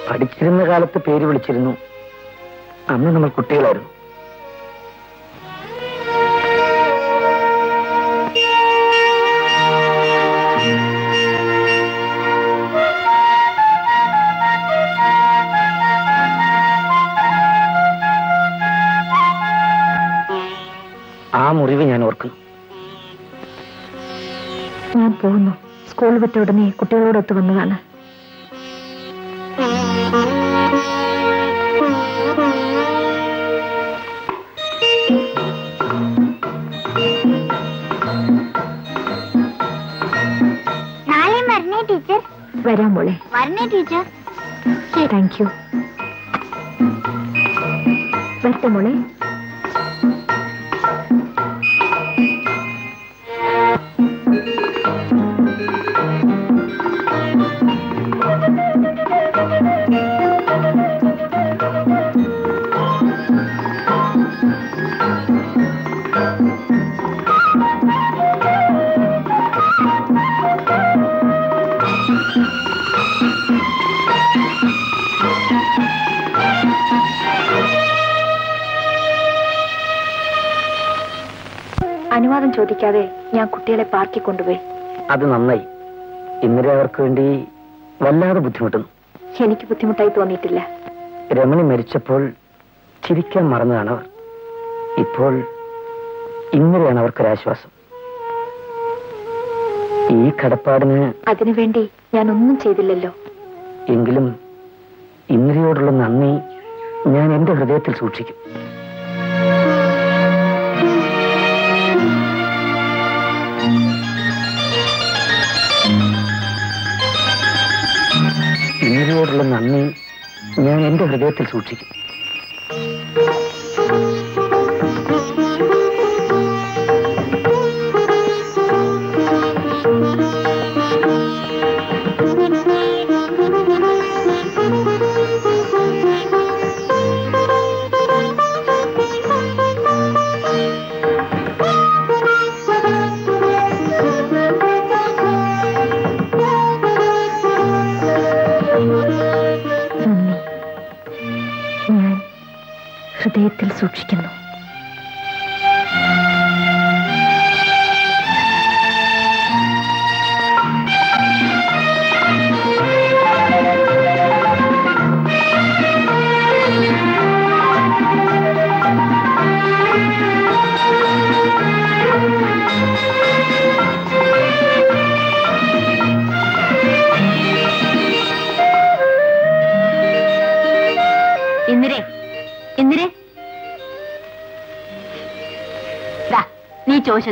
പഠിച്ചിരുന്ന കാലത്ത് പേര് വിളിച്ചിരുന്നു. അന്ന് നമ്മൾ കുട്ടികളായിരുന്നു. ആ മുറിവ് ഞാൻ ഓർക്കുന്നു. ഞാൻ പോകുന്നു. സ്കൂൾ വിട്ട ഉടനെ കുട്ടികളോടൊത്ത് വന്നതാണ്. വരാം മോളെ. Thank you. വരട്ടെ മോളെ. അനുവാദം ചോദിക്കാതെ ഞാൻ കുട്ടികളെ പാർക്കിൽ കൊണ്ടുപോയി. അത് നന്നായി. ഇന്നലെ അവർക്ക് വേണ്ടി വല്ലാതെ ബുദ്ധിമുട്ടുന്നു. എനിക്ക് ബുദ്ധിമുട്ടായി തോന്നിയിട്ടില്ല. രമണി മരിച്ചപ്പോൾ ചിരിക്കാൻ മറന്നതാണ് അവർ. ഇപ്പോൾ ഇന്നലെയാണ് അവർക്കൊരാശ്വാസം. ഈ കടപ്പാടിന് അതിനുവേണ്ടി ഞാനൊന്നും ചെയ്തില്ലല്ലോ. എങ്കിലും ഇന്നലെയോടുള്ള നന്ദി ഞാൻ എന്റെ ഹൃദയത്തിൽ സൂക്ഷിക്കും. ഇന്നലെയോടുള്ള നന്ദി ഞാൻ എന്റെ ഹൃദയത്തിൽ സൂക്ഷിക്കും. ഹൃദയത്തിൽ സൂക്ഷിക്കുന്നു.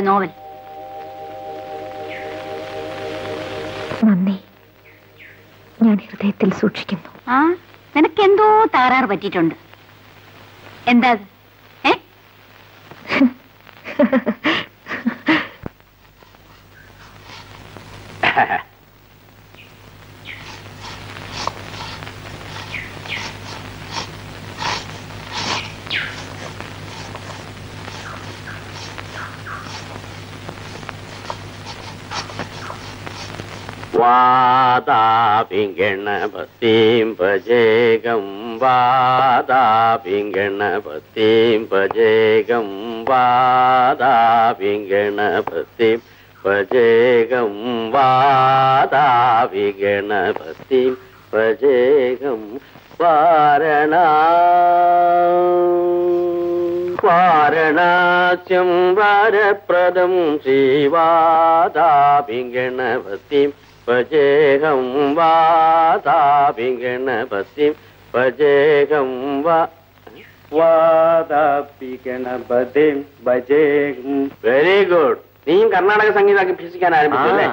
നോവൽ നന്ദി ഞാൻ ഹൃദയത്തിൽ സൂക്ഷിക്കുന്നു. ആ, നിനക്ക് എന്തോ താറാറ് പറ്റിയിട്ടുണ്ട്. എന്താ? ഗണപതിം ഭജേകം വാദാവി ഗണപതിം ഭജേകം വാദാവി ഗണപതിം ഭജേകം വാരണ வாரணாசியம் வரப்பிரதம் ஸ்ரீவாதாபிங்கணபதி பஜேகம் வாதாபிங்கணபதி பஜேகம் வா வாதாபிங்கணபதி பஜேகம். Very good. நீயும் கர்நாடக சங்கீதம் അഭ്യസിക്കാൻ ആരംഭിച്ചല്ലേ?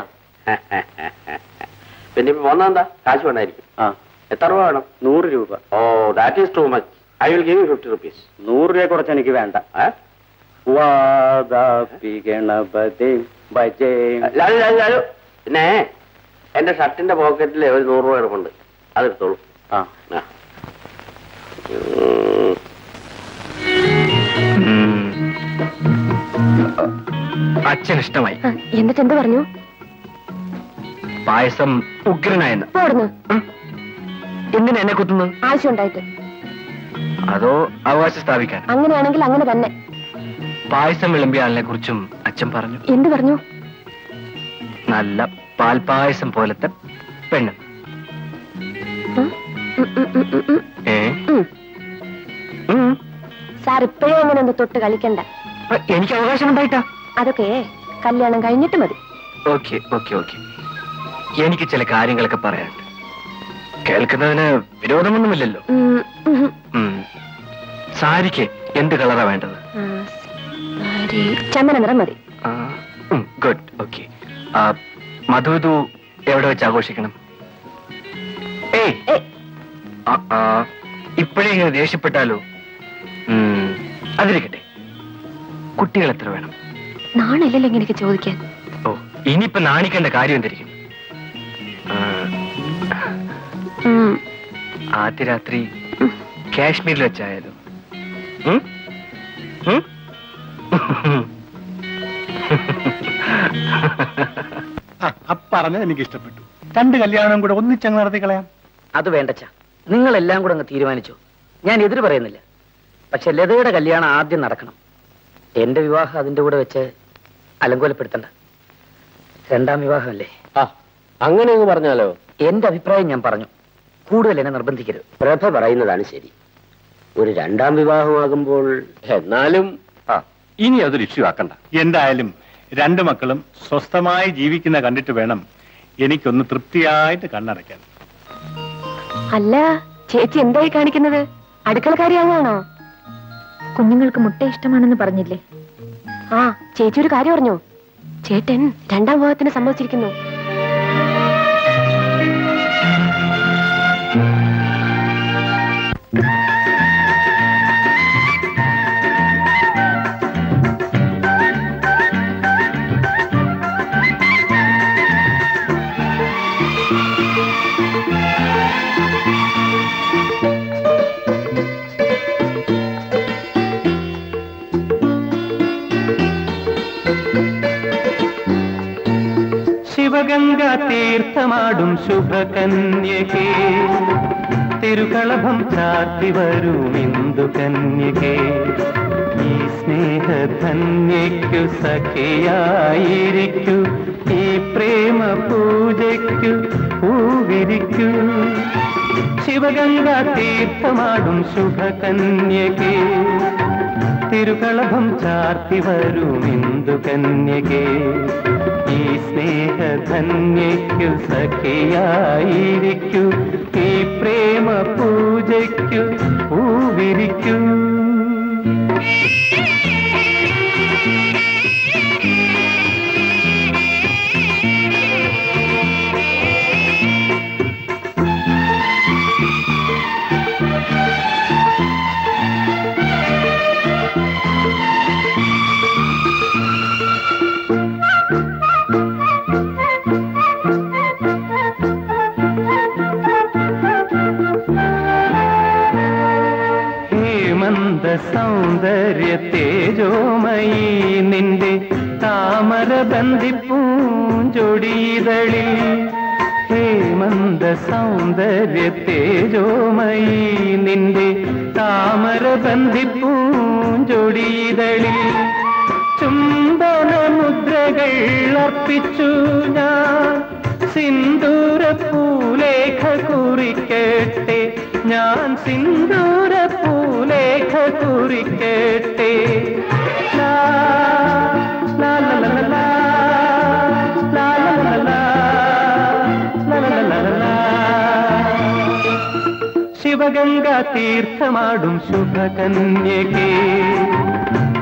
പിന്നെ ഇപ്പൊ വന്നെന്താ? കാശ് വേണമായിരിക്കും. എത്ര രൂപ വേണം? നൂറ് രൂപ. Oh that is too much. I will give you fifty rupees. നൂറ് രൂപ കുറച്ച് എനിക്ക് വേണ്ട. പിന്നെ എന്റെ ഷർട്ടിന്റെ പോക്കറ്റിൽ ഒരു നൂറ് രൂപ എടുക്കുന്നുണ്ട്, അതെടുത്തോളൂ. ആ അച്ഛൻ ഇഷ്ടമായി. എന്നിട്ട് എന്ത് പറഞ്ഞു? പായസം ഉഗ്രനായെന്ന്. എന്തിനാ എന്നെ കുത്തുന്നത്? ആവശ്യമുണ്ടായിട്ട്. അതോ അവകാശം സ്ഥാപിക്കാൻ? അങ്ങനെയാണെങ്കിൽ അങ്ങനെ തന്നെ. പായസം വിളമ്പിയ ആളിനെ കുറിച്ചും അച്ഛൻ പറഞ്ഞു. എന്ത് പറഞ്ഞു? നല്ല പാൽപായസം പോലത്തെ പെണ്ണ്. സാർ ഇപ്പോഴേ അങ്ങനെ ഒന്ന് തൊട്ട് കളിക്കണ്ട. എനിക്ക് അവകാശം ഉണ്ടായിട്ടാ. അതൊക്കെ കല്യാണം കഴിഞ്ഞിട്ട് മതി. Okay okay okay. എനിക്ക് ചില കാര്യങ്ങളൊക്കെ പറയാനുണ്ട്. കേൾക്കുന്നതിന് വിരോധമൊന്നുമില്ലല്ലോ. സാരിക്ക് എന്ത് കളറാ വേണ്ടത്? ചന്ദന നിറം മതി. ഗുഡ്. ഓക്കെ. മധുവിധു എവിടെ വെച്ച് ആഘോഷിക്കണം? ഏയ് ഇപ്പോഴേ ഇങ്ങനെ ദേഷ്യപ്പെട്ടാലോ? അതിരിക്കട്ടെ, കുട്ടികൾ എത്ര വേണം? നാണല്ലോ ഇങ്ങനെയൊക്കെ ചോദിക്കാൻ. ഓ ഇനിയിപ്പോ നാണിക്കേണ്ട കാര്യം എന്തായിരിക്കും? ആദ്യ രാത്രി കാശ്മീരിൽ വെച്ചായാലോ? അപ്പറഞ്ഞത് എനിക്ക് ഇഷ്ടപ്പെട്ടു. രണ്ട് കല്യാണം കൂടെ ഒന്നിച്ചങ്ങ് നടത്തി കളയാം. അത് വേണ്ടച്ചാ, നിങ്ങൾ എല്ലാം കൂടെ അങ്ങ് തീരുമാനിച്ചോ. ഞാൻ എതിര് പറയുന്നില്ല. പക്ഷെ ലതയുടെ കല്യാണം ആദ്യം നടക്കണം. എന്റെ വിവാഹം അതിന്റെ കൂടെ വെച്ച് അലങ്കോലപ്പെടുത്തണ്ട. രണ്ടാം വിവാഹം അല്ലേ? അങ്ങനെ പറഞ്ഞാലോ? എന്റെ അഭിപ്രായം ഞാൻ പറഞ്ഞു. കൂടുതൽ എന്നെ നിർബന്ധിക്കരുത്. പ്രഭ പറയുന്നതാണ് ശരി. ഒരു രണ്ടാം വിവാഹമാകുമ്പോൾ എന്നാലും ഇനി അതൊരു ഇഷ്യൂ ആക്കണ്ട. എന്തായാലും രണ്ടു മക്കളും സ്വസ്ഥമായി ജീവിക്കുന്ന കണ്ടിട്ട് വേണം എനിക്കൊന്ന് തൃപ്തിയായിട്ട് കണ്ണടയ്ക്കാൻ. അല്ല ചേച്ചി എന്തായി കാണിക്കുന്നത്? അടുക്കളക്കാരിയാണോ? കുഞ്ഞുങ്ങൾക്ക് മുട്ട ഇഷ്ടമാണെന്ന് പറഞ്ഞില്ലേ? ആ ചേച്ചി ഒരു കാര്യം പറഞ്ഞോ, ചേട്ടൻ രണ്ടാം വിവാഹത്തിന് സമ്മതിച്ചിരിക്കുന്നു. ಶಿವಗಂಗಾ ತೀರ್ಥಮಾಡುಂ ಶುಭಕನ್ಯಕೆ, ತಿರುಕಳಭಂ ಪ್ರಾರ್ಥಿ ವರುಮಿಂದು ಕನ್ಯಕೆ, ಈ ಸ್ನೇಹ ಧನ್ಯಕ್ಕು ಸಖಿಯಾಯಿರಿಕ್ಕು, ಈ ಪ್ರೇಮ ಪೂಜೆಕ್ಕು ಹೂವಿರಿಕ್ಕು. ಶಿವಗಂಗಾ ತೀರ್ಥಮಾಡುಂ ಶುಭಕನ್ಯಕೆ, ತಿರುಕಳಭಂ ಪ್ರಾರ್ಥಿ ವರುಮಿಂದು ಕನ್ಯಕೆ, ഈ സ്നേഹധന്യയ്ക്കു സഖിയായിരിക്കൂ, ഈ പ്രേമ പൂജയ്ക്കു പൂവിരിക്കൂ. സൗന്ദര്യ തേജോമയി നിന്റെ താമര ബന്ധിപ്പൂഞ്ചൊടിയിതളിൽ, ഹേമന്ത സൗന്ദര്യ തേജോമയി നിന്റെ താമര ബന്ധിപ്പൂഞ്ചൊടിയിതളിൽ, ചുംബന മുദ്രകൾ അർപ്പിച്ചു ഞാൻ, സിന്ദൂര പൂലേഖ കുറിക്കട്ടെ, ഞാൻ സിന്ദൂര പൂലേഖ കുറിക്കട്ടെ. ಶಿವಗಂಗಾ ತೀರ್ಥ ಮಾಡು ಶುಭ ಕನ್ಯಕೆ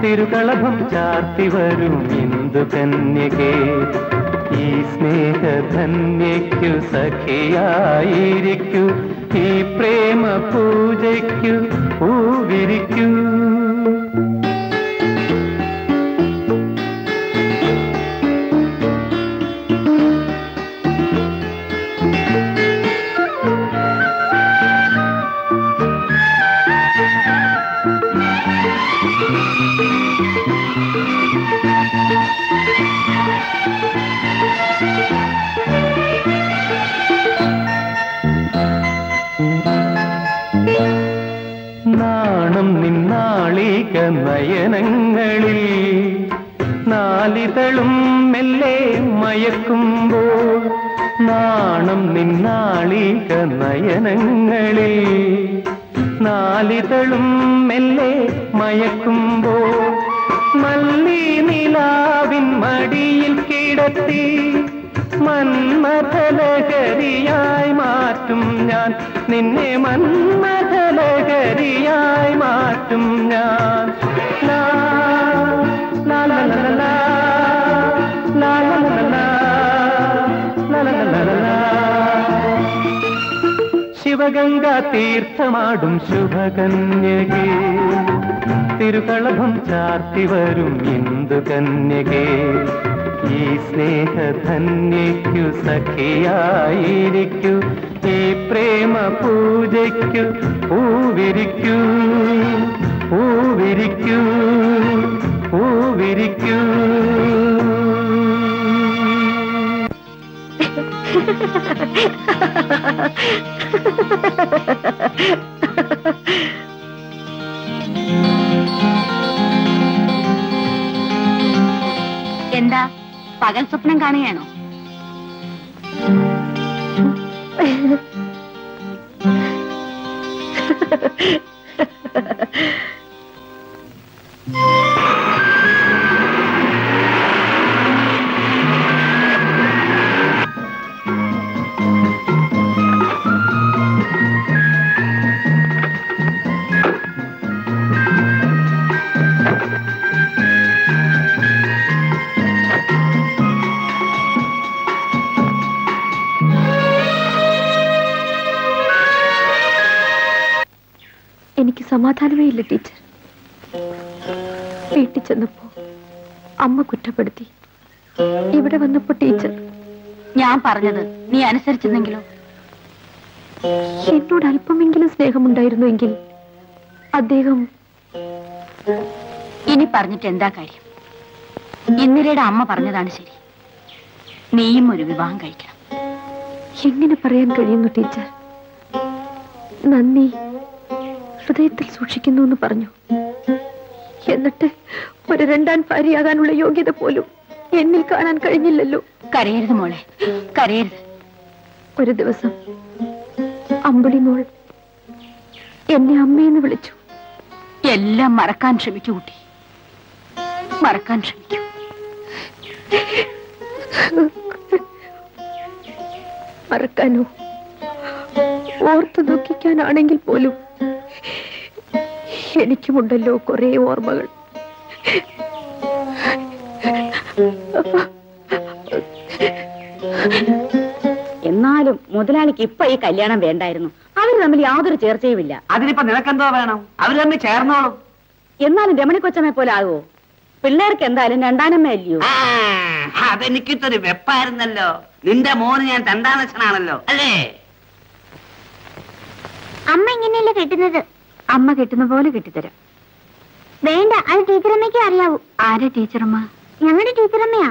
ತಿರುಕಳಭಂ ಚಾರ್ತಿ ವರುಂ ಇಂದು ಕನ್ಯಕೆ ಈ ಸ್ನೇಹ ಧನ್ಯಕ್ಕೂ ಸಖಿಯಾಯಿರಿಕ್ಕೂ ಈ ಪ್ರೇಮ ಪೂಜೆಕ್ಕೂ ಹೂವಿರಿಕ್ಕೂ നയനങ്ങളിൽ നാലിതളും മെല്ലെ മയക്കുമ്പോൾ നാണം നിന്നാളിക നയനങ്ങളിൽ നാലിതളും മെല്ലെ മയക്കുമ്പോൾ മല്ലി നിലാവിൻ മടിയിൽ കിടത്തി മന്മഥലഹരിയായി മാറ്റും ഞാൻ നിന്നെ മന്മഥലഹരിയായി മാറ്റും ഞാൻ சிவகங்கா தீர்த்தமாடும் சுபகன்யகே திருகளபம் சார்த்தி வரும் இந்து கன்யகே ஈ ஸ்நேக தன்யக்கு சகியாயிரிக்கு ஈ பிரேம பூஜைக்கு பூவிரிக்கு பூவிரிக்கு பூவிரிக்கு എന്താ പകൽ സ്വപ്നം കാണുകയാണോ? എനിക്ക് സമാധാനമേ ഇല്ല ടീച്ചർ. വീട്ടിൽ ചെന്നപ്പോ അമ്മ കുറ്റപ്പെടുത്തി, ഇവിടെ വന്നപ്പോ ടീച്ചർ. ഞാൻ പറഞ്ഞത് നീ അനുസരിച്ചെന്നെങ്കിലോ? എന്നോട് അല്പമെങ്കിലും സ്നേഹമുണ്ടായിരുന്നുവെങ്കിൽ അദ്ദേഹം. ഇനി പറഞ്ഞിട്ട് എന്താ കാര്യം? ഇന്ദിരയുടെ അമ്മ പറഞ്ഞതാണ് ശരി. നീയും ഒരു വിവാഹം കഴിക്കണം. എങ്ങനെ പറയാൻ കഴിയുന്നു ടീച്ചർ? നന്ദി ഹൃദയത്തിൽ സൂക്ഷിക്കുന്നു എന്ന് പറഞ്ഞു. എന്നിട്ട് ഒരു രണ്ടാം ഭാര്യയാകാനുള്ള യോഗ്യത പോലും എന്നിൽ കാണാൻ കഴിഞ്ഞില്ലല്ലോ. കരയരുത് മോളെ, കരയരുത്. ഒരു ദിവസം അമ്പിളി മോൾ എന്നെ അമ്മയെന്ന് വിളിച്ചു. എല്ലാം മറക്കാൻ ശ്രമിക്കൂ കുട്ടി, മറക്കാൻ ശ്രമിക്കൂ. മറക്കാനോ? ഓർത്തു ദുഃഖിക്കാനാണെങ്കിൽ പോലും എനിക്കുമുണ്ടല്ലോ കുറെ ഓർമ്മകൾ. എന്നാലും മുതലാളിക്ക് ഇപ്പൊ ഈ കല്യാണം വേണ്ടായിരുന്നു. അവര് തമ്മിൽ യാതൊരു ചേർച്ചയുമില്ല. അതിനിപ്പോ നിനക്കെന്തോ വേണം? അവര് തമ്മിൽ ചേർന്നോളും. എന്നാലും രമണി കൊച്ചമ്മയെ പോലെ ആകുമോ? പിള്ളേർക്ക് എന്തായാലും രണ്ടാനമ്മ അല്ലയോ? അതെനിക്കിട്ടൊരു വെപ്പായിരുന്നല്ലോ. നിന്റെ മോന് ഞാൻ രണ്ടാനച്ഛനാണല്ലോ അല്ലേ? അമ്മ ഇങ്ങനെയല്ല കെട്ടുന്നത്. അമ്മ കെട്ടുന്ന പോലെ കെട്ടിത്തരാം. വേണ്ട, അത് ടീച്ചറമ്മയ്ക്ക് അറിയാവൂ. ആരെ ടീച്ചറമ്മ? ഞങ്ങളുടെ ടീച്ചറമ്മയാ.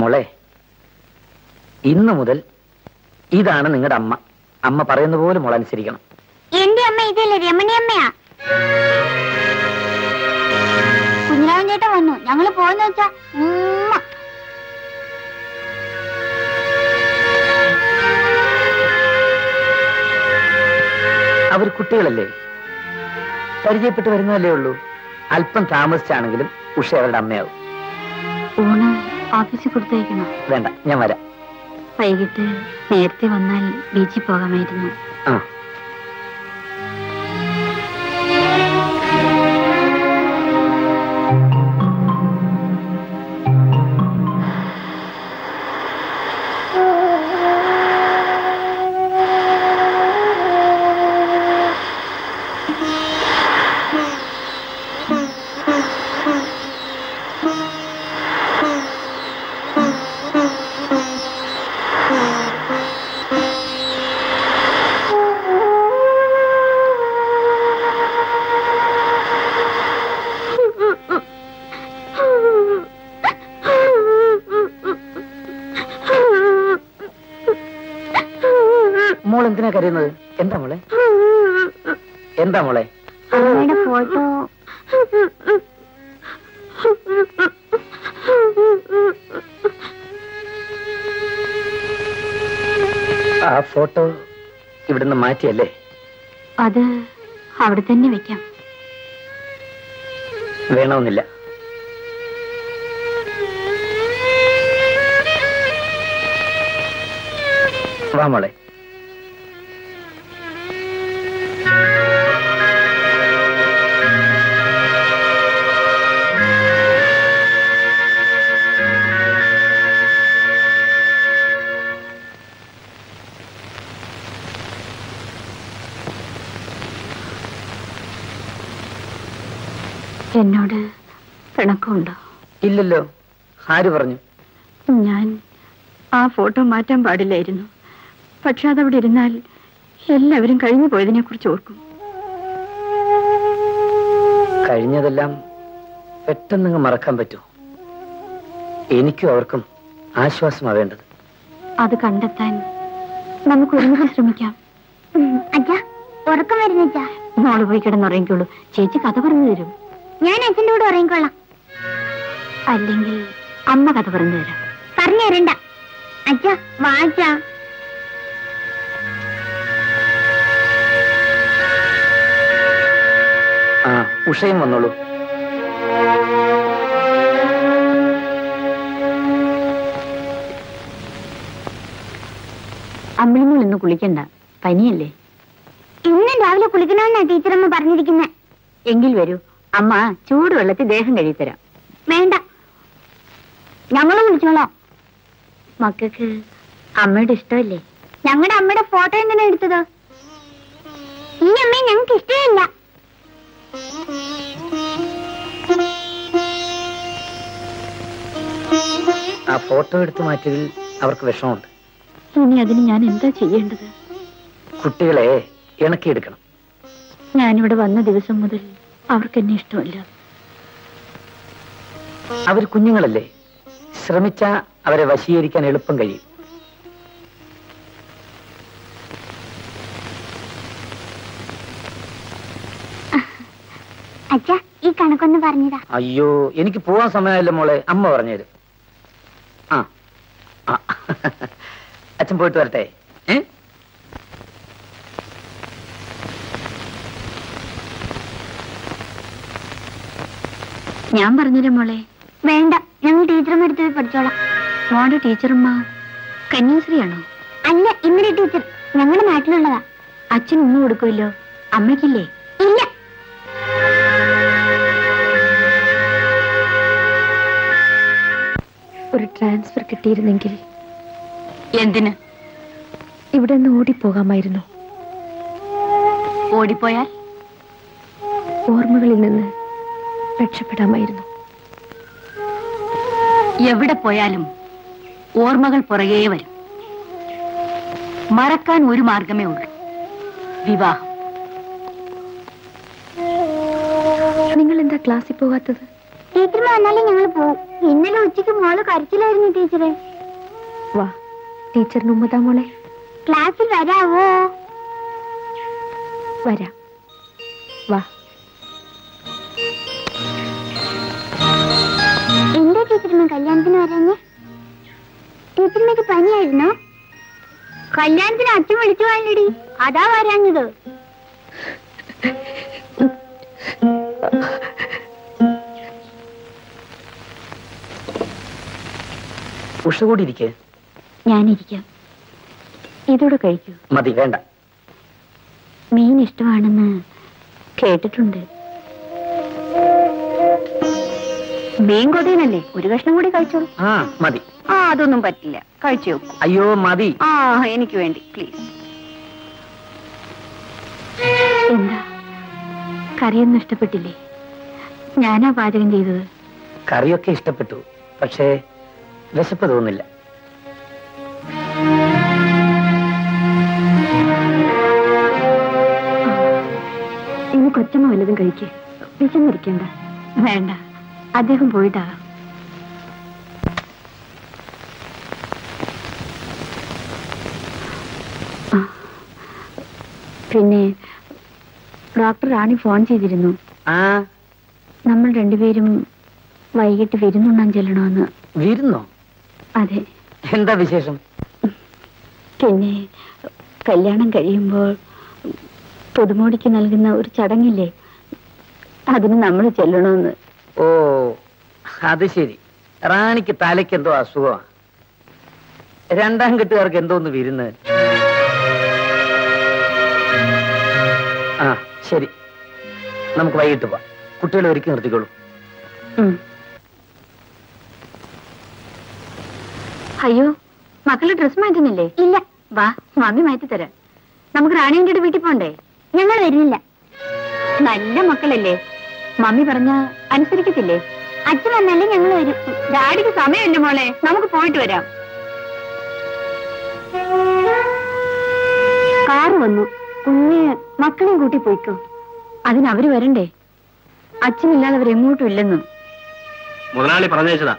മോളെ, ഇന്നു മുതൽ ഇതാണ് നിങ്ങളുടെ അമ്മ. അമ്മ പറയുന്ന പോലെ മോൾ അനുസരിക്കണം. എന്റെ അമ്മ ഇതല്ലേ, രമണിയമ്മയാ. കുഞ്ഞിരാമൻ ചേട്ടൻ വന്നു. ഞങ്ങൾ പോയെന്ന് വെച്ചാ അവർ കുട്ടികളല്ലേ, പരിചയപ്പെട്ട് വരുന്നതല്ലേ ഉള്ളൂ. അല്പം താമസിച്ചാണെങ്കിലും ഉഷ അവരുടെ അമ്മയാവും. ഊണ് ഓഫീസിൽ കൊടുത്തേക്കണോ? വേണ്ട, ഞാൻ വരാം. വൈകിട്ട് നേരത്തെ വന്നാൽ ബീച്ചിൽ പോകാമായിരുന്നു. മാറ്റിയല്ലേ അത് അവിടെ തന്നെ വെക്കാം. വേണമെന്നില്ല. വാ മോളെ. എന്നോട് പിണക്കമുണ്ടോ? ഇല്ലല്ലോ. ആര് പറഞ്ഞു? ഞാൻ ആ ഫോട്ടോ മാറ്റാൻ പാടില്ലായിരുന്നു. പക്ഷെ അതവിടെ ഇരുന്നാൽ എല്ലാവരും കഴിഞ്ഞു പോയതിനെ കുറിച്ച് ഓർക്കും. കഴിഞ്ഞതെല്ലാം പെട്ടെന്ന് മറക്കാൻ പറ്റുമോ? എനിക്കും അവർക്കും ആശ്വാസമാ വേണ്ടത്. അത് കണ്ടെത്താൻ നമുക്ക് ഒരുമിച്ച് ശ്രമിക്കാം. ഉറക്കം വരുന്നില്ല. മോള് പോയി കിടന്നുറങ്ങിക്കോളൂ. ചേച്ചി കഥ പറഞ്ഞു തരും. ഞാൻ അച്ഛൻ്റെ കൂടെ ഉറങ്ങിക്കൊള്ളാം. അല്ലെങ്കിൽ അമ്മ കഥ പറഞ്ഞു തരാം. പറഞ്ഞു തരണ്ട അച്ഛാ. വാച്ച ആ ഉഷയും വന്നോളൂ. അമ്പിളിമോൾ ഇന്ന് കുളിക്കണ്ട, പനിയല്ലേ? ഇന്ന് രാവിലെ കുളിക്കണമെന്നാ ടീച്ചറമ്മ പറഞ്ഞിരിക്കുന്നെ. എങ്കിൽ വരൂ, അമ്മ ചൂടുവെള്ളത്തിൽ ദേഹം കഴിത്തരാം. വേണ്ട, ഞങ്ങൾ വിളിച്ചോളാം. മക്കൾക്ക് അമ്മയുടെ ഇഷ്ടമല്ലേ? ഞങ്ങളുടെ അമ്മയുടെ ഫോട്ടോ എങ്ങനെ എടുത്തത്? ഈ അമ്മയെ ഞങ്ങൾക്ക് ഇഷ്ടമില്ല. ആ ഫോട്ടോ എടുത്തു മാറ്റിയതിൽ അവർക്ക് വിഷമമുണ്ട്. ഇനി അതിന് ഞാൻ എന്താ ചെയ്യേണ്ടത്? കുട്ടികളെ ഇണക്കിയെടുക്കണം. ഞാനിവിടെ വന്ന ദിവസം മുതൽ അവർക്കെന്നെ ഇഷ്ടമല്ല. അവർ കുഞ്ഞുങ്ങളല്ലേ, ശ്രമിച്ചാ അവരെ വശീകരിക്കാൻ എളുപ്പം കഴിയും. അച്ഛാ, ഈ കണക്കൊന്ന് പറഞ്ഞതാ. അയ്യോ, എനിക്ക് പോവാൻ സമയമല്ല മോളെ, അമ്മ പറഞ്ഞുതരും. ആ അച്ഛൻ പോയിട്ട് വരട്ടെ. ഏ ഞാൻ പറഞ്ഞില്ലേ മോളെ? വേണ്ട, ഞങ്ങൾ ടീച്ചറുമ്മ എടുത്ത് പഠിച്ചോളാം. മോളുടെ ടീച്ചറുമ്മ കന്യാശ്രീയാണോ? അല്ല, ഇന്നലെ ടീച്ചർ ഞങ്ങളുടെ നാട്ടിലുള്ളതാ. അച്ഛൻ ഒന്നും കൊടുക്കുമല്ലോ, അമ്മയ്ക്കില്ലേ? ഇല്ല. ഒരു ട്രാൻസ്ഫർ കിട്ടിയിരുന്നെങ്കിൽ. എന്തിന്? ഇവിടെ നിന്ന് ഓടിപ്പോകാമായിരുന്നു. ഓടിപ്പോയാൽ? ഓർമ്മകളിൽ നിന്ന് രക്ഷപ്പെടാമായിരുന്നു. എവിടെ പോയാലും ഓർമ്മകൾ പുറകേ വരും. മറക്കാൻ ഒരു മാർഗമേ ഉള്ളൂ, വിവാഹം. നിങ്ങൾ എന്താ ക്ലാസ്സിൽ പോകാത്തത്? ടീച്ചറെ വന്നാലേ ഞങ്ങൾ പോകും. ഇന്നലെ ഉച്ചയ്ക്ക് മോള് കരച്ചിലായിരുന്നു ടീച്ചറെ. വാ, ടീച്ചറിന് ഉമ്മതാ മോളെ. ക്ലാസ്സിൽ വരാവോ? വരാം, വാ. എന്താ ടീച്ചറമ്മ കല്യാണത്തിന് വരാഞ്ഞേ? ടീച്ചറമ്മക്ക് പനിയായിരുന്നോ? കല്യാണത്തിന് അച്ഛൻ വിളിച്ചു പോയല്ലടി, അതാ വരാഞ്ഞത്. ഉഷ കൂടി ഇരിക്കേ. ഞാനിരിക്കാം. ഇതോടെ കഴിക്കൂ. മതി, വേണ്ട. മീൻ ഇഷ്ടമാണെന്ന് കേട്ടിട്ടുണ്ട്. മീൻ കൊതിയനല്ലേ, ഒരു കഷ്ണം കൂടി കഴിച്ചോളൂ. ആ മതി. ആ അതൊന്നും പറ്റില്ല, കഴിച്ചു നോക്കൂ. അയ്യോ മതി. ആ എനിക്ക് വേണ്ടി പ്ലീസ്. എന്താ കറിയൊന്നും ഇഷ്ടപ്പെട്ടില്ലേ? ഞാനാ പാചകം ചെയ്തത്. കറിയൊക്കെ ഇഷ്ടപ്പെട്ടു, പക്ഷേ വിശപ്പ് തോന്നില്ല. ഇനി കൊച്ചമ്മ വല്ലതും കഴിക്കേ, വിശന്നിരിക്കണ്ട. വേണ്ട, അദ്ദേഹം പോയിട്ടാകാം. പിന്നെ ഡോക്ടർ റാണി ഫോൺ ചെയ്തിരുന്നു, നമ്മൾ രണ്ടുപേരും വൈകിട്ട് വിരുന്നുണ്ണാൻ ചെല്ലണമെന്ന്. വിരുന്നോ? അതെ. എന്താ വിശേഷം? പിന്നെ കല്യാണം കഴിയുമ്പോൾ പുതുമോടിക്ക് നൽകുന്ന ഒരു ചടങ്ങില്ലേ, അതിന് നമ്മൾ ചെല്ലണമെന്ന്. ഓ അത് ശരി. റാണിക്ക് തലയ്ക്ക് എന്തോ അസുഖമാണ്, രണ്ടാം കെട്ടുകാർക്ക് എന്തോന്ന് വിരുന്ന്. ആ ശരി, നമുക്ക് വൈകിട്ട് പോവാം. കുട്ടികളെ ഒരുക്കി നിർത്തിക്കോളൂ. അയ്യോ മക്കള് ഡ്രസ് മാറ്റുന്നില്ലേ? ഇല്ല. വാ മമ്മി മാറ്റി തരാം. നമുക്ക് റാണിയുടെ വീട്ടിൽ പോണ്ടേ? ഞങ്ങൾ വരുന്നില്ല. നല്ല മക്കളല്ലേ, മമ്മി പറഞ്ഞ അനുസരിക്കത്തില്ലേ? അച്ഛൻ വന്നല്ലേ ഞങ്ങൾ വരും. ഡാഡിക്ക് സമയമില്ല മോളെ, നമുക്ക് പോയിട്ട് വരാം. കാറ് വന്നു, കുഞ്ഞ് മക്കളെയും കൂട്ടി പോയിക്കോ. അതിനവര് വരണ്ടേ, അച്ഛനില്ലാതെ അവർ എങ്ങോട്ടും ഇല്ലെന്നും. മുതലാളി പറഞ്ഞേച്ചതാ.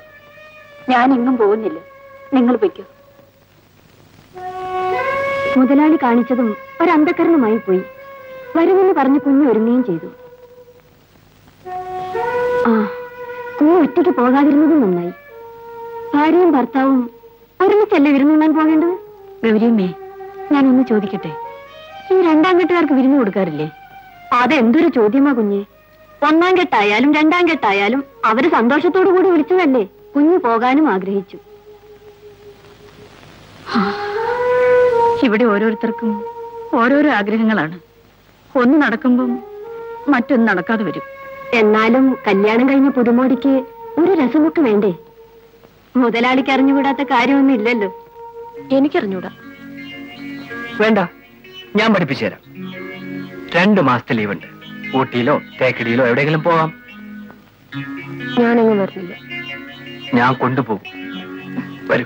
ഞാനെങ്ങും പോകുന്നില്ല, നിങ്ങൾ പോയിക്കോ. മുതലാളി കാണിച്ചതും ഒരന്ധകരണമായി പോയി. വരുമെന്ന് പറഞ്ഞ് കുഞ്ഞ് ഒരുങ്ങുകയും ചെയ്തു. ആ കുഞ്ഞ് ഒറ്റയ്ക്ക് പോകാതിരുന്നതും നന്നായി. ഭാര്യയും ഭർത്താവും ഒരുമിച്ചല്ലേ വിരുന്നുണ്ണാൻ പോകേണ്ടത്? ഗൗരിയമ്മേ, ഞാനൊന്ന് ചോദിക്കട്ടെ, ഈ രണ്ടാം കെട്ടുകാർക്ക് വിരുന്ന് കൊടുക്കാറില്ലേ? അതെന്തൊരു ചോദ്യമാ കുഞ്ഞേ. ഒന്നാം കെട്ടായാലും രണ്ടാം കെട്ടായാലും അവര് സന്തോഷത്തോടു കൂടി വിളിച്ചതല്ലേ. കുഞ്ഞു പോകാനും ആഗ്രഹിച്ചു. ഇവിടെ ഓരോരുത്തർക്കും ഓരോരോ ആഗ്രഹങ്ങളാണ്. ഒന്ന് നടക്കുമ്പം മറ്റൊന്ന് നടക്കാതെ വരും. എന്നാലും കല്യാണം കഴിഞ്ഞ പുതുമോടിക്ക് ഒരു രസമൊക്കെ വേണ്ടേ? മുതലാളിക്ക് അറിഞ്ഞുകൂടാത്ത കാര്യമൊന്നും ഇല്ലല്ലോ. എനിക്കറിഞ്ഞൂടാ. വേണ്ട, ഞാൻ പഠിപ്പിച്ചു തരാം. രണ്ടു മാസത്തെ ലീവുണ്ട്. ഊട്ടിയിലോ തേക്കടിയിലോ എവിടെയെങ്കിലും പോവാം. ഞാനൊന്നും പറഞ്ഞില്ല, ഞാൻ കൊണ്ടുപോകും. വരൂ.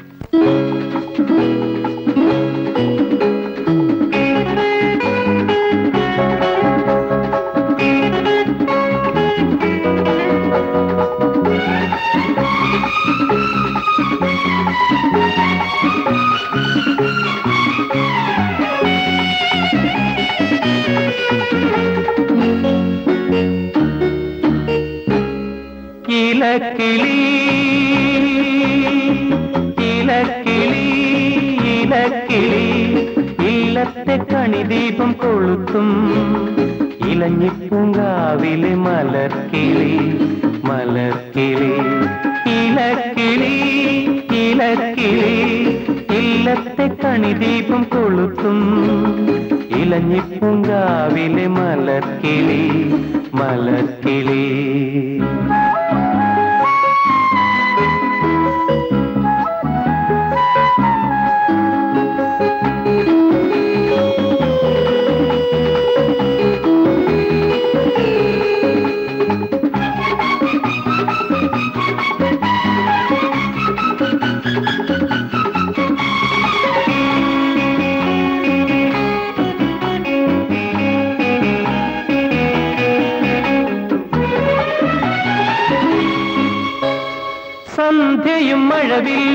കിളി ഇലക്കിളി ഇലക്കിളി ഇലത്തെ കണിദീപം കൊളുത്തും ഇലഞ്ഞിപ്പൂങ്കാവിലെ മലർക്കിളി മലർക്കിളി ഇലക്കിളി ഇലക്കിളി ഇലത്തെ കണിദീപം കൊളുത്തും ഇലഞ്ഞിപ്പൂങ്കാവിലെ മലർക്കിളി മലർക്കിളി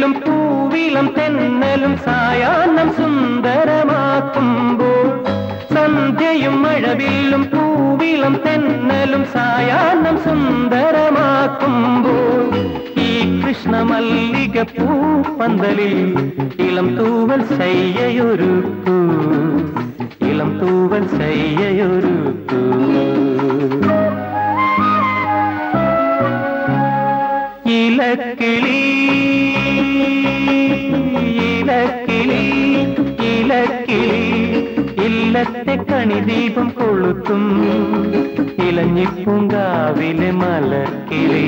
ും പൂവിലും തെന്നലും സായാഹ്നം സുന്ദരമാക്കുമ്പോൾ സന്ധ്യയും മഴവില്ലും പൂവിലും തെന്നലും സായാഹ്നം സുന്ദരമാക്കുമ്പോൾ ഈ കൃഷ്ണമല്ലിക പൂപ്പന്തലിൽ ഇളം തൂവൽ ശയ്യയൊരുക്കൂ ഇളം തൂവൽ ശയ്യയൊരുക്കൂ ഇലക്കിളി നീലത്തെ കണിദീപം കൊളുത്തും ഇലഞ്ഞിപ്പൂങ്കാവിലെ മലക്കിളി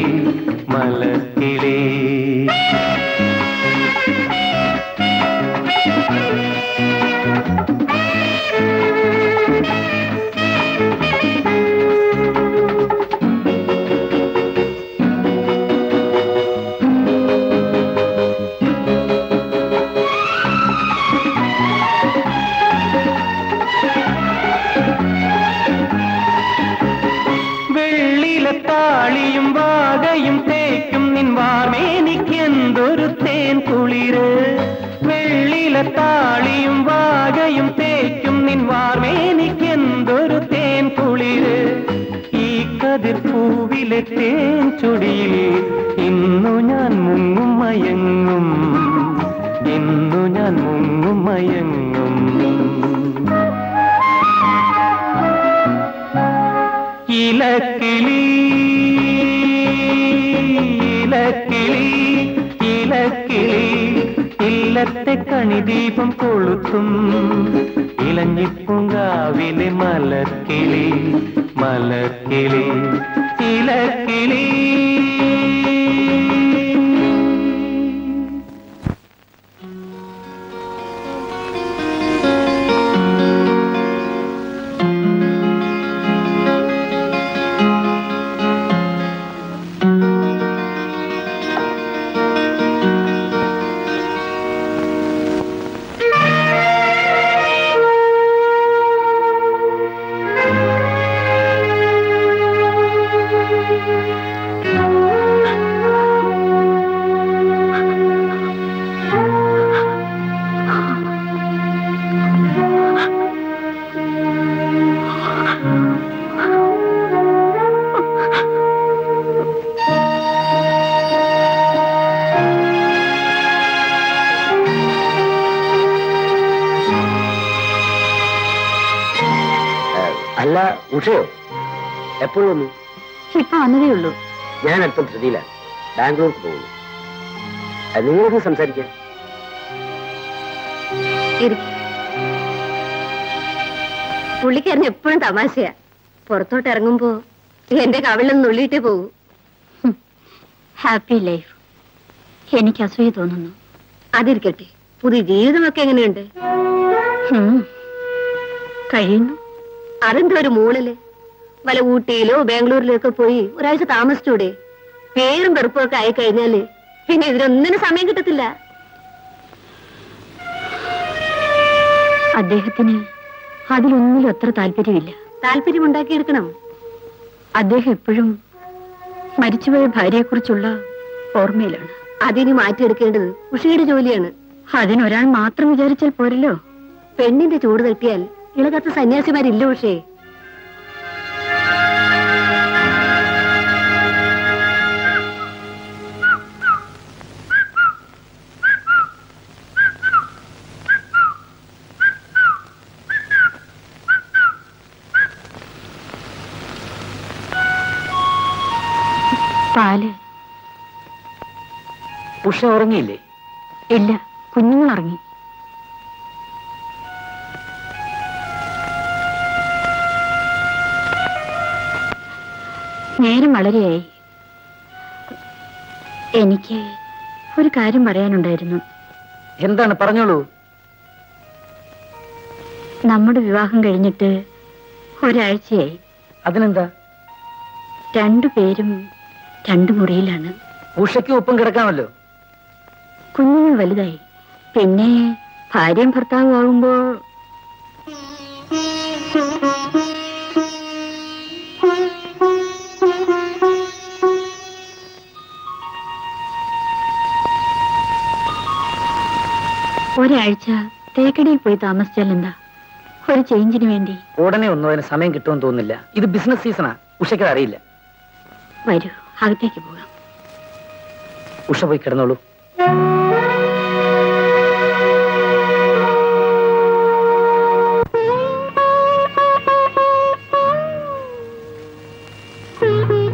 മലക്കിളി. താളിയും വാകയും തേക്കും നിൻ വാമേനിക്കെന്തൊരു തേൻ കുളിര്. വെള്ളിലെ താളിയും വാകയും തേക്കും നിൻ വാമേനിക്കെന്തൊരു തേൻ കുളിര്. ഈ കതിർ പൂവിലെ തേൻ ചുടിയിൽ ഇന്നു ഞാൻ മുങ്ങും മയങ്ങും, ഇന്നു ഞാൻ മുങ്ങും മയങ്ങും. ഇലക്കിളി ഇലക്കിളി ഇലക്കിളി ഇല്ലത്തെ കണിദീപം കൊളുത്തും ഇലഞ്ഞിപ്പൂങ്കാവിലെ മലക്കിളി മലക്കിളി ഇലക്കിളി. ഉഷയോ എപ്പോഴും വന്നു? ഇപ്പൊ വന്നതേ ഉള്ളൂ. ഞാൻ അല്പം പ്രതിയില ബാംഗ്ലൂർക്ക് പോകുന്നു. നിങ്ങൾക്ക് സംസാരിക്കാം. പുള്ളിക്കാരന് എപ്പോഴും തമാശയാ. പുറത്തോട്ട് ഇറങ്ങുമ്പോ എന്റെ കവിളിലൊന്ന് നുള്ളിയിട്ടേ പോകൂ. Happy life. എനിക്ക് അസൂയ തോന്നുന്നു. അതിരിക്കട്ടെ, പുതിയ ജീവിതമൊക്കെ എങ്ങനെയുണ്ട്? കഴിയുന്നു. അതെന്താ ഒരു മൂളല്? വല്ല ഊട്ടിയിലോ ബാംഗ്ലൂരിലോ ഒക്കെ പോയി ഒരാഴ്ച താമസിച്ചൂടെ? പേരും വെറുപ്പൊക്കെ ആയി കഴിഞ്ഞാല് പിന്നെ ഇതിനൊന്നിനും സമയം കിട്ടത്തില്ല. അദ്ദേഹത്തിന് അതിലൊന്നിലും അത്ര താല്പര്യമില്ല. താല്പര്യം ഉണ്ടാക്കിയെടുക്കണം. അദ്ദേഹം എപ്പോഴും മരിച്ചുപോയ ഭാര്യയെക്കുറിച്ചുള്ള ഓർമ്മയിലാണ്. അതിന് മാറ്റിയെടുക്കേണ്ടത് ഉഷയുടെ ജോലിയാണ്. അതിനൊരാൾ മാത്രം വിചാരിച്ചാൽ പോരല്ലോ. പെണ്ണിന്റെ ചൂട് തട്ടിയാൽ ഇളകത്ത് സന്യാസിമാരില്ല ഉഷേ. പാല് ഉഷ ഉറങ്ങിയില്ലേ? ഇല്ല, കുഞ്ഞുങ്ങൾ ഉറങ്ങി. നേരം വളരെയായി. എനിക്ക് ഒരു കാര്യം പറയാനുണ്ടായിരുന്നു. എന്താണ്? പറഞ്ഞോളൂ. നമ്മുടെ വിവാഹം കഴിഞ്ഞിട്ട് ഒരാഴ്ചയായി. അതിനെന്താ? രണ്ടുപേരും രണ്ടു മുറിയിലാണ്. ഉഷയ്ക്ക് ഒപ്പം കിടക്കാമല്ലോ. കുഞ്ഞുങ്ങൾ വലുതായി. പിന്നെ ഭാര്യയും ഭർത്താവും ആകുമ്പോൾ ഒരാഴ്ച തേക്കടിയിൽ പോയി താമസിച്ചാൽ എന്താ? ഒരു ചേഞ്ചിന് വേണ്ടി. ഉടനെ ഒന്നും അതിന് സമയം കിട്ടുമെന്ന് തോന്നുന്നില്ല. ഇത് ബിസിനസ് സീസണാ, ഉഷയ്ക്ക് അറിയില്ല. വരൂ, അകത്തേക്ക് പോകാം. ഉഷ പോയി കിടന്നോളൂ. Thank you.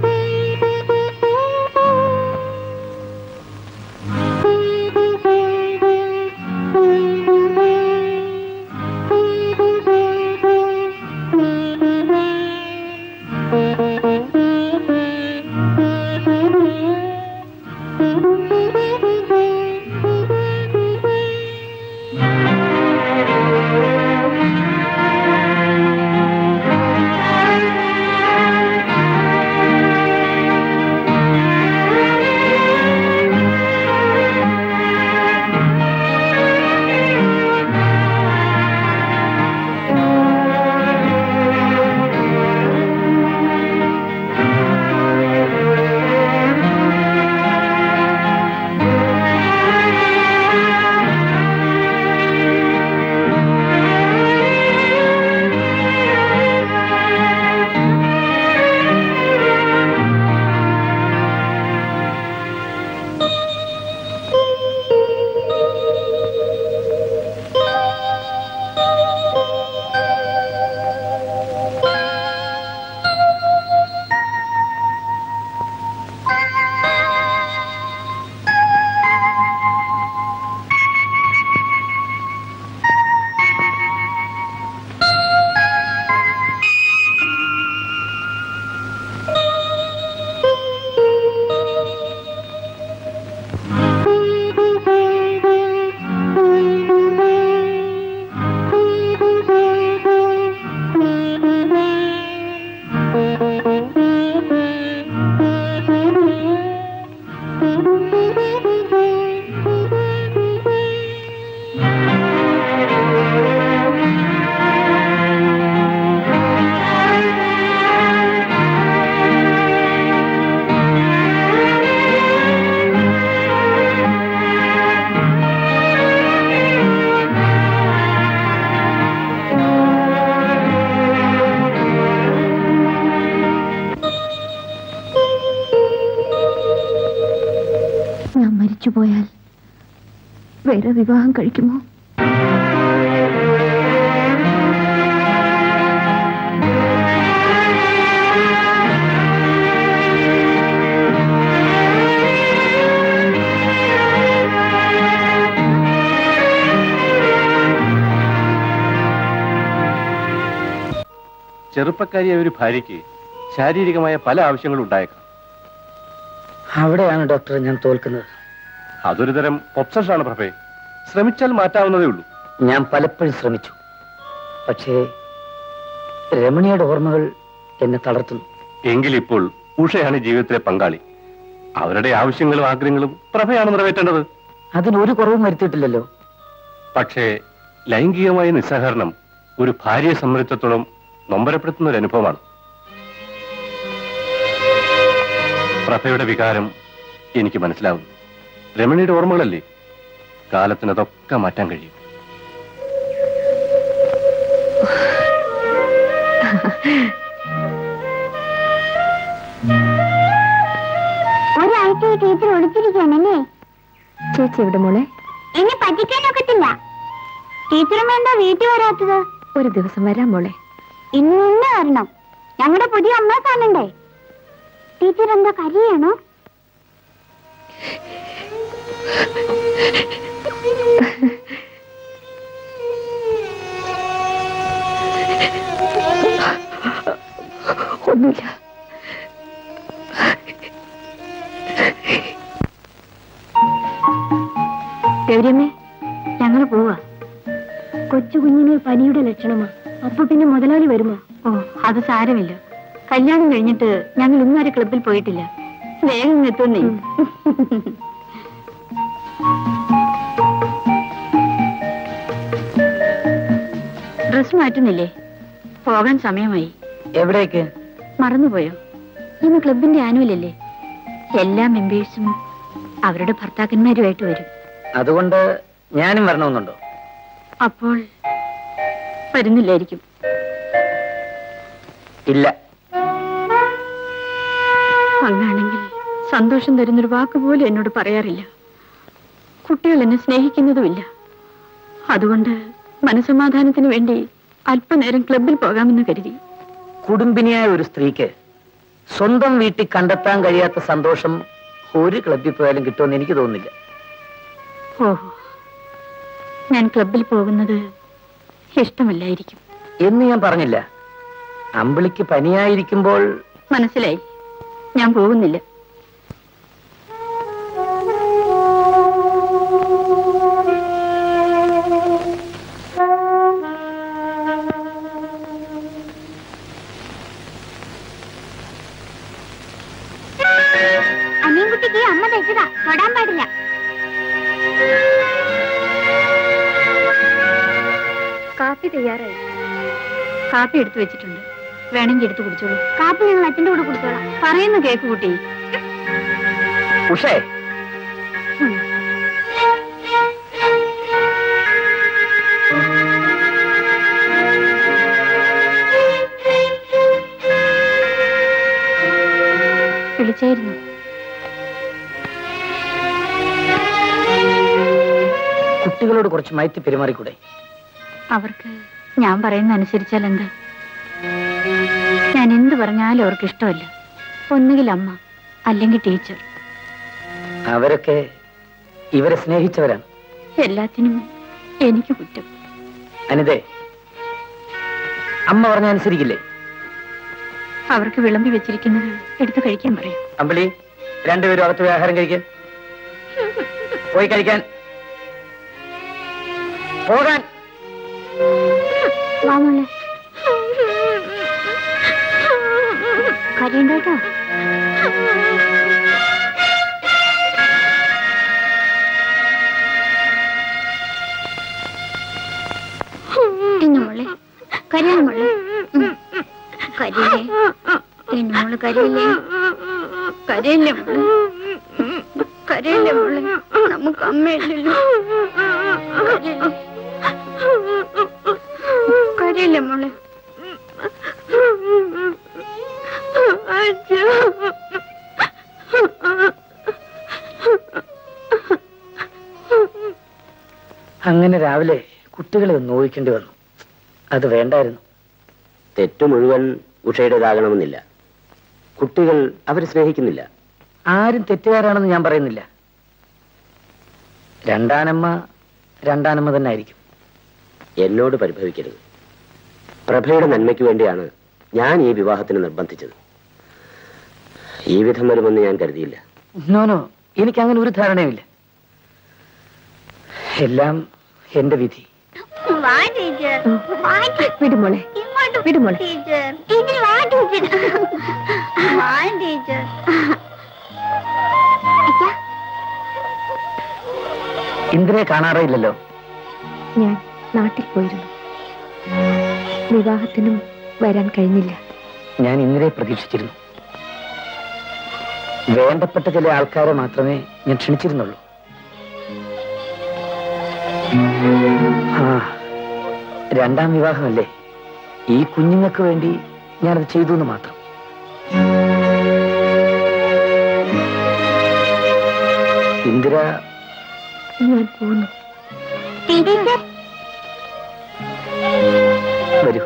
போயால் வேற விவாகம் கழிக்குமோ? ചെറുപ്പക്കാരിയായ ഒരു ഭാര്യയ്ക്ക് ശാരീരികമായ പല ആവശ്യങ്ങളും ഉണ്ടായേക്കാം. അവിടെയാണ് ഡോക്ടറെ ഞാൻ തോൽക്കുന്നത്. അതൊരു തരം ഒബ്സഷനാണ് പ്രഭേ. ശ്രമിച്ചാൽ മാറ്റാവുന്നതേ ഉള്ളൂ. ഞാൻ പലപ്പോഴും ശ്രമിച്ചു, പക്ഷേ രമണിയുടെ ഓർമ്മകൾ എന്നെ തളർത്തുന്നു. എങ്കിലിപ്പോൾ ഉഷയാണ് ജീവിതത്തിലെ പങ്കാളി. അവരുടെ ആവശ്യങ്ങളും ആഗ്രഹങ്ങളും പ്രഭയാണ് നിറവേറ്റേണ്ടത്. അതിനൊരു കുറവും വരുത്തിയിട്ടില്ലല്ലോ. പക്ഷേ ലൈംഗികമായ നിസ്സഹകരണം ഒരു ഭാര്യയെ സംബന്ധിച്ചിടത്തോളം നൊമ്പരപ്പെടുത്തുന്ന ഒരു അനുഭവമാണ്. പ്രഭയുടെ വികാരം എനിക്ക് മനസ്സിലാവുന്നു. രമണിയുടെ ഓർമ്മകളല്ലേ, കാലത്തിനതൊക്കെ മാറ്റാൻ കഴിയും. ഒരാഴ്ച ടീച്ചർ ഒളിച്ചിരിക്കാണല്ലേ ചേച്ചി? ഇവിടെ മോളെ എന്നെ പറ്റിക്കാനൊക്കത്തില്ല. ടീച്ചറും എന്താ വീട്ടിൽ വരാത്തത്? ഒരു ദിവസം വരാം മോളെ. ഇന്ന് തന്നെ വരണം, ഞങ്ങളുടെ പുതിയ അമ്മ കാണണ്ടേ. ടീച്ചർ എന്താ കരിയാണോ? ഒന്നുമില്ല. ഗൗരിയമ്മേ, ഞങ്ങൾ പോവാ. കൊച്ചു കുഞ്ഞിന് പനിയുടെ ലക്ഷണമാ. അപ്പൊ പിന്നെ മുതലാളി വരുമോ? ഓ, അത് സാരമില്ല. കല്യാണം കഴിഞ്ഞിട്ട് ഞങ്ങൾ ഇന്നും ഒരു ക്ലബിൽ പോയിട്ടില്ല. വേഗം എത്തുന്നേ. ഡ്രസ് മാറ്റുന്നില്ലേ? പോകാൻ സമയമായി. എവിടേക്ക്? മറന്നുപോയോ? ഇന്ന് ക്ലബിന്റെ ആനുവലല്ലേ, എല്ലാ മെമ്പേഴ്സും അവരുടെ ഭർത്താക്കന്മാരുമായിട്ട് വരും. അതുകൊണ്ട് ഞാനും വരണമെന്നുണ്ടോ? അപ്പോൾ വരുന്നില്ലായിരിക്കും. ഇല്ല. അങ്ങാണെങ്കിൽ സന്തോഷം തരുന്നൊരു വാക്കുപോലും എന്നോട് പറയാറില്ല. കുട്ടികൾ എന്നെ സ്നേഹിക്കുന്നതുമില്ല. അതുകൊണ്ട് മനസമാധാനത്തിന് വേണ്ടി അല്പനേരം ക്ലബിൽ പോകാമെന്ന് കരുതി. കുടുംബിനിയായ ഒരു സ്ത്രീക്ക് സ്വന്തം വീട്ടിൽ കണ്ടെത്താൻ കഴിയാത്ത സന്തോഷം ഒരു ക്ലബിൽ പോയാലും കിട്ടുമെന്ന് എനിക്ക് തോന്നുന്നില്ല. ഓഹോ, ഞാൻ ക്ലബിൽ പോകുന്നത് ഇഷ്ടമല്ലായിരിക്കും എന്ന് ഞാൻ പറഞ്ഞില്ല. അമ്പിളിക്ക് പനിയായിരിക്കുമ്പോൾ മനസ്സിലായി. ഞാൻ പോകുന്നില്ല. കാപ്പി എടുത്തു വെച്ചിട്ടുണ്ട്, വേണമെങ്കിൽ എടുത്തു കുടിച്ചോളൂ. കാപ്പി ഞങ്ങൾ അച്ഛന്റെ കൂടെ കുടിച്ചോളാം. പറയുന്നു കേക്ക് കുട്ടി. ഉഷേ, വിളിച്ചായിരുന്നു? കുട്ടികളോട് കുറച്ച് മയത്തി പെരുമാറിക്കൂടെ? അവർക്ക് ഞാൻ പറയുന്ന അനുസരിച്ചാൽ എന്താ? ഞാൻ എന്ത് പറഞ്ഞാലും അവർക്ക് ഇഷ്ടമല്ല. ഒന്നുകിൽ അമ്മ, അല്ലെങ്കിൽ ടീച്ചർ. അവരൊക്കെ ഇവരെ സ്നേഹിച്ചവരാണ്. എല്ലാത്തിനും എനിക്ക് കുറ്റം. അനിതേ, അമ്മ പറഞ്ഞ അനുസരിക്കില്ലേ? അവർക്ക് വിളമ്പി വെച്ചിരിക്കുന്നത് എടുത്ത് കഴിക്കാൻ പറയും. അമ്പിളി, രണ്ടുപേരും അകത്ത് ആഹാരം കഴിക്കാൻ പോയി. കഴിക്കാൻ പോകാൻ കരയുണ്ടോ? എന്നോളെ കരയാമോളെ? കരയില്ലേ എന്നോള്? കരയില്ലേ? കരയില്ലേ മോളെ? കരയില്ലേ മോളെ? നമുക്ക് അമ്മയില്ലല്ലോ. കരയില്ലേ മോളെ? അച്ഛാ അങ്ങനെ രാവിലെ കുട്ടികളെ നോയിക്കേണ്ടി വന്നു. അത് വേണ്ടായിരുന്നു. തെറ്റ് മുഴുവൻ ഉഷയുടേതാകണമെന്നില്ല. കുട്ടികൾ അവരെ സ്നേഹിക്കുന്നില്ല. ആരും തെറ്റുകാരാണെന്ന് ഞാൻ പറയുന്നില്ല. രണ്ടാനമ്മ രണ്ടാനമ്മ തന്നെ ആയിരിക്കും. എന്നോട് പരിഭവിക്കരുത്. പ്രഭയുടെ നന്മയ്ക്ക് വേണ്ടിയാണ് ഞാൻ ഈ വിവാഹത്തിന് നിർബന്ധിച്ചത്. ഈ വിധം വരുമെന്ന് ഞാൻ കരുതിയില്ല. നോ നോ, എനിക്കങ്ങനെ ഒരു ധാരണയുമില്ല. എല്ലാം എന്റെ വിധി. ഇന്ദ്രനെ കാണാറില്ലല്ലോ. ഞാൻ നാട്ടിൽ പോയിരുന്നു. വിവാഹത്തിനും വരാൻ കഴിഞ്ഞില്ല. ഞാൻ ഇന്ദ്രനെ പ്രതീക്ഷിച്ചിരുന്നു. വേണ്ടപ്പെട്ട ചില ആൾക്കാരെ മാത്രമേ ഞാൻ ക്ഷണിച്ചിരുന്നുള്ളൂ. ആ രണ്ടാം വിവാഹമല്ലേ. ഈ കുഞ്ഞുങ്ങൾക്ക് വേണ്ടി ഞാനത് ചെയ്തു എന്ന് മാത്രം. ഇന്ദിര വരൂ.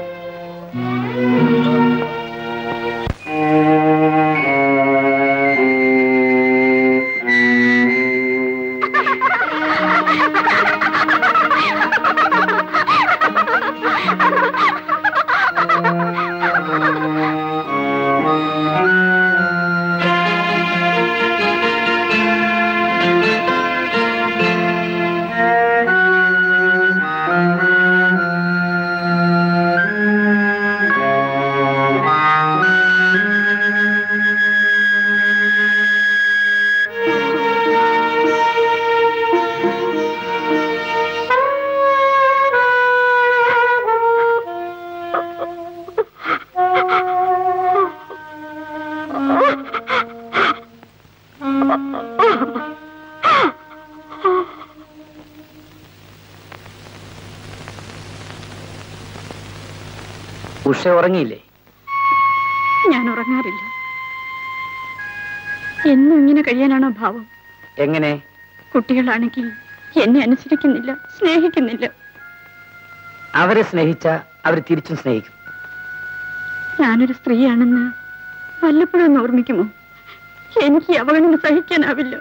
ഉഷ ഉറങ്ങിയില്ലേ? ഞാൻ ഉറങ്ങാറില്ല. എന്നും ഇങ്ങനെ കഴിയാനാണോ ഭാവം? എങ്ങനെ? കുട്ടികളാണെങ്കിൽ എന്നെ അനുസരിക്കുന്നില്ല, സ്നേഹിക്കുന്നില്ല. അവരെ സ്നേഹിച്ച അവർ തിരിച്ചും സ്നേഹിക്കും. ഞാനൊരു സ്ത്രീയാണെന്ന് വല്ലപ്പോഴും ഒന്ന് ഓർമ്മിക്കുമോ? എനിക്ക് അവഗണന സഹിക്കാനാവില്ല.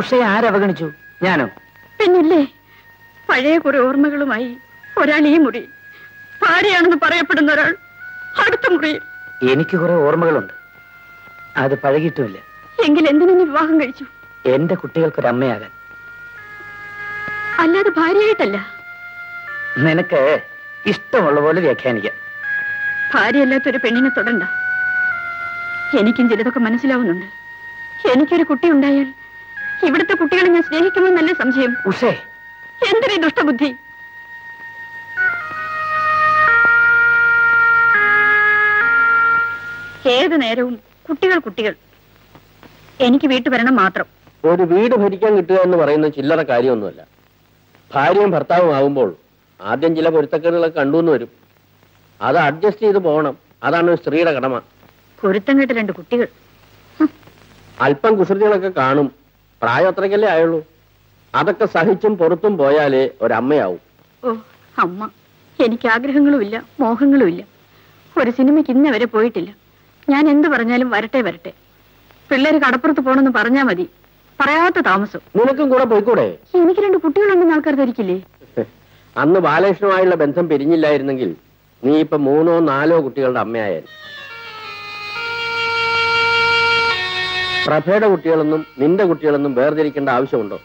ഉഷയെ ആരവഗണിച്ചു? ഞാനോ? പിന്നില്ലേ. പഴയ കുറെ ഓർമ്മകളുമായി ഒരാൾ ഈ മുറി, ഭാര്യയാണെന്ന് പറയപ്പെടുന്ന ഒരാൾ അടുത്ത മുറി. എനിക്ക് കുറെ ഓർമ്മകളുണ്ട്, അത് പഴകിട്ടുമില്ല. എങ്കിൽ എന്തിനു വിവാഹം കഴിച്ചു? എന്റെ കുട്ടികൾക്കൊരമ്മയാകാൻ, അല്ലാതെ ഭാര്യയായിട്ടല്ല. നിനക്ക് ഇഷ്ടമുള്ള പോലെ വ്യാഖ്യാനിക്കാം. ഭാര്യയല്ലാത്തൊരു പെണ്ണിനെ തൊടണ്ട. എനിക്കും ചിലതൊക്കെ മനസ്സിലാവുന്നുണ്ട്. എനിക്കൊരു കുട്ടി ഉണ്ടായാൽ ഇവിടുത്തെ കുട്ടികളെ ഞാൻ സ്നേഹിക്കുമെന്നല്ലേ സംശയം? ഉഷേ, എന്തൊരു ദുഷ്ടബുദ്ധി! ഏത് നേരവും കുട്ടികൾ കുട്ടികൾ. എനിക്ക് വീട്ടു വരണം മാത്രം. ഒരു വീട് ഭരിക്കാൻ കിട്ടുക എന്ന് പറയുന്ന ചില്ലറ കാര്യമൊന്നുമല്ല. ഭാര്യയും ഭർത്താവും ആവുമ്പോൾ ആദ്യം ചില പൊരുത്തക്കേടുകളൊക്കെ കണ്ടുവന്ന് വരും. അത് അഡ്ജസ്റ്റ് ചെയ്ത് പോകണം. അതാണ് ഒരു സ്ത്രീയുടെ കടമ. പൊരുത്തം കേട്ട് രണ്ട് കുട്ടികൾ, അല്പം കുസൃതികളൊക്കെ കാണും. പ്രായം അത്രയ്ക്കല്ലേ ആയുള്ളൂ. അതൊക്കെ സഹിച്ചും പൊറുത്തും പോയാലേ ഒരമ്മയാവും. ഓ അമ്മ, എനിക്ക് ആഗ്രഹങ്ങളുമില്ല, മോഹങ്ങളും ഇല്ല. ഒരു സിനിമയ്ക്ക് ഇന്നേ വരെ പോയിട്ടില്ല. ഞാൻ എന്ത് പറഞ്ഞാലും വരട്ടെ വരട്ടെ. പിള്ളേര് കടപ്പുറത്ത് പോണെന്ന് പറഞ്ഞാ മതി, പറയാത്ത താമസം. നിനക്കും കൂടെ പോയിക്കൂടെ? എനിക്ക് രണ്ട് കുട്ടികളുണ്ടെന്ന് ആൾക്കാർ ധരിക്കില്ലേ? അന്ന് ബാലകൃഷ്ണുമായുള്ള ബന്ധം പിരിഞ്ഞില്ലായിരുന്നെങ്കിൽ നീ ഇപ്പൊ മൂന്നോ നാലോ കുട്ടികളുടെ അമ്മയായിരുന്നു. പ്രഭയുടെ കുട്ടികളൊന്നും നിന്റെ കുട്ടികളൊന്നും വേർതിരിക്കേണ്ട ആവശ്യമുണ്ടോ?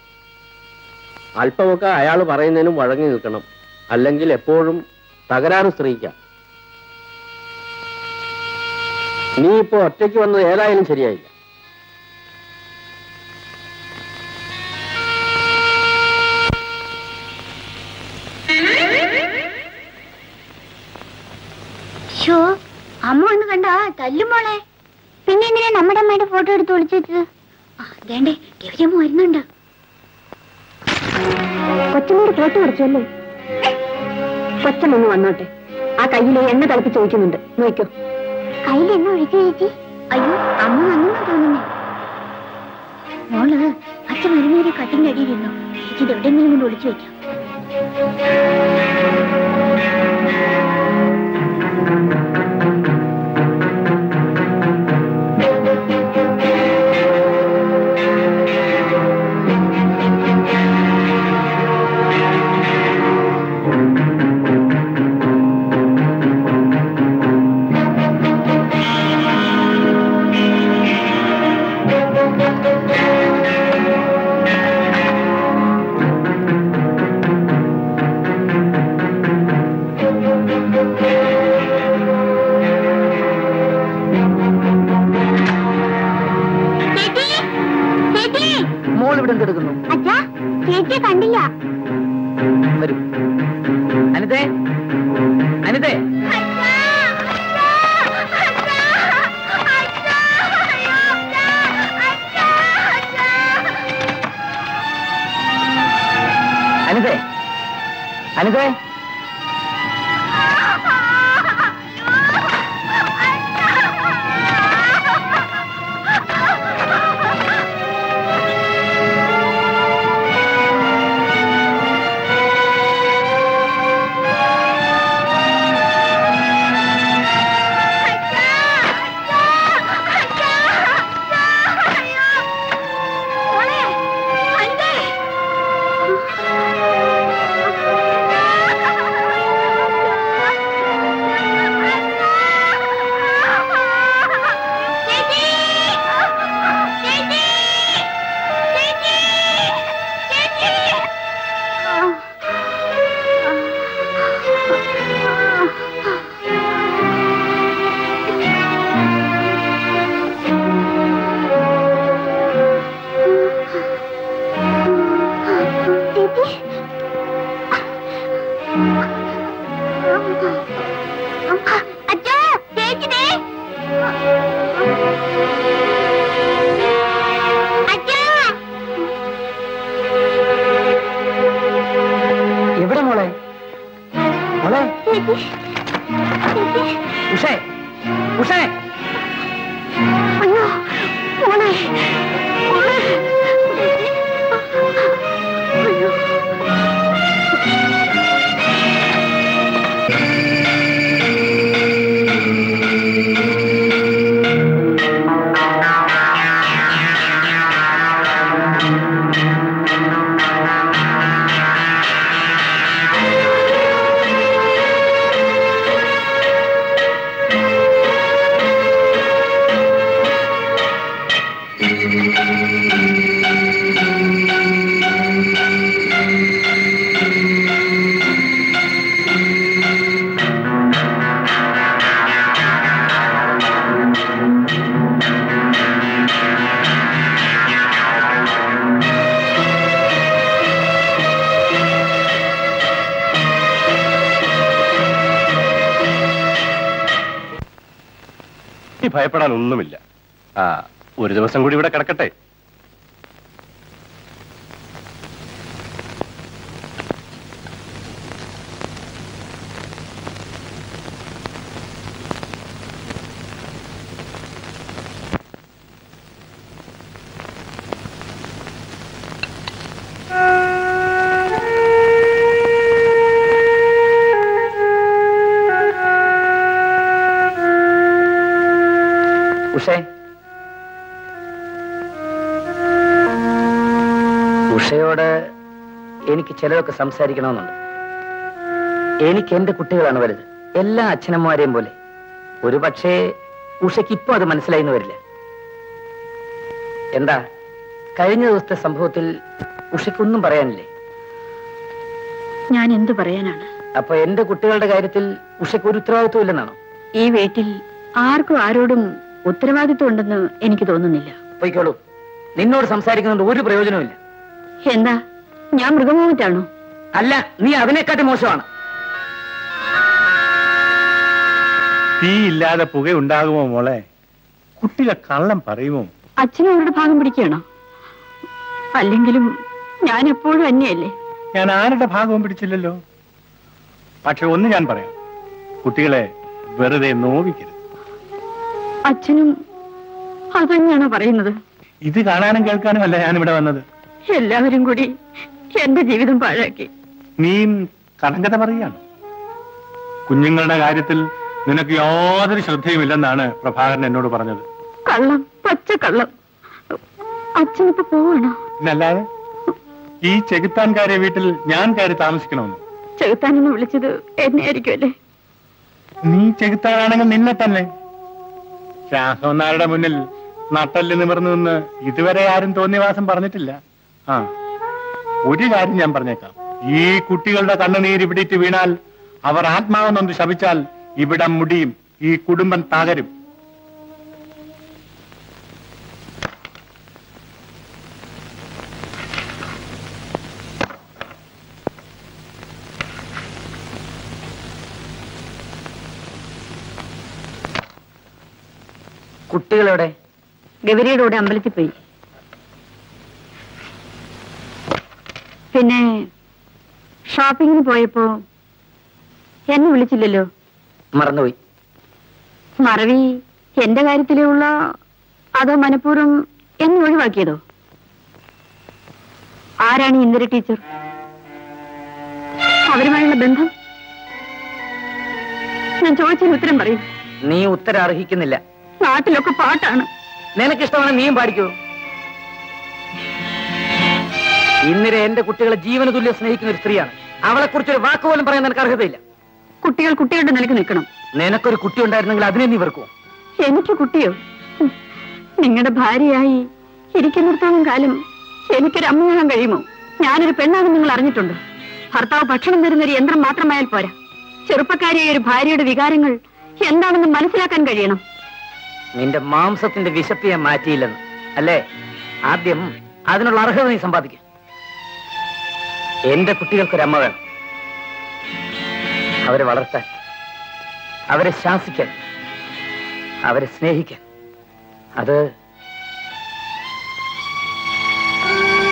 അല്പമൊക്കെ അയാൾ പറയുന്നതിനും വഴങ്ങി നിൽക്കണം. അല്ലെങ്കിൽ എപ്പോഴും തകരാറ് സ്ത്രീക്കാം. നീ ഇപ്പോ ഒറ്റയ്ക്ക് വന്നത് ഏതായാലും ശരിയായില്ല. അമ്മ ഒന്ന് കണ്ടാ തല്ലുമോളെ. പിന്നെ എന്തിനാ നമ്മുടെ അമ്മയുടെ ഫോട്ടോ എടുത്ത് ഒളിച്ചു വെച്ചത്? അതേണ്ടേ, ഗൗരിയമ്മ വരുന്നുണ്ട്. കൊച്ചമ്മയുടെ ഫോട്ടോ കുറച്ചല്ലേ? കൊച്ചമ്മ വന്നോട്ടെ. ആ കയ്യിലെ എണ്ണ തളിപ്പിച്ച് ചോദിക്കുന്നുണ്ട്, നോക്കോ. കയ്യിൽ എന്നെ ഒഴിച്ചു. അയ്യോ അമ്മ വന്നെന്നാ തോന്നുന്നേ. മോള് അച്ഛൻ വരുന്നവരെ കട്ടിന്റെ അടിയിലിരുന്നു. ഇതെവിടെയെങ്കിലും കൊണ്ട് ഒളിച്ചു വെക്കാം. എനിക്കേ കണ്ടില്ല. വരൂ അനിതേ, അനിതേ. അനിതേ, അനിതേ. ഭയപ്പെടാനൊന്നുമില്ല. ആ ഒരു ദിവസം കൂടി ഇവിടെ കിടക്കട്ടെ. ചിലതൊക്കെ സംസാരിക്കണമെന്നുണ്ട്. എനിക്ക് എന്റെ കുട്ടികളാണ് വലുത്, എല്ലാ അച്ഛനമ്മമാരെയും പോലെ. ഒരു പക്ഷേ ഉഷയ്ക്ക് ഇപ്പം അത് മനസ്സിലായിന്ന് വരില്ല. എന്താ കഴിഞ്ഞ ദിവസത്തെ സംഭവത്തിൽ ഉഷയ്ക്കൊന്നും പറയാനില്ലേ? ഞാൻ എന്ത് പറയാനാണ്? അപ്പൊ എന്റെ കുട്ടികളുടെ കാര്യത്തിൽ ഉഷയ്ക്ക് ഒരു ഉത്തരവാദിത്വം ഇല്ലെന്നാണോ? ഈ വീട്ടിൽ ആർക്കും ആരോടും ഉത്തരവാദിത്വം ഉണ്ടെന്ന് എനിക്ക് തോന്നുന്നില്ല. പോയിക്കോളൂ, നിന്നോട് സംസാരിക്കുന്നത് ഒരു പ്രയോജനമില്ല. എന്താ ഞാൻ മൃഗമായിട്ടാണോ? അല്ല, നീ അതിനെക്കാട്ടി മോശമാണ്. തീ ഇല്ലാതെ പുക ഉണ്ടാകുമോ മോളെ? കുട്ടികളെ കള്ളം പറയുമോ? അച്ഛനും അവരുടെ ഭാഗം പിടിക്കണോ? അല്ലെങ്കിലും ഞാൻ എപ്പോഴും അന്യല്ലേ. ഞാൻ ആരുടെ ഭാഗവും പിടിച്ചില്ലല്ലോ. പക്ഷെ ഒന്ന് ഞാൻ പറയാം, കുട്ടികളെ വെറുതെ നോവിക്കരുത്. അച്ഛനും അതന്നെയാണോ പറയുന്നത്? ഇത് കാണാനും കേൾക്കാനും അല്ല ഞാൻ ഇവിടെ വന്നത്. എല്ലാവരും കൂടി എന്റെ ജീവിതം പാഴാക്കി. നീ കടങ്കഥ പറയുകയാണ്. കുഞ്ഞുങ്ങളുടെ കാര്യത്തിൽ നിനക്ക് യാതൊരു ശ്രദ്ധയുമില്ലെന്നാണ് പ്രഭാകരൻ എന്നോട് പറഞ്ഞത്. കള്ളം, പച്ച കള്ളം. അച്ഛനിപ്പോ പോവണോ? അല്ലാതെ ഈ ചെകുത്താൻകാരെ വീട്ടിൽ ഞാൻ കയറി താമസിക്കണമെന്ന്. ചെകുത്താനെന്ന് വിളിച്ചത് എന്നെയായിരിക്കുമല്ലേ? നീ ചെകുത്താനാണെങ്കിൽ നിന്നെ തന്നെ. രാഘവനാരുടെ മുന്നിൽ നട്ടല് നിമിർന്നു നിന്ന് ഇതുവരെ ആരും തോന്നിവാസം പറഞ്ഞിട്ടില്ല. ആ ഒരു കാര്യം ഞാൻ പറഞ്ഞേക്കാം, ഈ കുട്ടികളുടെ കണ്ണുനീര് പിടിച്ച് വീണാൽ, അവർ ആത്മാവെന്നൊന്ന് ശപിച്ചാൽ ഇവിടെ മുടിയും, ഈ കുടുംബം തകരും. കുട്ടികളോടെ ഗവരിയുടെ കൂടെ അമ്പലത്തിൽ പോയി. പിന്നെ ഷോപ്പിങ്ങിന് പോയപ്പോ എന്നെ വിളിച്ചില്ലല്ലോ. മറന്നുപോയി. മറവി എന്റെ കാര്യത്തിലേ ഉള്ളോ അതോ മനഃപൂർവ്വം എന്നെ ഒഴിവാക്കിയതോ? ആരാണ് ഇന്ദിര ടീച്ചർ? അവരുമായുള്ള ബന്ധം ഞാൻ ചോദിച്ചതിന് ഉത്തരം പറയും. നീ ഉത്തരം അർഹിക്കുന്നില്ല. നാട്ടിലൊക്കെ പാട്ടാണ്. നിനക്കിഷ്ടമാണ്, നീയും പാടിക്കൂ. ഇന്ദിര എന്റെ കുട്ടികളെ ജീവന തുല്യം സ്നേഹിക്കുന്ന ഒരു സ്ത്രീയാണ്. അവളെ കുറിച്ചൊരു വാക്കുപോലും പറയാൻ നിനക്ക് അർഹതയില്ല. കുട്ടികൾ കുട്ടികളുടെ നിലക്ക് നിൽക്കണം. നിനക്കൊരു കുട്ടി ഉണ്ടായിരുന്നെങ്കിൽ അതിനെ നീ വെറുക്കോ? എനിക്ക് കുട്ടിയോ? നിങ്ങളുടെ ഭാര്യയായി ഇരിക്കുന്നിടത്തോളം കാലം എനിക്കൊരു അമ്മയാകാൻ കഴിയുമോ? ഞാനൊരു പെണ്ണാണെന്ന് നിങ്ങൾ അറിഞ്ഞിട്ടുണ്ട്. ഭർത്താവ് ഭക്ഷണം തരുന്ന ഒരു യന്ത്രം മാത്രമായാൽ പോരാ. ചെറുപ്പക്കാരിയായ ഒരു ഭാര്യയുടെ വികാരങ്ങൾ എന്താണെന്ന് മനസ്സിലാക്കാൻ കഴിയണം. നിന്റെ മാംസത്തിന്റെ വിശപ്പ് ഞാൻ മാറ്റിയില്ലെന്ന് അല്ലേ? ആദ്യം അതിനുള്ള അർഹത നീ സമ്പാദിക്കും. എന്റെ കുട്ടികൾക്കൊരമ്മ വേണം. അവരെ വളർത്താൻ, അവരെ ശാസിക്കാൻ, അവരെ സ്നേഹിക്കാൻ. അത്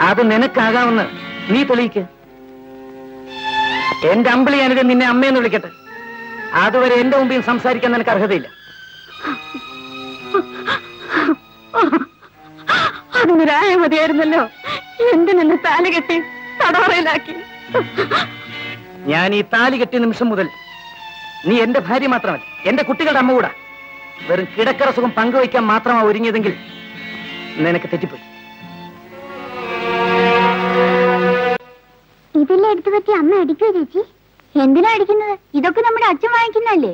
അത് നിനക്കാകാമെന്ന് നീ തെളിയിക്ക. എന്റെ അമ്പിളി ഞാനിത് നിന്നെ അമ്മയെന്ന് വിളിക്കട്ടെ. അതുവരെ എന്റെ മുമ്പിൽ സംസാരിക്കാൻ നിനക്ക് അർഹതയില്ല. അതിനൊരായ മതിയായിരുന്നല്ലോ. എന്റെ നിന്ന് താലി കെട്ടി തടവറയിലാക്കി. ഞാൻ ഈ താലി കെട്ടിയ നിമിഷം മുതൽ നീ എന്റെ ഭാര്യ മാത്രമല്ല, എന്റെ കുട്ടികളുടെ അമ്മ കൂടാ. വെറും കിടക്കറ സുഖം പങ്കുവയ്ക്കാൻ മാത്രമാ ഒരുങ്ങിയതെങ്കിൽ നിനക്ക് തെറ്റിപ്പോയി. ഇതെല്ലാം എടുത്തു പറ്റി അമ്മ അടിക്കോ ചേച്ചി? എന്തിനാ അടിക്കുന്നത്? ഇതൊക്കെ നമ്മുടെ അച്ഛൻ വാങ്ങിക്കുന്നല്ലേ.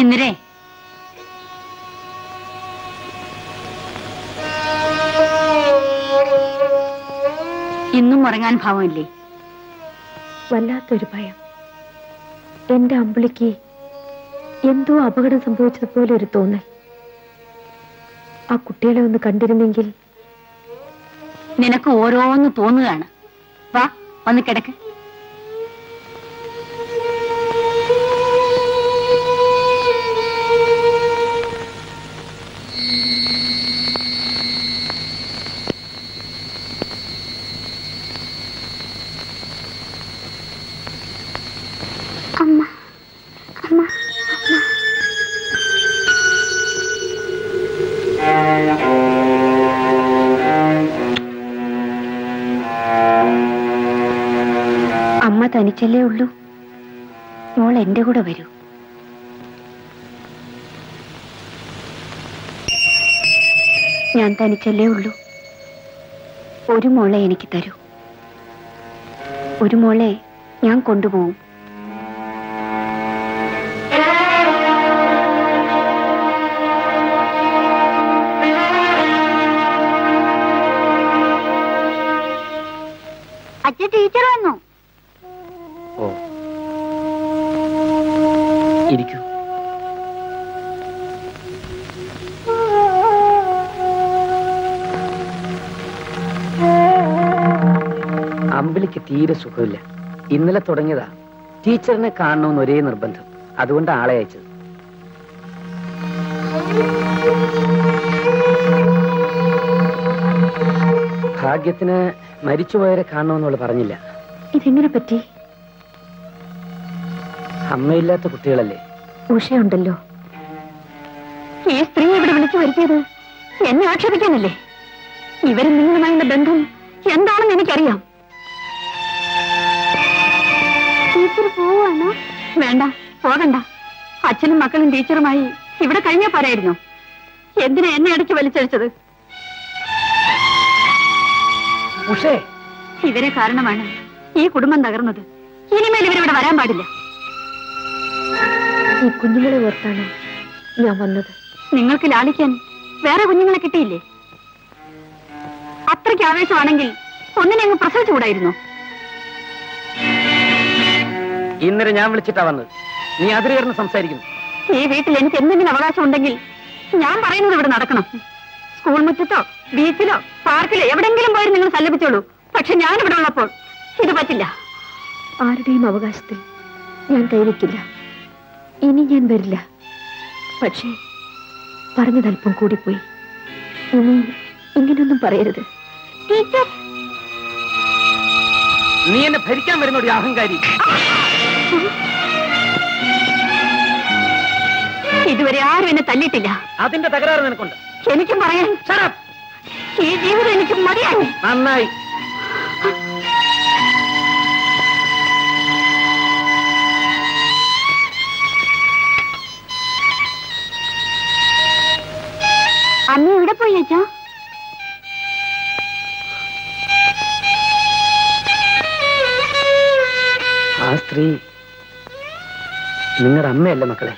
ഇന്ദിരേ, ഇന്നും ഉറങ്ങാൻ ഭാവമില്ലേ? വല്ലാത്തൊരു ഭയം. എന്റെ അമ്പിളിക്ക് എന്തോ അപകടം സംഭവിച്ചതുപോലെ ഒരു തോന്നൽ. ആ കുട്ടികളെ ഒന്ന് കണ്ടിരുന്നെങ്കിൽ. നിനക്ക് ഓരോന്ന് തോന്നുകയാണ്. വാ, ഒന്ന് കിടക്ക്. തനിച്ചല്ലേ ഉള്ളൂ. മോൾ എന്റെ കൂടെ വരൂ. ഞാൻ തനിച്ചല്ലേ ഉള്ളൂ. ഒരു മോളെ എനിക്ക് തരൂ. ഒരു മോളെ ഞാൻ കൊണ്ടുപോകും. അച്ഛൻ ടീച്ചർ വന്നു. ഇരിക്കൂ. അമ്പിളിക്ക് തീരെ സുഖമില്ല. ഇന്നലെ തുടങ്ങിയതാ. ടീച്ചറിനെ കാണണമെന്ന് ഒരേ നിർബന്ധം. അതുകൊണ്ട് ആളെ അയച്ചത്. ഭാഗ്യത്തിന് മരിച്ചുപോയവരെ കാണണമെന്നോട് പറഞ്ഞില്ല. ഇതെങ്ങനെ പറ്റി? അമ്മയില്ലാത്ത കുട്ടികളല്ലേ. ഉഷയുണ്ടല്ലോ. ഈ സ്ത്രീ ഇവിടെ വിളിച്ചു വരുത്തിയത് എന്നെ ആക്ഷേപിക്കാനല്ലേ? ഇവരും നിങ്ങളുമായുള്ള ബന്ധം എന്താണെന്ന് എനിക്കറിയാം. ടീച്ചർ പോവാണോ? വേണ്ട, പോകണ്ട. അച്ഛനും മക്കളും ടീച്ചറുമായി ഇവിടെ കഴിഞ്ഞാൽ പോരായിരുന്നു. എന്തിനാ എന്നെ ഇടയ്ക്ക് വലിച്ചഴിച്ചത്? ഉഷേ, ഇവരെ കാരണമാണ് ഈ കുടുംബം തകർന്നത്. ഇനിമേൽ ഇവരിവിടെ വരാൻ പാടില്ല. ഈ കുഞ്ഞുങ്ങളെ ഓർത്താണോ ഞാൻ വന്നത്? നിങ്ങൾക്ക് ലാളിക്കാൻ വേറെ കുഞ്ഞുങ്ങളെ കിട്ടിയില്ലേ? അത്രയ്ക്ക് ആവേശമാണെങ്കിൽ ഒന്നിനെ അങ്ങ് പ്രസവിച്ചുകൂടായിരുന്നു. ഇന്നലെ ഞാൻ വിളിച്ചിട്ടാ വന്നത്. നീ അതിര് കയറുന്ന സംസാരിക്കുന്നു. ഈ വീട്ടിൽ എനിക്ക് എന്തെങ്കിലും അവകാശം ഉണ്ടെങ്കിൽ ഞാൻ പറയുന്നത് ഇവിടെ നടക്കണം. സ്കൂൾ മുറ്റത്തോ ബീച്ചിലോ പാർക്കിലോ എവിടെങ്കിലും പോയി നിങ്ങൾ സല്ലപിച്ചോളൂ. പക്ഷെ ഞാൻ ഇവിടെ ഉള്ളപ്പോൾ ഇത് പറ്റില്ല. ആരുടെയും അവകാശത്തിൽ ഞാൻ കൈവെക്കില്ല. ഇനി ഞാൻ വരില്ല. പക്ഷേ പറഞ്ഞതല്പം കൂടിപ്പോയി. ഇനി ഇങ്ങനെയൊന്നും പറയരുത്. നീ എന്നെ ഭരിക്കാൻ വരുന്ന ഒരു അഹങ്കാരി. ഇതുവരെ ആരും എന്നെ തല്ലിയിട്ടില്ല. അതിന്റെ തകരാറ് നിനക്കുണ്ട്. എനിക്കും പറയാൻ ഈ ജീവിതം എനിക്ക് മതിയായി. നന്നായി. അമ്മ എവിടെ പോയി അച്ഛാ? ആ സ്ത്രീ നിങ്ങളുടെ അമ്മയല്ല മക്കളെ.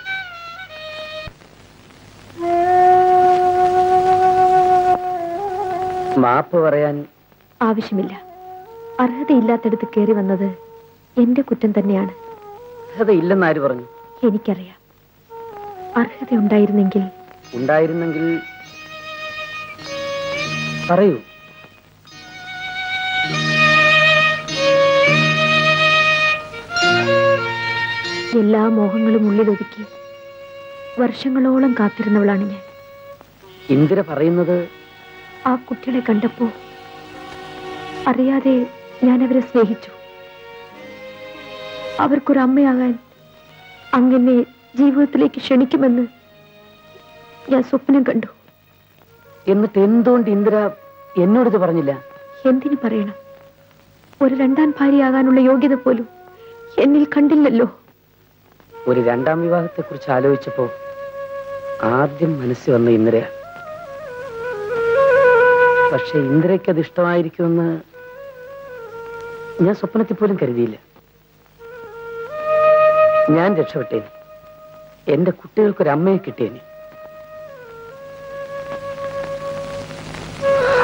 മാപ്പ് പറയാൻ ആവശ്യമില്ല. അർഹതയില്ലാത്തടത്ത് കയറി വന്നത് എന്റെ കുറ്റം തന്നെയാണ്. അർഹതയില്ലെന്ന് ആര് പറഞ്ഞു? എനിക്കറിയാം. അർഹത ഉണ്ടായിരുന്നെങ്കിൽ ഉണ്ടായിരുന്നെങ്കിൽ പറയൂ. എല്ലാ മോഹങ്ങളും ഉള്ളിലൊതുക്കി വർഷങ്ങളോളം കാത്തിരുന്നവളാണ് ഞാൻ. ഇന്ദിര പറയുന്നത് ആ കുട്ടികളെ കണ്ടപ്പോ അറിയാതെ ഞാൻ അവരെ സ്നേഹിച്ചു. അവർക്കൊരമ്മയാകാൻ അങ്ങനെ ജീവിതത്തിലേക്ക് ക്ഷണിക്കുമെന്ന് ഞാൻ സ്വപ്നം കണ്ടു. എന്നിട്ട് എന്തുകൊണ്ട് ഇന്ദിര എന്നോടത് പറഞ്ഞില്ല? എന്തിനു പറയണം? ഒരു രണ്ടാം ഭാര്യയാകാനുള്ള യോഗ്യത പോലും എന്നിൽ കണ്ടില്ലല്ലോ. ഒരു രണ്ടാം വിവാഹത്തെ കുറിച്ച് ആലോചിച്ചപ്പോ ആദ്യം മനസ്സിൽ വന്ന ഇന്ദിര. പക്ഷെ ഇന്ദിരയ്ക്ക് അത് ഇഷ്ടമായിരിക്കുമെന്ന് ഞാൻ സ്വപ്നത്തിൽ പോലും കരുതിയില്ല. ഞാൻ രക്ഷപ്പെട്ടേന്. എന്റെ കുട്ടികൾക്കൊരമ്മയെ കിട്ടിയേന്.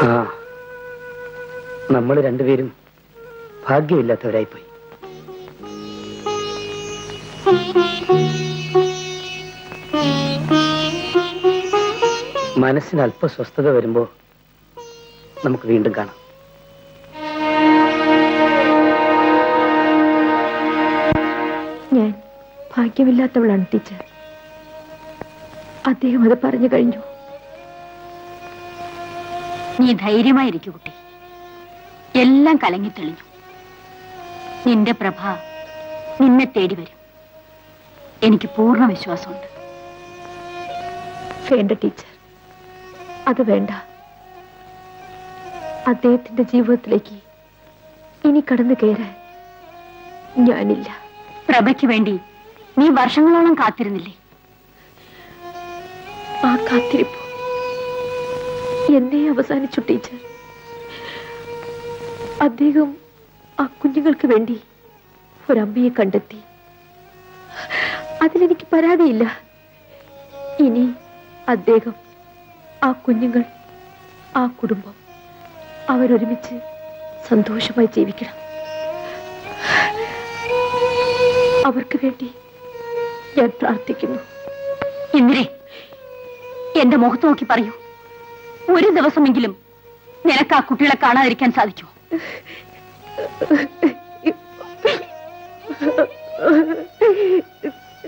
ആ, നമ്മൾ രണ്ടുപേരും ഭാഗ്യമില്ലാത്തവരായിപ്പോയി. മനസ്സിന് അല്പം സ്വസ്ഥത വരുമ്പോ നമുക്ക് വീണ്ടും കാണാം. ഞാൻ ഭാഗ്യമില്ലാത്തവളാണ് ടീച്ചർ. അദ്ദേഹം അത് പറഞ്ഞു കഴിഞ്ഞു. നീ ധൈര്യമായിരിക്കും കുട്ടി. എല്ലാം കലങ്ങി തെളിഞ്ഞു. നിന്റെ പ്രഭ നിന്നെ തേടി വരും. എനിക്ക് പൂർണ്ണ വിശ്വാസമുണ്ട്. വേണ്ട ടീച്ചർ, അത് വേണ്ട. അദ്ദേഹത്തിന്റെ ജീവിതത്തിലേക്ക് ഇനി കടന്നു കയറാൻ ഞാനില്ല. പ്രഭയ്ക്ക് വേണ്ടി നീ വർഷങ്ങളോളം കാത്തിരുന്നില്ലേ? ആ കാത്തിരിപ്പ് എന്നെ അവസാനിച്ചു ടീച്ചർ. അദ്ദേഹം ആ കുഞ്ഞുങ്ങൾക്ക് വേണ്ടി ഒരമ്മയെ കണ്ടെത്തി. അതിലെനിക്ക് പരാതിയില്ല. ഇനി അദ്ദേഹം, ആ കുഞ്ഞുങ്ങൾ, ആ കുടുംബം, അവരൊരുമിച്ച് സന്തോഷമായി ജീവിക്കണം. അവർക്ക് വേണ്ടി ഞാൻ പ്രാർത്ഥിക്കുന്നു. ഇന്ദിരേ, എന്റെ മുഖത്ത് നോക്കി പറയൂ, ഒരു ദിവസമെങ്കിലും നിനക്ക് ആ കുട്ടികളെ കാണാതിരിക്കാൻ സാധിക്കുമോ?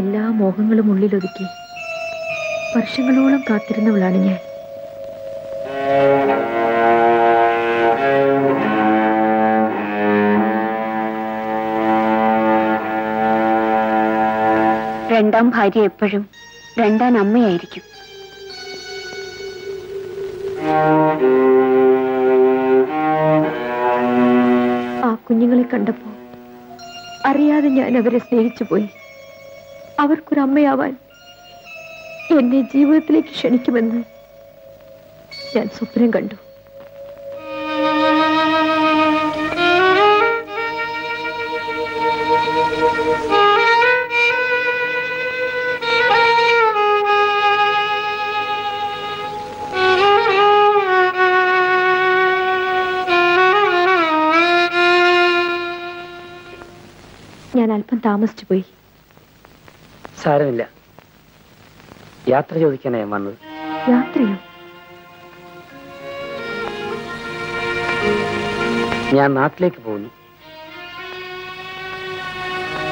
എല്ലാ മോഹങ്ങളും ഉള്ളിലൊതുക്കി വർഷങ്ങളോളം കാത്തിരുന്നവളാണ് ഞാൻ. രണ്ടാം ഭാര്യ എപ്പോഴും രണ്ടാം അമ്മയായിരിക്കും. ആ കുഞ്ഞുങ്ങളെ കണ്ടപ്പോ അറിയാതെ ഞാൻ അവരെ സ്നേഹിച്ചു പോയി. അവർക്കൊരമ്മയാവാൻ എന്നെ ജീവിതത്തിലേക്ക് ക്ഷണിക്കുമെന്ന് ഞാൻ സ്വപ്നം കണ്ടു. ഞാൻ അല്പം താമസിച്ചു പോയി. സാരമില്ല. യാത്ര ചോദിക്കാനാ ഞാൻ വന്നത്. യാത്രയോ? ഞാൻ നാട്ടിലേക്ക് പോകുന്നു.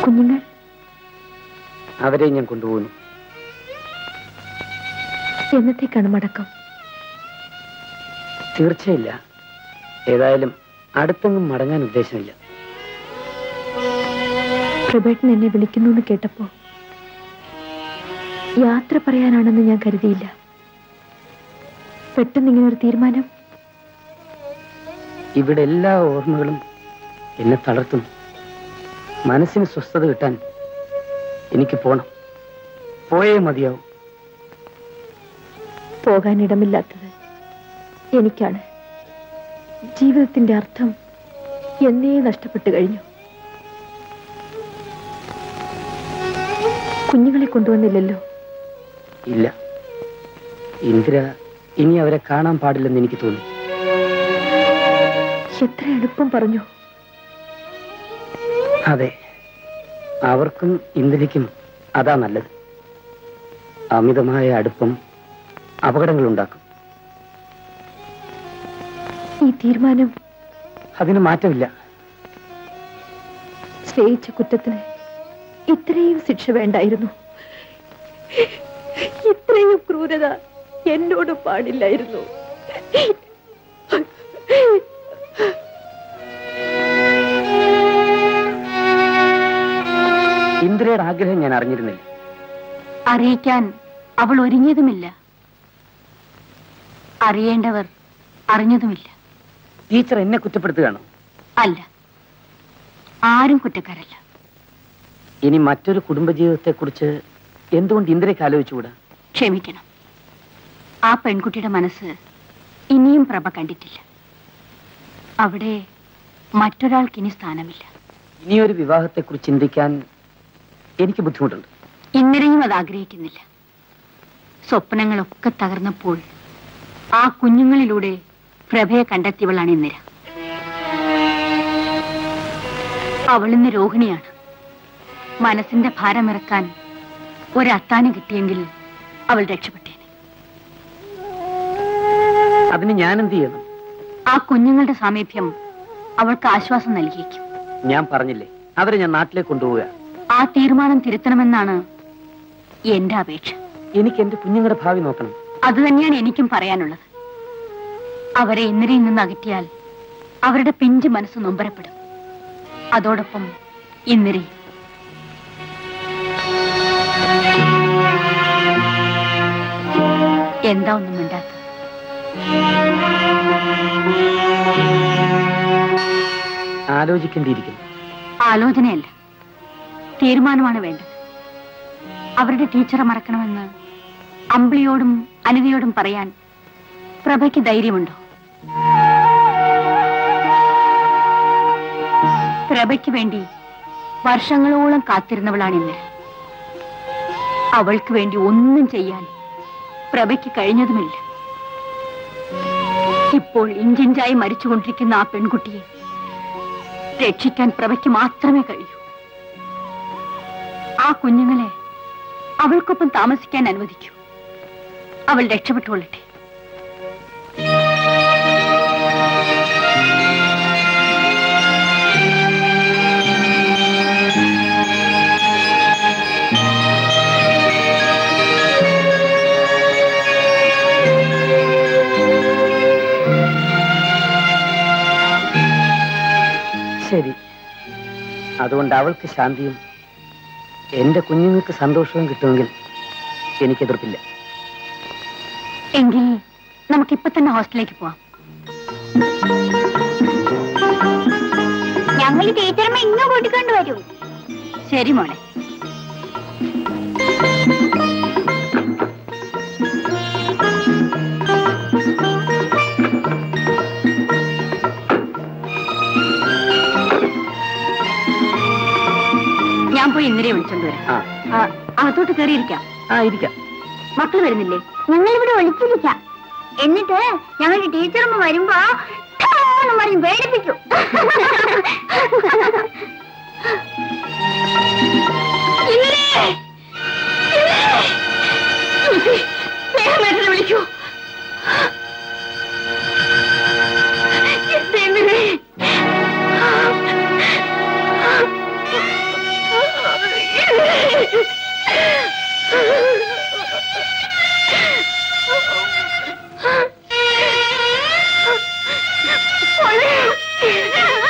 കുഞ്ഞുങ്ങൾ? അവരെ ഞാൻ കൊണ്ടുപോകുന്നു. എന്നത്തേക്കാണ് മടക്കം? തീർച്ചയില്ല. ഏതായാലും അടുത്തെങ്ങും മടങ്ങാൻ ഉദ്ദേശമില്ല. പ്രഭേട്ടൻ എന്നെ വിളിക്കുന്നു എന്ന് കേട്ടപ്പോ യാത്ര പറയാനാണെന്ന് ഞാൻ കരുതിയില്ല. പെട്ടെന്ന് ഇങ്ങനെ ഒരു തീരുമാനം. ഇവിടെ എല്ലാ ഓർമ്മകളും എന്നെ തളർത്തുന്നു. മനസ്സിന് സ്വസ്ഥത കിട്ടാൻ എനിക്ക് പോണം. പോയേ മതിയാവും. പോകാനിടമില്ലാത്തത് എനിക്കാണ്. ജീവിതത്തിന്റെ അർത്ഥം എന്നേ നഷ്ടപ്പെട്ടു കഴിഞ്ഞു. കുഞ്ഞുങ്ങളെ കൊണ്ടുവന്നില്ലല്ലോ? ഇല്ല. ഇന്ദിര ഇനി അവരെ കാണാൻ പാടില്ലെന്ന് എനിക്ക് തോന്നി. എത്ര എളുപ്പം പറഞ്ഞു. അതെ, അവർക്കും ഇന്ദിരയ്ക്കും അതാ നല്ലത്. അമിതമായ അടുപ്പം അപകടങ്ങളുണ്ടാക്കും. ഈ തീരുമാനം അതിന് മാറ്റമില്ല. സ്നേഹിച്ച കുറ്റത്തിന് ഇത്രയും ശിക്ഷ വേണ്ടായിരുന്നു. ഇത്രയും ക്രൂരത എന്നോട് പാടില്ലായിരുന്നു. ഇന്ദിരയുടെ ആഗ്രഹം ഞാൻ അറിഞ്ഞിരുന്നില്ല. അറിയിക്കാൻ അവൾ ഒരുങ്ങിയതുമില്ല. അറിയേണ്ടവർ അറിഞ്ഞതുമില്ല. ടീച്ചർ എന്നെ കുറ്റപ്പെടുത്തുകയാണോ? അല്ല, ആരും കുറ്റക്കാരല്ല. ഇനി മറ്റൊരു കുടുംബജീവിതത്തെക്കുറിച്ച് എന്തുകൊണ്ട് ഇന്ദിരയ്ക്ക് ആലോചിച്ചുകൂടാ? ക്ഷമിക്കണം, ആ പെൺകുട്ടിയുടെ മനസ്സ് ഇനിയും പ്രഭ കണ്ടിട്ടില്ല. അവിടെ മറ്റൊരാൾക്കിനി സ്ഥാനമില്ല. ഇനിയൊരു വിവാഹത്തെക്കുറിച്ച് ചിന്തിക്കാൻ എനിക്ക് ബുദ്ധിമുട്ടുണ്ട്. ഇന്ദിരയും അത് ആഗ്രഹിക്കുന്നില്ല. സ്വപ്നങ്ങളൊക്കെ തകർന്നപ്പോൾ ആ കുഞ്ഞുങ്ങളിലൂടെ പ്രഭയെ കണ്ടെത്തിയവളാണ് ഇന്ദിര. അവളിന്ന് രോഹിണിയാണ്. മനസ്സിന്റെ ഭാരമിറക്കാൻ ഒരത്താന് കിട്ടിയെങ്കിൽ അവൾ രക്ഷപ്പെട്ടേനെ. അതിന് ഞാൻ എന്ത് ചെയ്യണം? ആ കുഞ്ഞുങ്ങളുടെ സാമീപ്യം അവൾക്ക് ആശ്വാസം നൽകിയേക്കും. ഞാൻ പറഞ്ഞില്ലേ, അവരെ ഞാൻ നാട്ടിലേക്ക് കൊണ്ടുപോവുക. ആ തീരുമാനം തിരുത്തണമെന്നാണ് എന്റെ അപേക്ഷ. എനിക്ക് എന്റെ കുഞ്ഞുങ്ങളുടെ ഭാവി നോക്കണം. അത് തന്നെയാണ് എനിക്കും പറയാനുള്ളത്. അവരെ ഇന്നലെയിൽ നിന്ന് അകറ്റിയാൽ അവരുടെ പിഞ്ച് മനസ്സ് നൊമ്പരപ്പെടും. അതോടൊപ്പം ഇന്നലെ എന്താ ഒന്നും മിണ്ടാത്തത്? ആലോചിക്കേണ്ടിയിരിക്കുന്നു. ആലോചനയല്ല, തീരുമാനമാണ് വേണ്ടത്. അവരുടെ ടീച്ചറെ മറക്കണമെന്ന് അമ്പിളിയോടും അനിതയോടും പറയാൻ പ്രഭയ്ക്ക് ധൈര്യമുണ്ടോ? പ്രഭയ്ക്ക് വേണ്ടി വർഷങ്ങളോളം കാത്തിരുന്നവളാണ് ഇന്ന്. അവൾക്ക് വേണ്ടി ഒന്നും ചെയ്യാൻ പ്രഭയ്ക്ക് കഴിഞ്ഞതുമില്ല. ഇപ്പോൾ ഇഞ്ചിഞ്ചായി മരിച്ചുകൊണ്ടിരിക്കുന്ന ആ പെൺകുട്ടിയെ രക്ഷിക്കാൻ പ്രഭയ്ക്ക് മാത്രമേ കഴിയൂ. ആ കുഞ്ഞുങ്ങളെ അവൾക്കൊപ്പം താമസിക്കാൻ അനുവദിക്കൂ. അവൾ രക്ഷപ്പെട്ടുകൊള്ളട്ടെ. ശരി, അതുകൊണ്ട് അവൾക്ക് ശാന്തിയും എന്റെ കുഞ്ഞുങ്ങൾക്ക് സന്തോഷവും കിട്ടുമെങ്കിൽ എനിക്ക് എതിർപ്പില്ല. എങ്കിൽ നമുക്ക് ഇപ്പൊ തന്നെ ഹോസ്റ്റലിലേക്ക് പോവാം. ഞങ്ങൾ ടീച്ചർമ്മ ഇന്നും കൂട്ടിക്കൊണ്ട് വരൂ. ശരി മോളെ. ഞാൻ പോയി ഇന്നലെ വിളിച്ചോണ്ട് വരാം. അകത്തോട്ട് കയറിയിരിക്കാം. മക്കൾ വരുന്നില്ലേ? നിങ്ങൾ ഇവിടെ ഒളിച്ചിരിക്കാം. എന്നിട്ട് ഞങ്ങളുടെ ടീച്ചർമ്മ വരുമ്പോ പറഞ്ഞ് പേടിപ്പിക്കും. വിളിക്കൂ. What?